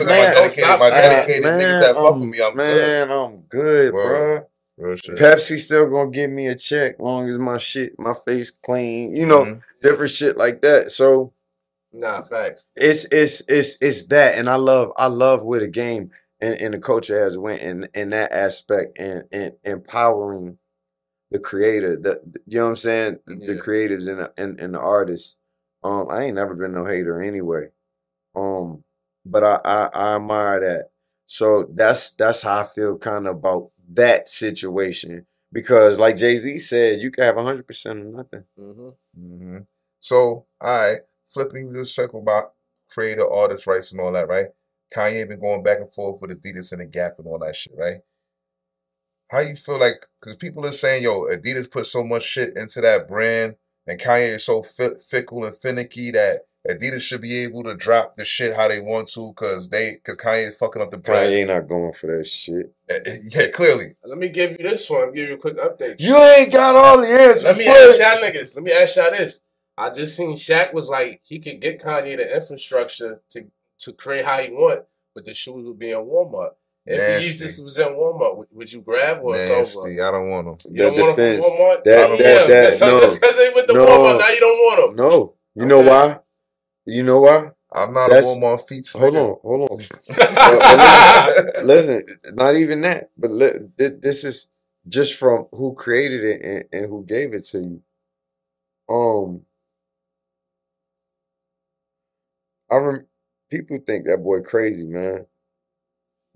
Niggas that fuck with me, I'm good. Man, I'm good, bro. Real shit. Pepsi still gonna give me a check long as my face clean. You know, different shit like that. So facts. It's that. And I love where the game and the culture has went in that aspect and empowering the creator, you know what I'm saying? The creatives and the artists. I ain't never been no hater anyway. But I admire that. So that's how I feel kind of about that situation because, like Jay-Z said, you can have 100% of nothing. Mm-hmm. Mm-hmm. So, all right, flipping the circle about creator, artist rights and all that, right? Kanye been going back and forth with Adidas and the Gap and all that shit, right? How you feel like, because people are saying, yo, Adidas put so much shit into that brand and Kanye is so fickle and finicky that Adidas should be able to drop the shit how they want to because Kanye is fucking up the brand. Kanye not going for that shit. Yeah, clearly. Let me give you this one. Give you a quick update. You ain't got all the answers. Let me ask y'all niggas. Let me ask y'all this. I just seen Shaq was like, he could get Kanye the infrastructure to create how he want, but the shoes would be in Walmart. If Yeezus was in Walmart, would you grab or it's over? I don't want them. You don't want them from Walmart? Just because they went to Walmart, now you don't want them. No. You know why? You know why? I'm not a Walmart feature. Hold on. Listen, not even that. But this is just from who created it and who gave it to you. People think that boy crazy, man.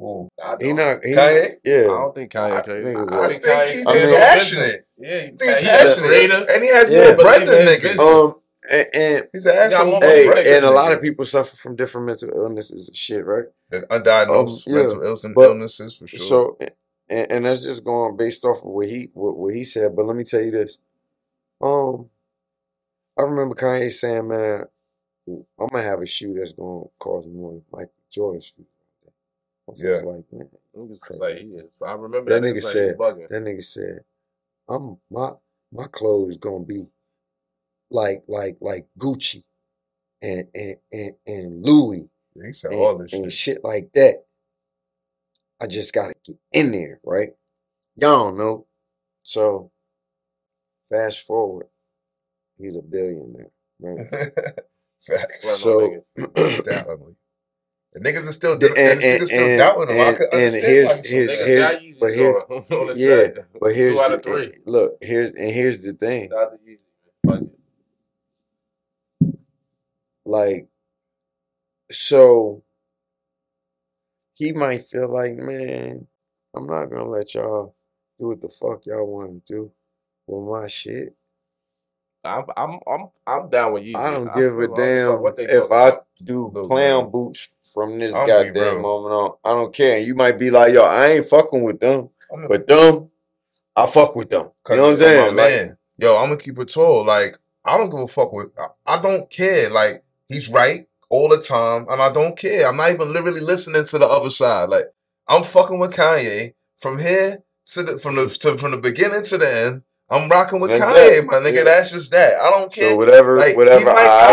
Ooh, Kanye? Yeah. I don't think Kanye crazy. I think he's passionate. Yeah, he's passionate. And he has more breath than niggas. And he's an asshole. And a lot of people suffer from different mental illnesses and shit, right? Undiagnosed mental illnesses for sure. So, and that's just going based off of what he said. But let me tell you this. I remember Kanye saying, "Man, I'm gonna have a shoe that's gonna cost more than Michael Jordan's shoe." Yeah, I remember that nigga said. That nigga said, "I'm my clothes gonna be like Gucci and Louis and shit like that. I just gotta get in there, right? Y'all know." So, fast forward, he's a billionaire, right? Facts. So, the niggas are still doubting him. But here's 2 out of 3. Look, here's the thing. Like, so he might feel like, man, I'm not gonna let y'all do what the fuck y'all want to do with my shit. I'm down with you. I don't give a damn if I do clown boots from this goddamn moment on. I don't care. And you might be like, yo, I ain't fucking with them, but them, I fuck with them. You know what I'm saying, man? Yo, I'm gonna keep it tall. Like, I don't give a fuck with. I don't care. Like, he's right all the time, and I don't care. I'm not even literally listening to the other side. Like, I'm fucking with Kanye from here to from the beginning to the end. I'm rocking with Kanye, my nigga. Yeah. That's just that. I don't care. So whatever. He might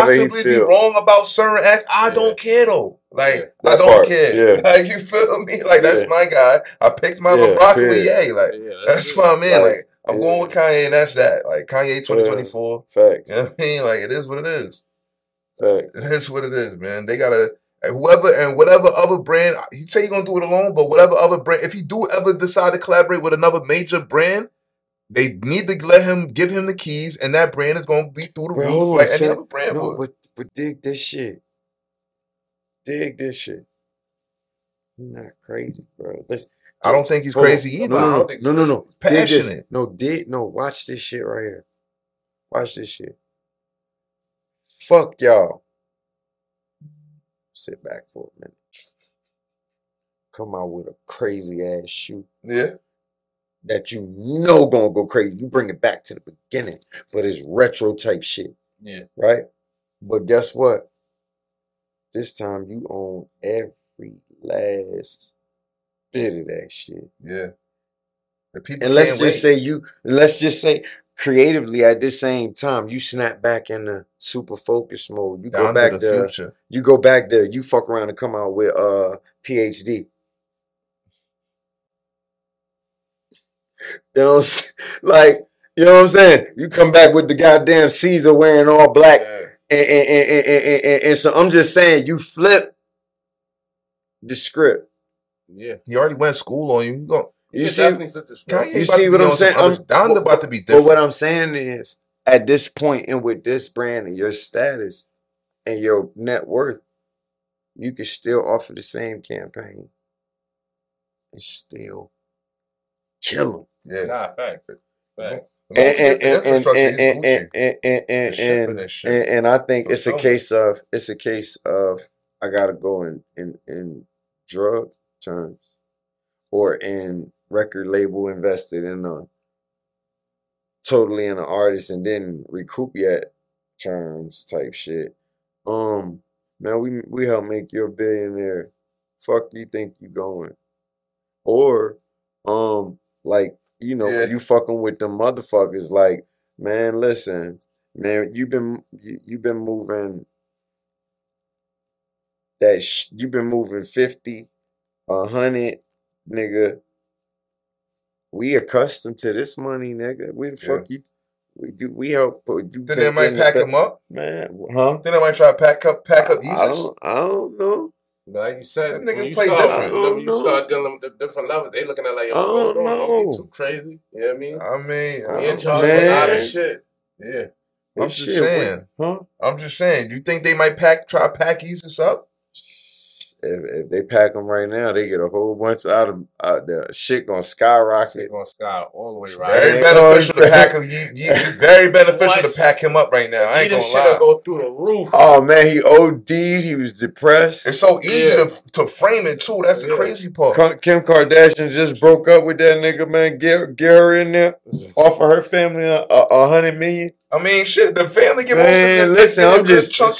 possibly be wrong about certain acts. I don't care though. Like I don't care. Yeah. Like you feel me? Like that's my guy. I picked my broccoli. Yay! Like that's my man. Like I'm going with Kanye, and that's that. Like Kanye 2024. Facts. You know what I mean? Like it is what it is. Facts. It is what it is, man. They gotta. Whoever and whatever other brand, he say he gonna do it alone, but whatever other brand, if he do ever decide to collaborate with another major brand, they need to give him the keys, and that brand is gonna be through the roof like any other brand would. But dig this shit. Dig this shit. He's not crazy, bro. Listen, I don't think he's crazy either. No. Passionate. Watch this shit right here. Watch this shit. Fuck y'all. Sit back for a minute. Come out with a crazy ass shoe. Yeah. That you know gonna go crazy. You bring it back to the beginning, but it's retro type shit. Yeah. Right? But guess what? This time you own every last bit of that shit. Yeah. And let's just say creatively at this same time, you snap back into super focus mode. You go back to the future. You go back there, you fuck around and come out with PhD. You know, like, you know what I'm saying? You come back with the goddamn Caesar wearing all black, and so I'm just saying, you flip the script. Yeah, he already went to school on you. You see what I'm saying? I'm about to be different. But what I'm saying is, at this point and with this brand and your status and your net worth, you can still offer the same campaign and still kill him. Yeah. Nah, facts. And I think it's a case of I gotta go in drug terms or in record label invested in a totally in an artist and then recoup yet terms type shit. Man, we help make you a billionaire. Fuck you think you going? Or like, you know, yeah, you fucking with them motherfuckers. Like, man, listen, man, you've been moving that. You've been moving 50, 100, nigga. We accustomed to this money, nigga. We the fuck you. We help. Then they might pack him up, man. Huh? Then they might try to pack up. I don't know. No, you said them niggas play different. You start dealing with the different levels. They looking at like, oh, don't be too crazy. You know what I mean? We in charge of a lot of shit. Yeah, I'm just saying. Huh? I'm just saying. Do you think they might try to pack Yeezus up? If they pack them right now, they get a whole bunch out of the shit gonna skyrocket. Shit gonna sky all the way right. Very beneficial to pack him up right now. I ain't gonna lie. Go through the roof. Oh man, he OD'd. He was depressed. It's so easy to frame it too. That's the crazy part. Kim Kardashian just broke up with that nigga, man. Get her in there. Offer her family $100 million. I mean, shit. The family get most of it. Listen,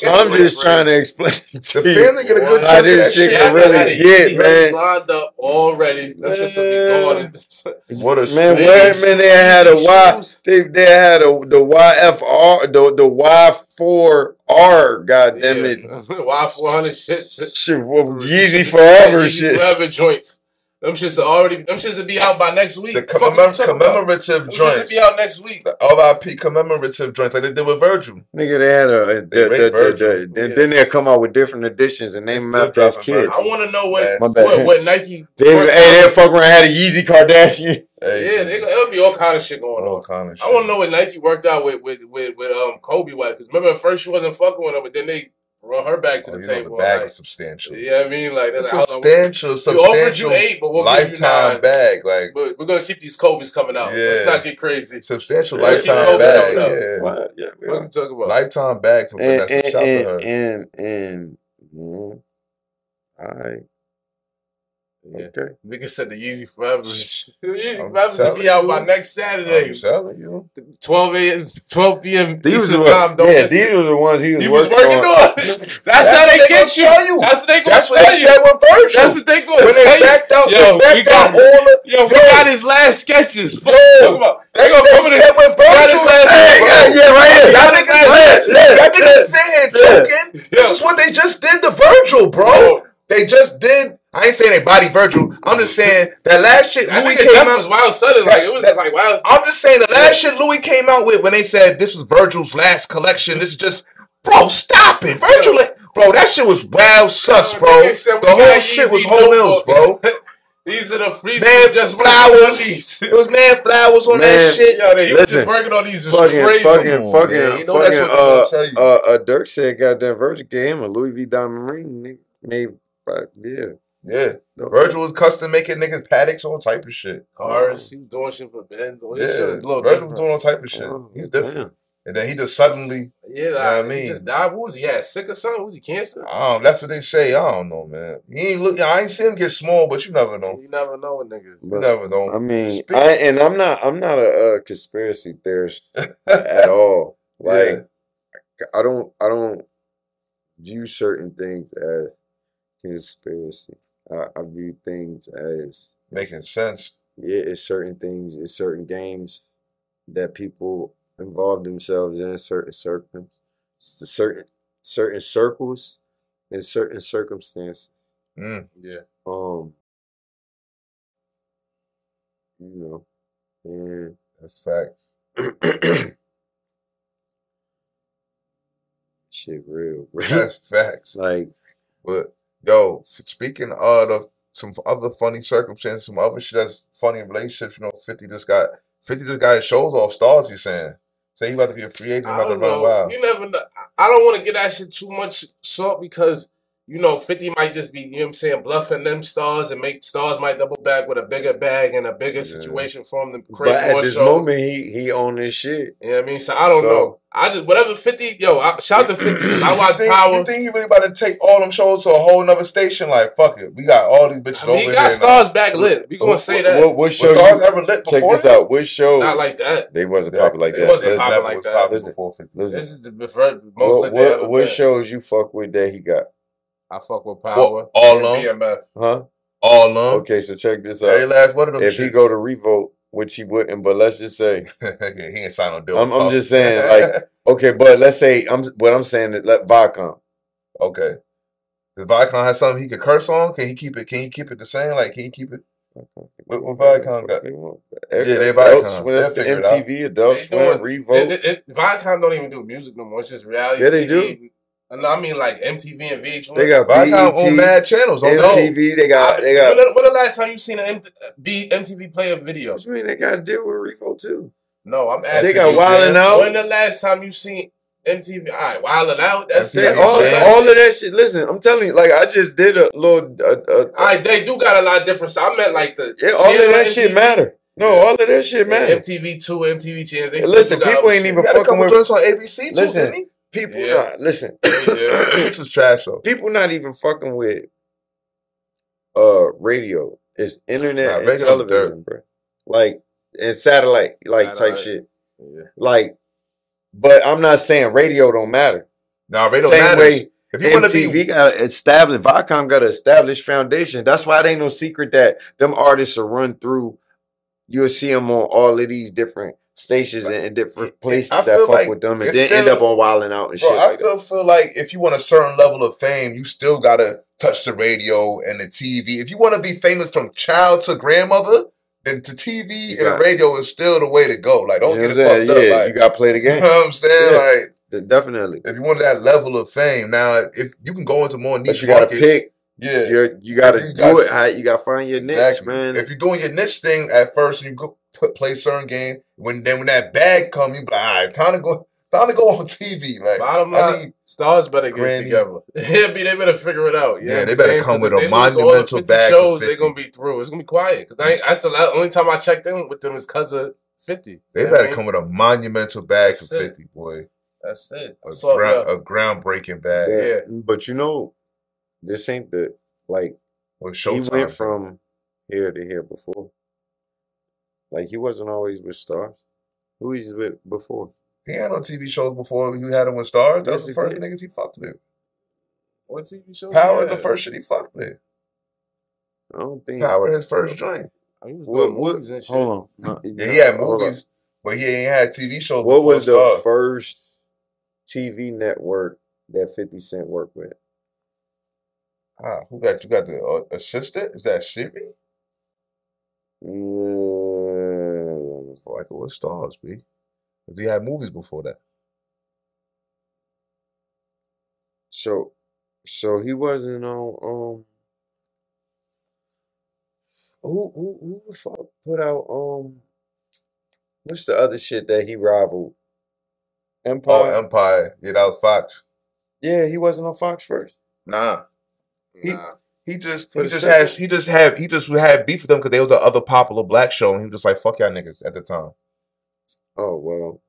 I'm just trying to explain. The family get a good chunk of this shit. Really get, man. Lined up already. That's just what a man. Wait a minute, they had a Y. They had the YFR. The Y4R. Goddamn it. Y400 shit. Yeezy forever shit. Forever joints. Them shits will be out by next week. The commemorative joints. Them shits will be out next week. The RIP commemorative joints, like they did with Virgil. Nigga, they had then they'll come out with different editions and name them after his kids. I want to know what Nike. They'll fuck around had a Yeezy Kardashian. Hey, yeah, it'll be all kind of shit going on. All kind of shit. I want to know what Nike worked out with Kobe White. Because remember at first she wasn't fucking with him, but then they brought her back to the table. The bag was substantial. Yeah, I mean, like that's substantial. We offered you 8, but we'll lifetime give you 9 bag. Like, but we're gonna keep these Kobe's coming out. Yeah. Let's not get crazy. Substantial lifetime bag. Yeah. What you talking about? Lifetime bag for Vanessa. Shout to her. All right. Yeah. Okay. Nigga said the Yeezy forever. The Yeezy forever to be out by next Saturday. I'm telling you. 12 p.m. Eastern time. These were the ones he was working on. That's how they get you. That's what they gonna sell you. That's what they gonna sell you. When they backed out, we got his last sketches. Fuck about. They gonna come in with Virgil. Yeah, right here. Y'all niggas saying joking. This is what they just did to Virgil, bro. They just did. I ain't saying they body Virgil. I'm just saying that last shit Louis came out was wild sudden. Like it was just like wild. I'm just saying the last shit Louis came out with when they said this was Virgil's last collection. This is just, bro, stop it, Virgil. Bro, that shit was wild sus, bro. The whole shit was whole meals, bro. These are the free just flowers. It was mad flowers on that shit. Yo, he was just working on these crazy. Fucking. You know that's what I'm gonna tell you. Dirk said, "Goddamn, Virgil gave him a Louis V diamond ring, maybe." Right. Yeah. No, Virgil was custom making niggas paddocks, all type of shit. Cars, he was doing shit for Benz. Virgil was doing all type of shit. He's different. Damn. And then he just suddenly, he just died. What was he? Had sick or something? Was he cancer? That's what they say. I don't know, man. I ain't seen him get small, but you never know. You never know, niggas. You never know. I mean, I'm not a conspiracy theorist at all. Like, I don't view certain things as conspiracy. I view things as making sense. Yeah, it's certain games that people involve themselves in certain circles and certain circumstances. You know, and that's fact. Shit, real. That's facts. Like, but. Yo, speaking of some other funny circumstances, some other shit that's funny in relationships, you know, 50 just got his shows off Starz, he's saying. Saying he about to be a free agent, about to run wild. You never know. I don't want to get that shit too much salt because you know, 50 might just be, you know what I'm saying, bluffing them Starz, and make Starz might double back with a bigger bag and a bigger situation for him to create more shows. But at this moment, he own this shit. You know what I mean? So I don't know. I just, whatever 50, yo, shout to 50. I watch Power. You think he really about to take all them shows to a whole nother station? Like, fuck it. We got all these bitches over here. He got Starz back lit. We gonna say that. What show? Was Starz ever lit before? Check this out. What show? Not like that. They wasn't popular like that. They wasn't popular like that. This is the most lit. What shows you fuck with that he got? I fuck with Power. Well, all on BMF. Huh? All on. Okay, so check this out. Hey, last one of them if shits. He go to Revolt, which he wouldn't, but let's just say he ain't sign no deal. I'm just saying, like, okay, but let's say I'm saying that let Viacom. Okay. Does Viacom have something he could curse on? Can he keep it? Can he keep it the same? Like, can he keep it? What Viacom got? Yeah, they Viacom. They MTV, Adult Swim, Revolt. Viacom don't even do music no more. It's just reality. Yeah, they do. No, I mean like MTV and VH1. They got Viacom on mad channels. On MTV, they got. When the last time you seen an MTV play a video? What you mean they got to deal with Revo too? No, I'm asking. They got Wildin' Out. When the last time you seen MTV? All right, Wildin' Out. That's all of that shit. Listen, I'm telling you, like I just did a little. All right, they do got a lot of different. So I meant like the all of that MTV. Shit matter. No, all of that shit matter. Yeah, MTV 2, MTV channels. They listen, people ain't even fucking with us on ABC too. Listen. People not listen. This is trash though. People not even fucking with radio. It's internet and television, bro. Like and satellite, type shit. Yeah. Like, but I'm not saying radio don't matter. Nah, radio matters. Way, if you want to be, Viacom got an established foundation. That's why it ain't no secret that them artists are run through. You'll see them on all of these different stations and different places that fuck like with them and then end up on Wildin' Out and shit. I still feel like if you want a certain level of fame, you still gotta touch the radio and the TV. If you want to be famous from child to grandmother, then to TV and radio is still the way to go. Like, don't get it fucked up. Like, you gotta play the game. You know what I'm saying? Yeah, like, definitely. If you want that level of fame, now if you can go into more niche markets, you gotta pick. Yeah, you gotta do it. You gotta find your niche, man. If you're doing your niche thing at first, and you go play certain game. When that bag come, you be like, all right, time to go on TV. Like, bottom line, Starz better get together. They better figure it out. Yeah, they better come with a monumental bag. Shows they're gonna be through. It's gonna be quiet because that's the only time I checked in with them is because of 50. They better come with a monumental bag for 50, boy. That's it. A groundbreaking bag. Yeah, but you know. This ain't the, like, he went from here to here before. Like, he wasn't always with Starz. Who he's with before? He had no TV shows before. You had him with Starz. That was the first niggas he fucked with. What TV show? Power is the first shit he fucked with. I don't think. Power his first joint. What? Hold on. Yeah, he had movies, but he ain't had TV shows before. What was the first TV network that 50 Cent worked with? Who got you? Got the assistant? Is that Siri? I feel like it was Starz, B. Because he had movies before that. So he wasn't on. Who the fuck put out what's the other shit that he rivaled? Empire. Oh, Empire. Yeah, that was Fox. Yeah, he wasn't on Fox first. Nah. He just had beef with them because they was the other popular black show, and he was just like, fuck y'all niggas at the time. Oh well,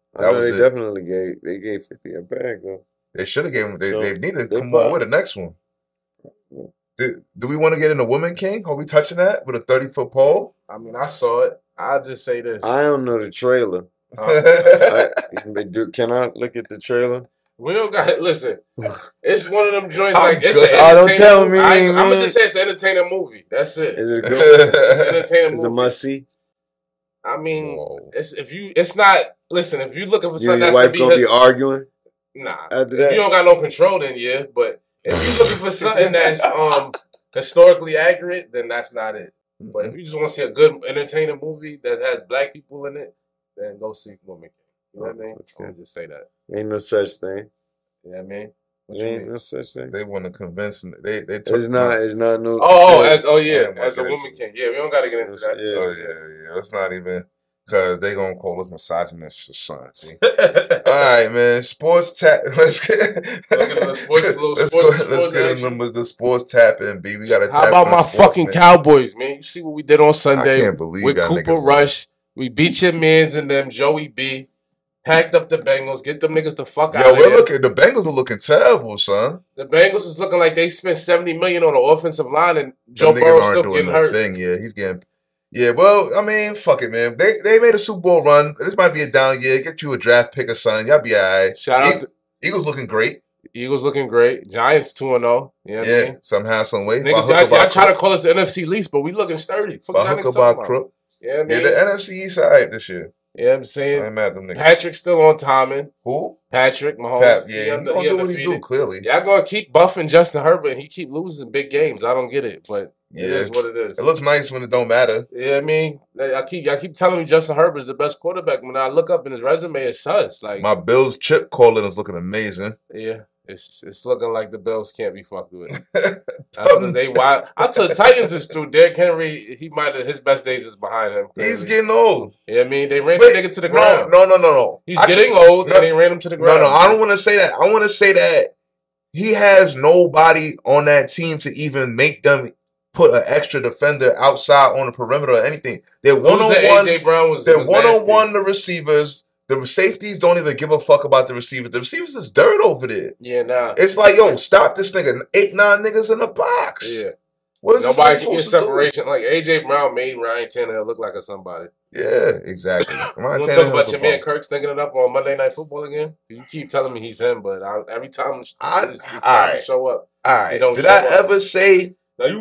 they definitely gave 50 a bag though. They should have gave him. They needed to come on with the next one. Do we want to get into Woman King? Are we touching that with a 30-foot pole? I mean, I saw it. I'll just say this: I don't know the trailer. Can I look at the trailer? We don't got listen. It's one of them joints like it's an entertaining. Don't tell me. I'm gonna just say it's an entertaining movie. That's it. Is it good? It's an entertaining movie. It's a must see. I mean, If you looking for something, your wife gonna be arguing. Nah, after that, if you don't got no control, then yeah. But if you looking for something that's historically accurate, then that's not it. But if you just want to see a good entertaining movie that has black people in it, then go see Woman. You know what I mean? Okay. I'm just say that. Ain't no such thing. You know what I mean? Ain't no such thing. They want to convince them. They it's not no. Oh, yeah. As a woman king. Yeah, we don't got to get into that. Yeah, that's not even. Because they going to call us misogynists or something. All right, man. Sports tap. Let's get the sports tap in, B. We got to tap in. How about my fucking man. Cowboys, man? You see what we did on Sunday. I can't believe with Cooper Rush. We beat your mans and them. Joey B. Packed up the Bengals. Get them niggas the fuck out of here. The Bengals are looking terrible, son. The Bengals is looking like they spent $70 million on the offensive line and Joe Burrow still getting hurt. Yeah, well, I mean, fuck it, man. They made a Super Bowl run. This might be a down year. Get you a draft pick or something. Y'all be all right. Eagles looking great. Eagles looking great. Giants 2-0. Yeah, I mean? Somehow, some way. Y'all try to call us the NFC least, but we looking sturdy. Fuck y'all niggas talking about. Yeah, I mean? The NFC East all right this year. Yeah, I'm saying. I ain't mad at them niggas. Patrick's still on timing. Who? Patrick Mahomes. Yeah, he's going to do what he do, clearly. Y'all going to keep buffing Justin Herbert, and he keep losing big games. I don't get it, but... Yeah. It is what it is. It looks nice when it don't matter. Yeah, I mean, I keep telling me Justin Herbert is the best quarterback. When I look up in his resume, it says like my Bills chip calling is looking amazing. Yeah, it's looking like the Bills can't be fucked with. I took Titans is through Derrick Henry. His best days is behind him. He's getting old. Yeah, I mean they ran the nigga to the ground. No. He's getting old, and they ran him to the ground. No, I don't want to say that. I want to say that he has nobody on that team to even make them. Put an extra defender outside on the perimeter or anything. They're one-on-one the receivers. The safeties don't even give a fuck about the receivers. The receivers is dirt over there. Yeah, nah. It's like, yo, stop this nigga. 8-9 niggas in the box. Yeah. What is nobody can get separation. Like, A.J. Brown made Ryan Tannehill look like a somebody. Yeah, exactly. You want to talk about your man Kirk stinking it up on Monday Night Football again? You keep telling me he's him, but every time he show up, did I ever say... I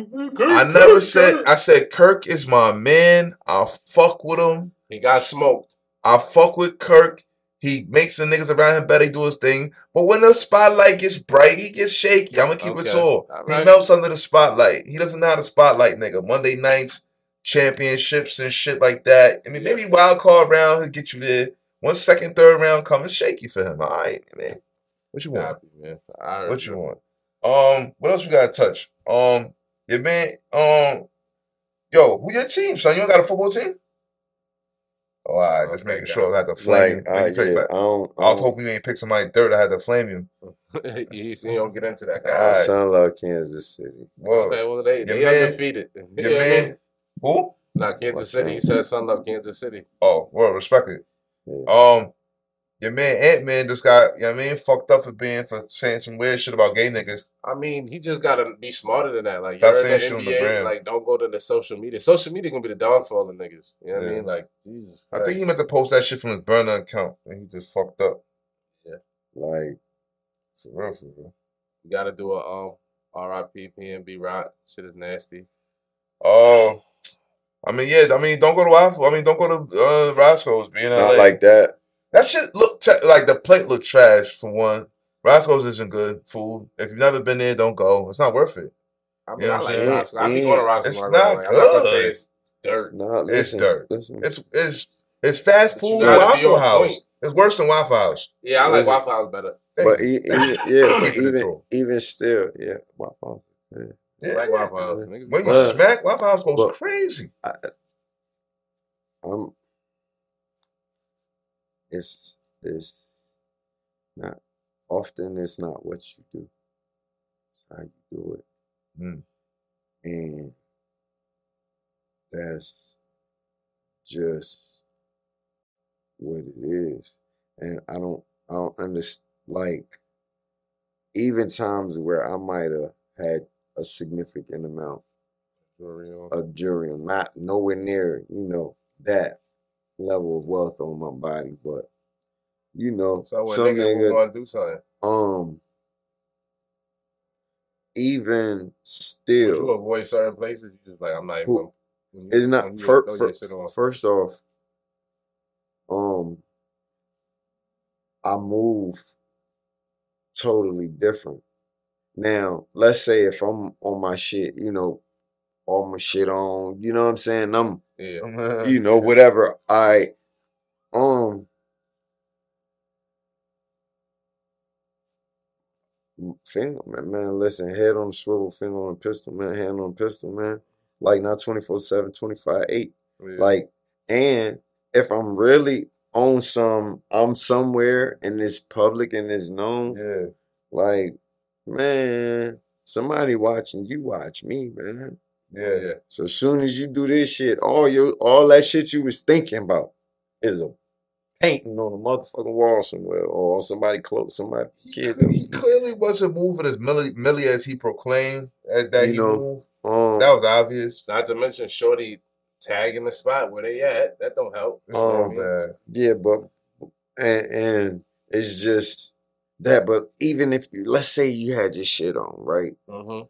said Kirk is my man. I fuck with him. He got smoked. I fuck with Kirk. He makes the niggas around him better. He do his thing. But when the spotlight gets bright, he gets shaky. I'm going to keep it tall. Right. He melts under the spotlight. He doesn't know how to spotlight, nigga. Monday nights, championships and shit like that. I mean, maybe wild card round, he'll get you there. Once second, third round comes, shaky for him. All right, man. What you want? What else we got to touch? Yeah, man. Yo, who your team, son? You don't got a football team? Oh, all right. Just making sure I had to flame you. I was hoping you ain't pick somebody dirt. I had to flame you. You don't get into that. I sound like Kansas City. Whoa. Okay, well, they undefeated. Your man? Who? Not Kansas City. He said son love Kansas City. Oh, well, respected. Yeah. Your man Ant-Man just got, you know what I mean, fucked up for saying some weird shit about gay niggas. I mean, he just gotta be smarter than that. Like, you're in the NBA, like, don't go to the social media. Social media gonna be the downfall of niggas. You know what I mean? Like, Jesus Christ. I think he meant to post that shit from his burner account, and he just fucked up. Yeah. Like, for real, for real. You gotta do a R.I.P. PNB Rock. Shit is nasty. Oh. Don't go to Waffle. Don't go to Roscoe's. Not like that. That shit the plate looked trash, for one. Roscoe's isn't good food. If you've never been there, don't go. It's not worth it. I be going to Roscoe's. It's not good. I'm not going to say it's dirt. Listen. It's fast food Waffle House. It's worse than Waffle House. Yeah, I like Waffle House better. But even still, yeah, Waffle House. Yeah. I like Waffle House. When you smack, Waffle House goes crazy. It's not often. It's not what you do. It's how you do it, and that's just what it is. And I don't understand. Like even times where I might have had a significant amount of jewelry, not nowhere near that level of wealth on my body, but some nigga do something. Even still, would you avoid certain places. You just like I'm not. First off, I move totally different now. Let's say if I'm on my shit, all my shit on, you know what I'm saying? Whatever. Finger, man, listen, head on the swivel, finger on the pistol, man, hand on the pistol, man. Like, not 24/7, 25/8. Like, and if I'm really on some, I'm somewhere and it's public and it's known. Yeah. Like, man, somebody watching you watch me, man. Yeah, yeah. So as soon as you do this shit, all that shit you was thinking about is a painting on a motherfucking wall somewhere, or somebody close, somebody kid. He clearly wasn't moving as Millie as he proclaimed that he moved. That was obvious. Not to mention Shorty tagging the spot where they at. That don't help. Oh man, yeah, but and it's just that. But even if you, let's say you had your shit on, right? Mm-hmm.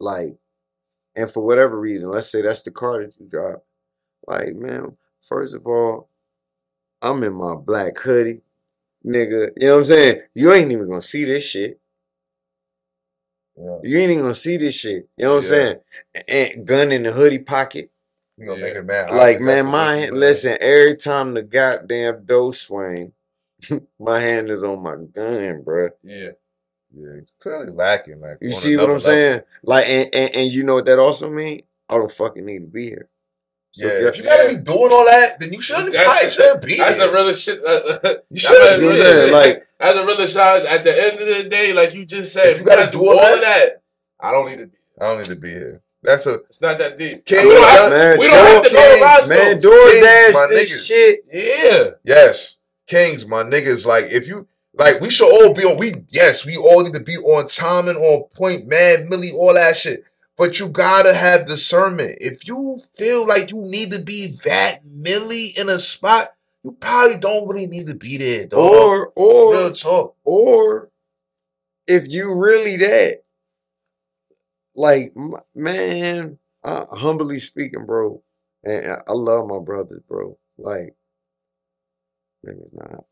Like, and for whatever reason, let's say that's the car that you drive. Like, man, first of all, I'm in my black hoodie, nigga. You know what I'm saying? You ain't even gonna see this shit. Yeah. You ain't even gonna see this shit. You know what I'm saying? And gun in the hoodie pocket. You gonna make it mad. Like, man, my hand, listen, every time the goddamn dough swing, my hand is on my gun, bro. Yeah. Yeah. Clearly lacking. Like, you see what I'm saying? Like, and you know what that also means? I don't fucking need to be here. So yeah, if you gotta be doing all that, then you shouldn't. That's the real shit. You shouldn't be there. Like, that's the real shot. At the end of the day, like you just said, if you gotta do all that, I don't need to. I don't need to be here. That's a. It's not that deep. King, we don't have to go to Roscoe's. Man, DoorDash this shit. Yeah. Yes, Kings, my niggas. Like, if you like, we should all be on. We all need to be on time and on point, man. Millie, all that shit. But you gotta have discernment. If you feel like you need to be that Millie in a spot, you probably don't really need to be there, dog. Or real talk. Or if you really that, like, man, humbly speaking, bro, and I love my brothers, bro. Like, niggas not,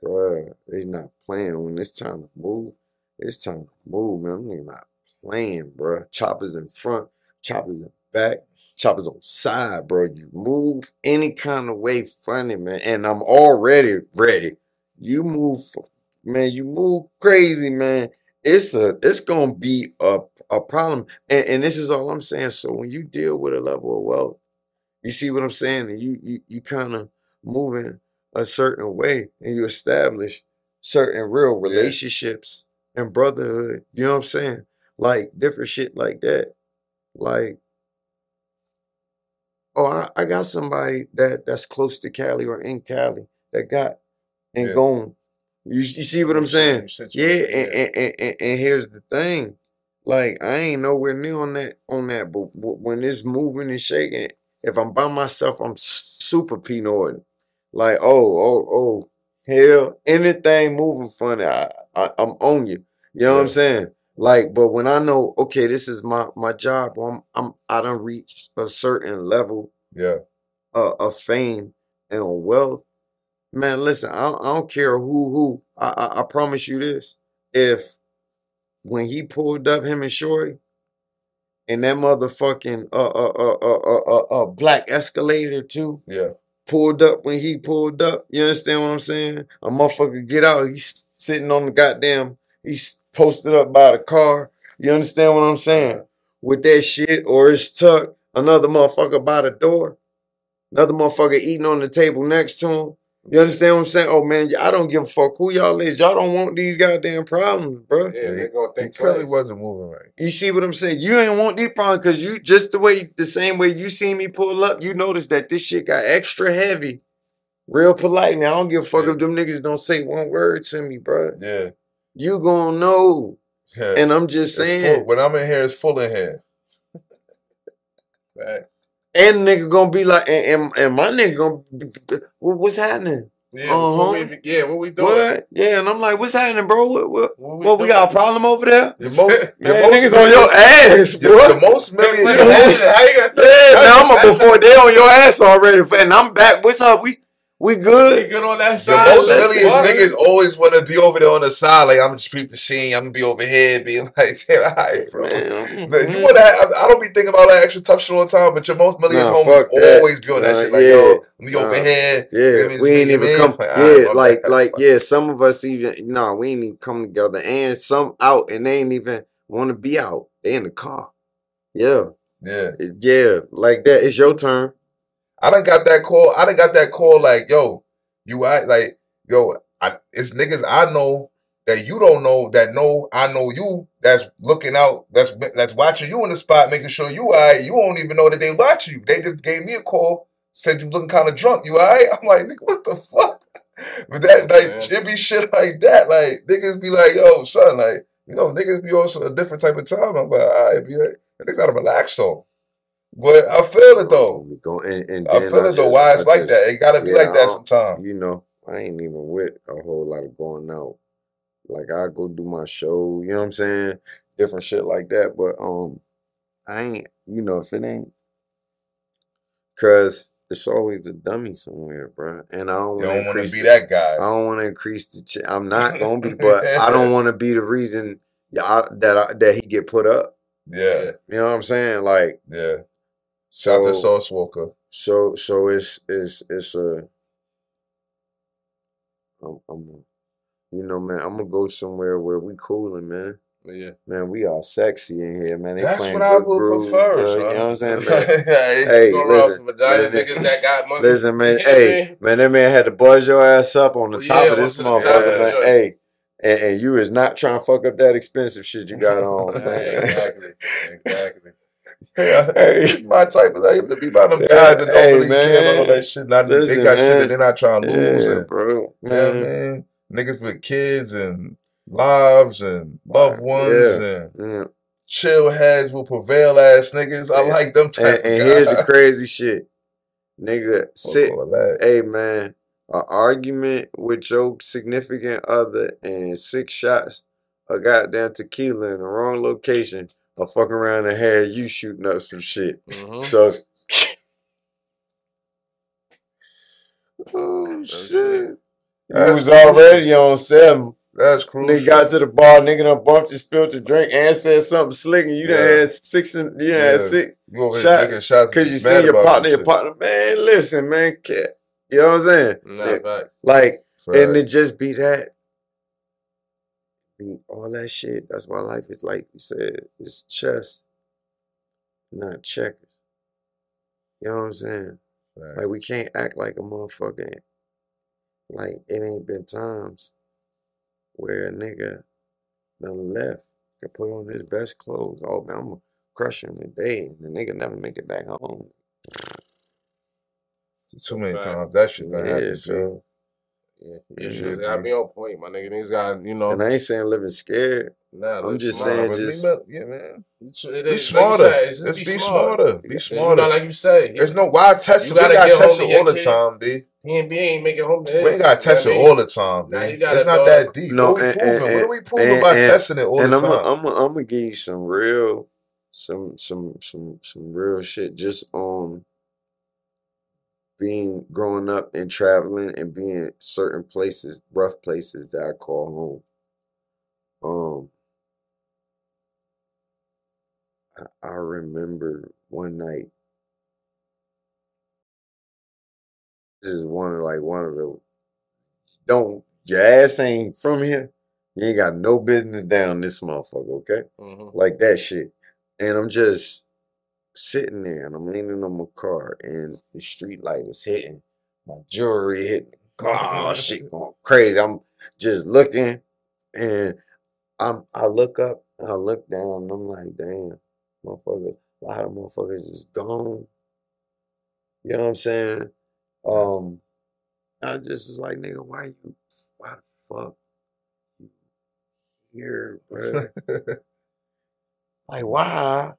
bro. They not playing when it's time to move. It's time to move, man. Niggas not playing, bro. Choppers in front, choppers in back, choppers on side, bro. You move any kind of way funny, man. And I'm already ready. You move, man. You move crazy, man. It's gonna be a problem. And this is all I'm saying. So when you deal with a level of wealth, you see what I'm saying, and you kind of moving a certain way, and you establish certain real relationships and brotherhood. You know what I'm saying? Like, different shit like that. Like, oh, I got somebody that's close to Cali or in Cali that got and gone. You see what I'm saying? And here's the thing. Like, I ain't nowhere near on that, but when it's moving and shaking, if I'm by myself, I'm super pinoiding. Like, hell, anything moving funny, I'm on you. You know what I'm saying? Like, but when I know, okay, this is my job, I done reached a certain level of fame and wealth. Man, listen, I don't care who. I promise you this. If when he pulled up, him and Shorty, and that motherfucking black Escalator too, pulled up when he pulled up, you understand what I'm saying? A motherfucker get out, he's sitting on the goddamn, he's posted up by the car, you understand what I'm saying? With that shit, or it's tucked, another motherfucker by the door, another motherfucker eating on the table next to him. You understand what I'm saying? Oh man, I don't give a fuck who y'all is. Y'all don't want these goddamn problems, bro. Yeah, they're gonna think twice. Clearly wasn't moving right. You see what I'm saying? You ain't want these problems because you just the same way you see me pull up, you notice that this shit got extra heavy, real polite. Now I don't give a fuck if them niggas don't say one word to me, bro. Yeah. You gonna know. Yeah. And I'm just saying. When I'm in here, it's full in here. Right. And nigga gonna be like, and my nigga gonna be, what's happening? Yeah, what we doing? What? Yeah, and I'm like, what's happening, bro? What we got a problem over there? Man, niggas on your ass, bro. The most million. Now I'm up before they on your ass already, and I'm back. What's up? We good? We good on that side. The most niggas always want to be over there on the side. Like, I'm going to sweep the sheen. I'm going to be over here being like, damn, all right, bro. Man, you want that? I don't be thinking about that extra tough shit all the time, but your most millions homies always be on that shit. Like, yo, me over here. Yeah, you know, we ain't even come. Like, some of us even, we ain't even come together. And some out, and they ain't even want to be out. They in the car. Yeah. Yeah. Yeah, like that. It's your turn. I done got that call. I done got that call like, yo, you act like, yo, it's niggas I know that you don't know that know I know you that's looking out, that's watching you in the spot, making sure you all right. You don't even know that they watching you. They just gave me a call, said you looking kind of drunk. You all right? I'm like, nigga, what the fuck? But that, like, it be shit like that. Like, niggas be like, yo, son, like, you know, niggas be also a different type of time. I'm like, all right, be like, niggas gotta relax, though. But I feel it, though. I feel it, though, why it's like that. It gotta be like that sometimes. You know, I ain't even with a whole lot of going out. Like, I go do my show, you know what I'm saying? Different shit like that. But I ain't, you know, if it ain't. Because it's always a dummy somewhere, bro. And I don't want to be that guy. I don't want to increase the I'm not going to be, but I don't want to be the reason that he get put up. Yeah. You know what I'm saying? Like, yeah. Shout out to Sauce Walker. So it's a... I'm you know, man, I'm gonna go somewhere where we coolin', man. Yeah, man, we all sexy in here, man. That's what I would prefer. You know what I'm saying? Man, hey, listen, vagina niggas that got money. Listen, man, hey, man, that man had to buzz your ass up on the top of this motherfucker, man. Hey, and you is not trying to fuck up that expensive shit you got on. Exactly. Hey, my type is like to be by them guys that don't really care about that shit. They got shit that they're not trying to lose, bro. Yeah, man. Niggas with kids and lives and loved ones and chill heads will prevail ass niggas. I like them type of guys. And here's the crazy shit. Nigga, hey, man, an argument with your significant other and 6 shots of goddamn tequila in the wrong location or fuck around and have you shooting up some shit. Mm-hmm. So, oh, shit. He was already on 7. That's crucial. Nigga got to the bar, nigga done bumped you, spilled your drink, and said something slick, and you done had 6 and you done had 6 shots because you see your partner, man, listen, man, cat. You know what I'm saying? Like, and it just be that. Be all that shit. That's why life is like you said, it's chess, not checkers. You know what I'm saying? Right. Like, we can't act like a motherfucker. Like, it ain't been times where a nigga done left can put on his best clothes. Oh, man, I'm going to crush him today. And the nigga never make it back home. Too many times that shit done happened, too. Yeah, you just gotta be on point, my nigga. These guys, you know. And I ain't saying living scared. Nah, I'm just saying just... Yeah, man. Be smarter. Let's be smarter. Be smarter. Like you say. There's no... Why test it? We gotta test it all the time, B. PNB ain't making home to him. We ain't got to test it all the time, man. It's not that deep. No, what are we proving? What are we proving by testing it all the time? I'm gonna give you some real, some real shit just on being growing up and traveling and being in certain places, rough places that I call home. I remember one night. This is one of the don't your ass ain't from here. You ain't got no business down this motherfucker, okay? Mm-hmm. Like that shit. And I'm just sitting there and I'm leaning on my car and the street light is hitting. My jewelry hitting. Oh, shit going crazy. I'm just looking and I look up and I look down and I'm like, damn, motherfucker, a lot of motherfuckers is gone. You know what I'm saying? I just was like, nigga, why the fuck you here, bro? Like, why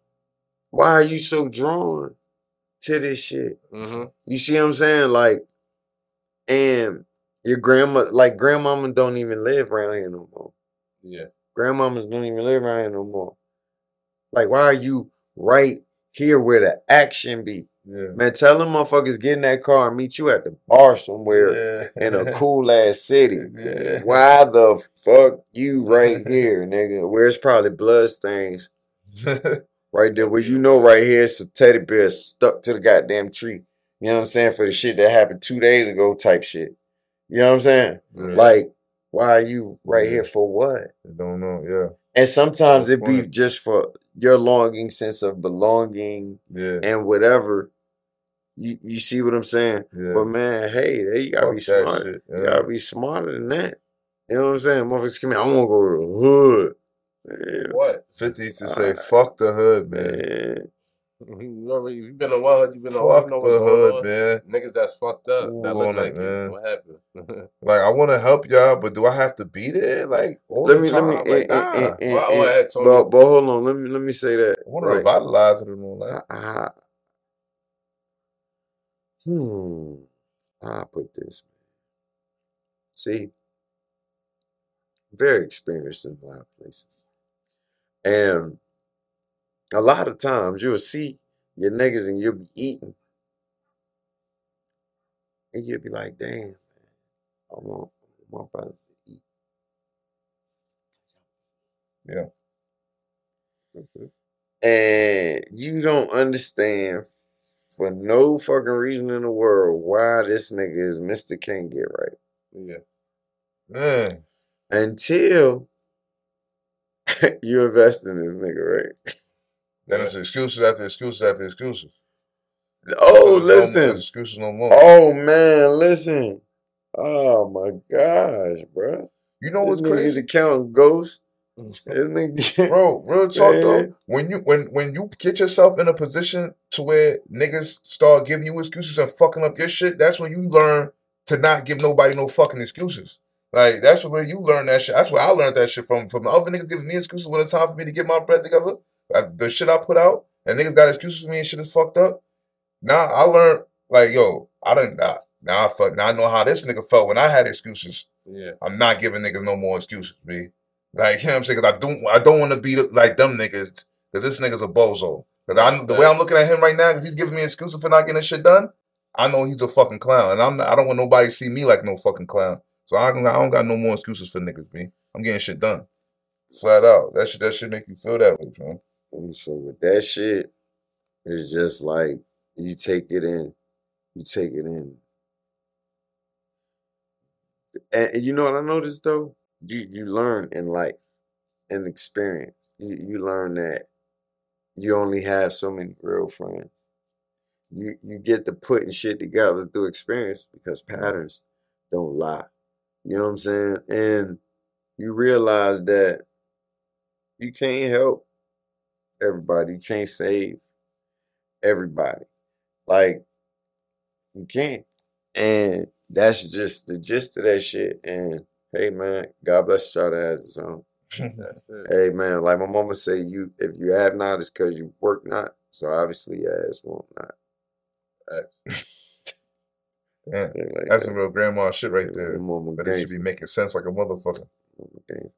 are you so drawn to this shit? Mm-hmm. You see what I'm saying? Like, and your grandma, like, grandmama don't even live around here no more. Yeah. Grandmamas don't even live around here no more. Like, why are you right here where the action be? Yeah. Man, tell them motherfuckers get in that car and meet you at the bar somewhere in a cool ass city. Yeah. Why the fuck you right here, nigga? Where it's probably blood stains. Right there, where you know right here it's a teddy bear stuck to the goddamn tree. You know what I'm saying? For the shit that happened 2 days ago type shit. You know what I'm saying? Yeah. Like, why are you right here for what? I don't know, yeah. And sometimes it be just for your longing sense of belonging and whatever. You see what I'm saying? Yeah. But man, hey, you gotta be smart. Yeah. You gotta be smarter than that. You know what I'm saying? Motherfuckers come here, I wanna go to the hood. Man. What? 50 used to say, fuck the hood, man. You've been on one hood, you've been on one. Fuck the hood, man. Niggas that's fucked up. Ooh, that look like you. What happened? Like, I want to help y'all, but do I have to be there? Like, all the time? But hold on. Let me say that. I want to revitalize it more. Like, I put this. See, very experienced in a lot of places, and a lot of times you'll see your niggas and you'll be eating, and you'll be like, "Damn, I want my brother to eat." Yeah, and you don't understand. For no fucking reason in the world, why this nigga is Mr. King get right? Yeah, man. Until you invest in this nigga, right? Then it's excuses after excuses after excuses. Oh, so listen, no excuses no more. Oh man, listen. Oh my gosh, bro. You know what's crazy? Counting ghosts. Bro, real talk though. When you get yourself in a position to where niggas start giving you excuses and fucking up your shit, that's when you learn to not give nobody no fucking excuses. Like that's where you learn that shit. That's where I learned that shit from. From the other niggas giving me excuses when it's time for me to get my bread together, the shit I put out, and niggas got excuses for me and shit is fucked up. Now I learned like, yo, I didn't die. Now I know how this nigga felt when I had excuses. Yeah, I'm not giving niggas no more excuses, B. Like, you know what I'm saying? Because I don't want to be like them niggas. Because this nigga's a bozo. Because the way I'm looking at him right now, because he's giving me excuses for not getting this shit done, I know he's a fucking clown. And I don't want nobody to see me like no fucking clown. So I don't got no more excuses for niggas, B. I'm getting shit done. Flat out. That shit make you feel that way, man. So with that shit, it's just like, you take it in. You take it in. And you know what I noticed, though? You learn in life and experience. You learn that you only have so many real friends. You get to putting shit together through experience because patterns don't lie. You know what I'm saying? And you realize that you can't help everybody. You can't save everybody. Like, you can't. And that's just the gist of that shit. And hey man, God bless y'all that has his own. Hey man, like my mama say, if you have not, it's because you work not. So obviously your ass won't not. Right. Damn, like that's some real grandma shit right there. But it should be making sense like a motherfucker. Okay.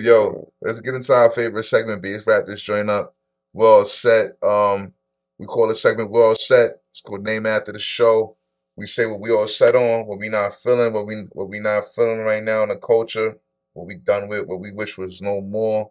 Yo, let's get into our favorite segment, B. Let's wrap this joint up. Well set. We call this segment Well Set. It's called Name After the Show. We say what we all set on, what we not feeling, what we not feeling right now in the culture, what we done with, what we wish was no more.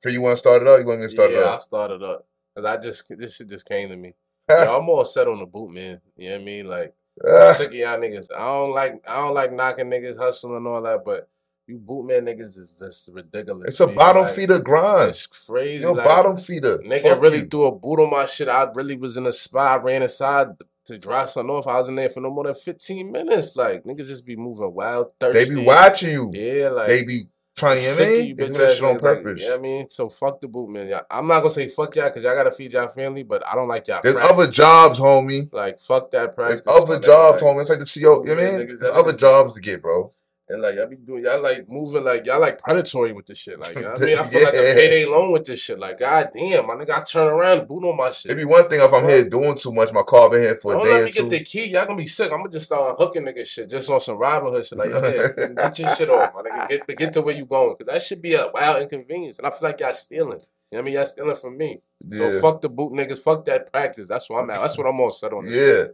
Free, you want to start it up? You want me to start it up? Yeah, I started up. Cause this shit just came to me. Yo, I'm all set on the boot, man. You know what I mean? Like, I'm sick of y'all niggas. I don't like knocking niggas, hustling and all that, but you boot man niggas is just ridiculous. It's a bottom feeder grind. It's crazy. Yo, like, bottom feeder. Nigga really threw a boot on my shit. I really was in a spot. I ran inside to dry something off. I was in there for no more than 15 minutes. Like, niggas just be moving wild, thirsty. They be watching you. Yeah, like. They be trying to, you know, that shit on purpose. Like, yeah, I mean, so fuck the boot, man. I'm not going to say fuck y'all because y'all got to feed y'all family, but I don't like y'all. There's practice. Other jobs, homie. Like, fuck that practice. There's other jobs, homie. It's like the CEO. You know what I mean? There's other jobs to get, bro. And like y'all be doing, y'all like moving like y'all like predatory with this shit. Like, you know what I mean, I feel like a payday loan with this shit. Like, god damn, my nigga, I turn around and boot on my shit. It'd be one thing if I'm here doing too much, my car been here for a day. Don't let me get the key. Y'all gonna be sick. I'm gonna just start hooking nigga shit just on some Robin Hood shit. Like, yeah, get your shit off, my nigga. Get to where you going, cause that should be a wild inconvenience. And I feel like y'all stealing. You know what I mean, y'all stealing from me. Yeah. So fuck the boot niggas. Fuck that practice. That's what I'm at. That's what I'm all set on. Yeah,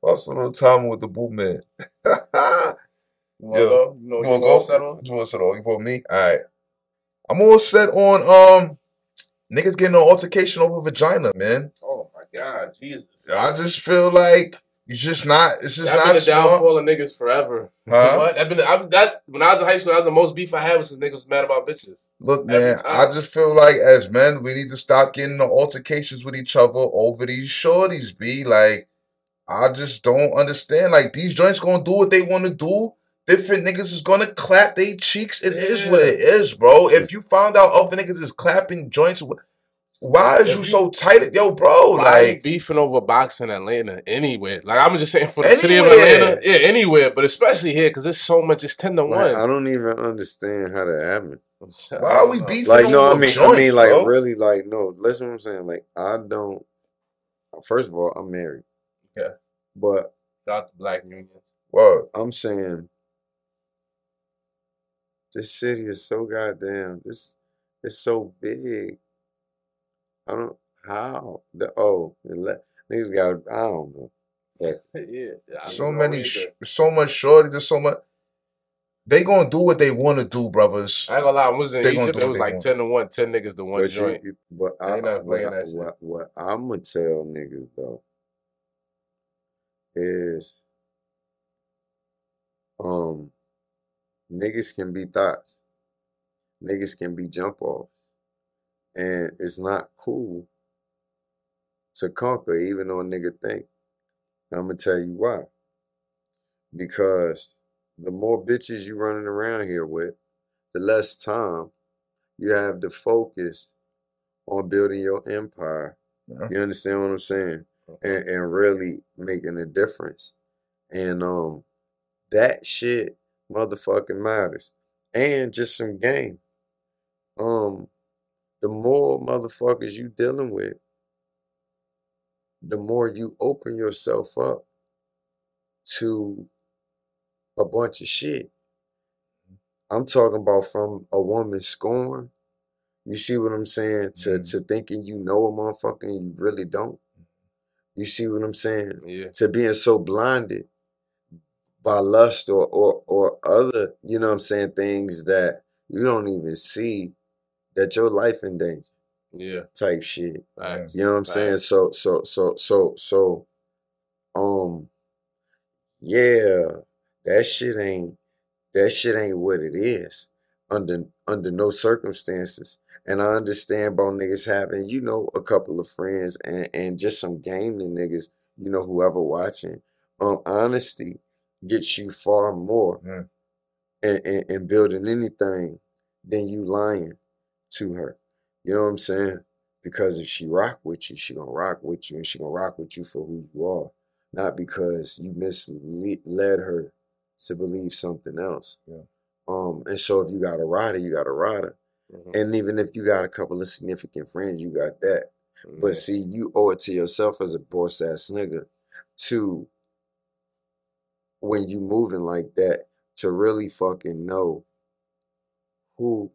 also no time with the boot man. You want to go set on? You want to set on? You want me? All right. I'm all set on niggas getting an altercation over vagina, man. Oh my god, Jesus! I just feel like you just not. It's just not. Been the downfall of niggas forever. Huh? When I was in high school, that was the most beef I had was since niggas was mad about bitches. Look, man, I just feel like as men, we need to stop getting the altercations with each other over these shorties. Be like. I just don't understand. Like, these joints gonna do what they want to do. Different niggas is gonna clap they cheeks. It is what it is, bro. If you found out other niggas is clapping joints, why is you so tight? Yo, bro, like beefing over boxing in Atlanta anywhere. Like, I'm just saying for the city of Atlanta, yeah, anywhere, but especially here because it's so much. It's 10-1. I don't even understand how that happened. Why are we beefing? Like, no, over joints, like, bro? Really, like, no. Listen, what I'm saying, like, I don't. First of all, I'm married. Yeah, but not the black union. Well, I'm saying. This city is so goddamn. This is so big. I don't how the niggas got. I don't know. Like, yeah, so much shortage. There's so much. They gonna do what they want to do, brothers. I ain't gonna lie. When was in Egypt, it was like 10-1, 10 niggas to one joint. But I not playing that shit. What I'm gonna tell niggas though is, niggas can be thoughts. Niggas can be jump offs. And it's not cool to conquer, even though a nigga think. And I'm going to tell you why. Because the more bitches you running around here with, the less time you have to focus on building your empire. Yeah. You understand what I'm saying? And really making a difference. And that shit motherfucking matters. And just some game. The more motherfuckers you dealing with, the more you open yourself up to a bunch of shit. I'm talking about from a woman scorn, you see what I'm saying, to thinking you know a motherfucker and you really don't. You see what I'm saying? Yeah. To being so blinded by lust or other, you know what I'm saying, things that you don't even see that your life in danger. Yeah. Type shit. Right. You know what I'm saying? So yeah, that shit ain't what it is under no circumstances. And I understand about niggas having, you know, a couple of friends and just some game to niggas, you know, whoever watching. Honesty gets you far more in building anything than you lying to her. You know what I'm saying? Because if she rock with you, she gonna rock with you, and she gonna rock with you for who you are, not because you misled her to believe something else. Yeah. And so if you got a rider, you got a rider. Mm-hmm. And even if you got a couple of significant friends, you got that. Mm-hmm. But see, you owe it to yourself as a boss ass nigga to, when you moving like that, to really fucking know who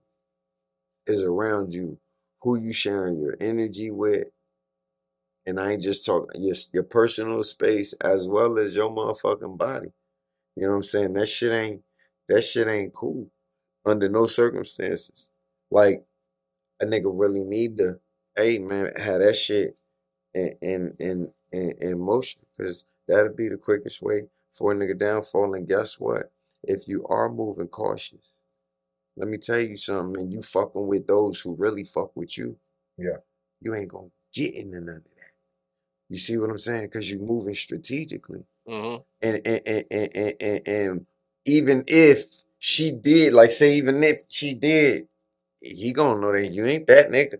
is around you, who you sharing your energy with. And I ain't just talking your personal space as well as your motherfucking body. You know what I'm saying? That shit ain't cool under no circumstances. Like, a nigga really need to, hey man, have that shit in motion, because that'd be the quickest way for a nigga downfall. And guess what? If you are moving cautious, let me tell you something, and you fucking with those who really fuck with you, yeah, you ain't gonna get into none of that. You see what I'm saying? Because you're moving strategically. Mm-hmm. And even if she did, like, say, even if she did, he gonna know that you ain't that nigga.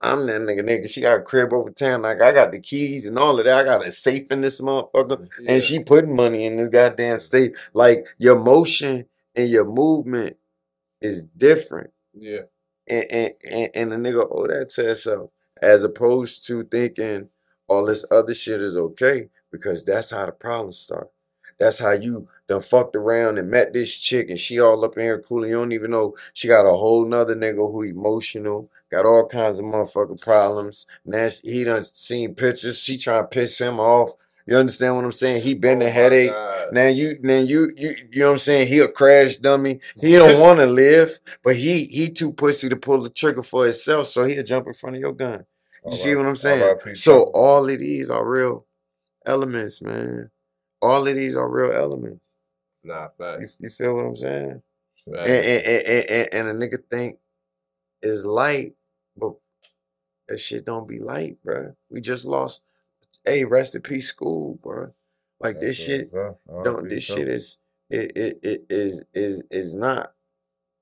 I'm that nigga. She got a crib over town. Like, I got the keys and all of that. I got a safe in this motherfucker. Yeah. And she putting money in this goddamn safe. Like, your motion and your movement is different. Yeah. And a nigga owe that to himself, as opposed to thinking all this other shit is okay, because that's how the problems start. That's how you done fucked around and met this chick and she all up in here cool. And you don't even know she got a whole nother nigga who emotional, got all kinds of motherfucking problems. Now he done seen pictures. She trying to piss him off. You understand what I'm saying? He been a headache. God. Now you know what I'm saying? He a crash dummy. He don't want to live, but he too pussy to pull the trigger for himself, so he'll jump in front of your gun. You all see right. What I'm saying? All right, so all of these are real elements, man. All of these are real elements. Nah, facts. You feel what I'm saying? And a nigga think it's light, but that shit don't be light, bro. We just lost hey, rest in peace, school, bro. Like this shit, don't. This shit is it is not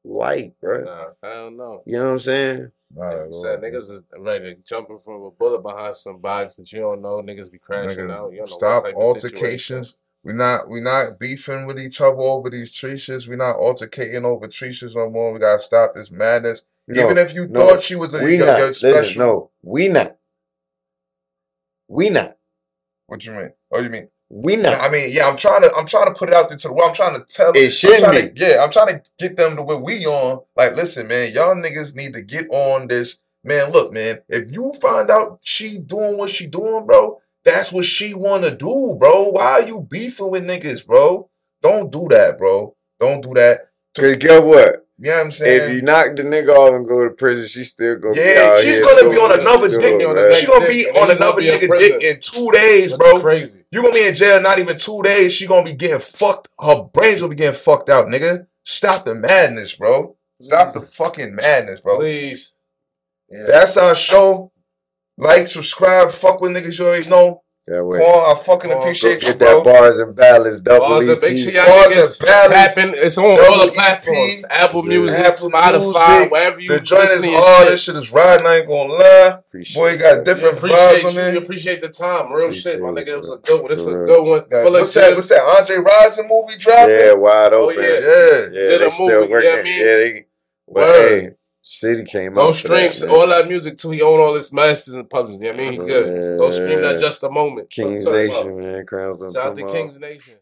light, bro. Nah, I don't know. You know what I'm saying? Niggas is ready to jump in front of a bullet behind some box that you don't know. Niggas be crashing out. You don't stop know altercations. We're not beefing with each other over these tree shits. We're not altercating over tree shits no more. We gotta stop this madness. Even if you thought she was a good special. Listen, we not. What you mean? Oh, you mean? We not. I mean, yeah, I'm trying to put it out there to the world. I'm trying to tell them. It shouldn't be. Yeah, I'm trying to get them to where we on. Like, listen, man, y'all niggas need to get on this. Man, look, man, if you find out she doing what she doing, bro, that's what she want to do, bro. Why are you beefing with niggas, bro? Don't do that, bro. Don't do that. Because guess what? You know what I'm saying? If you knock the nigga off and go to prison, she still going to be out here. Yeah, she's going to be on another dick. She's going to be on another nigga dick in 2 days, bro. Crazy. You're going to be in jail not even 2 days. She's going to be getting fucked. Her brains will be getting fucked out, nigga. Stop the madness, bro. Stop the fucking madness, bro. Please. Yeah. That's our show. Like, subscribe, fuck with niggas you already know. Paul, I fucking appreciate you, bro. Get that Bars and Ballads, double EP. Make sure y'all niggas tapping. It's on all the platforms. Apple Music, Spotify, wherever you listening. All this shit is riding, I ain't gonna lie. Boy, you got different vibes on there. You appreciate the time. Real shit, my nigga. It was a good one. It's a good one. What's that? Andre Rison movie dropping? Yeah, Wide Open. Yeah, they still working. Yeah, City came out. Go stream all that music too. He own all his masters and publishers. You know what I mean? He good. Go stream that Just a Moment. King's Nation, man. Crowns don't come out. Shout out to King's Nation.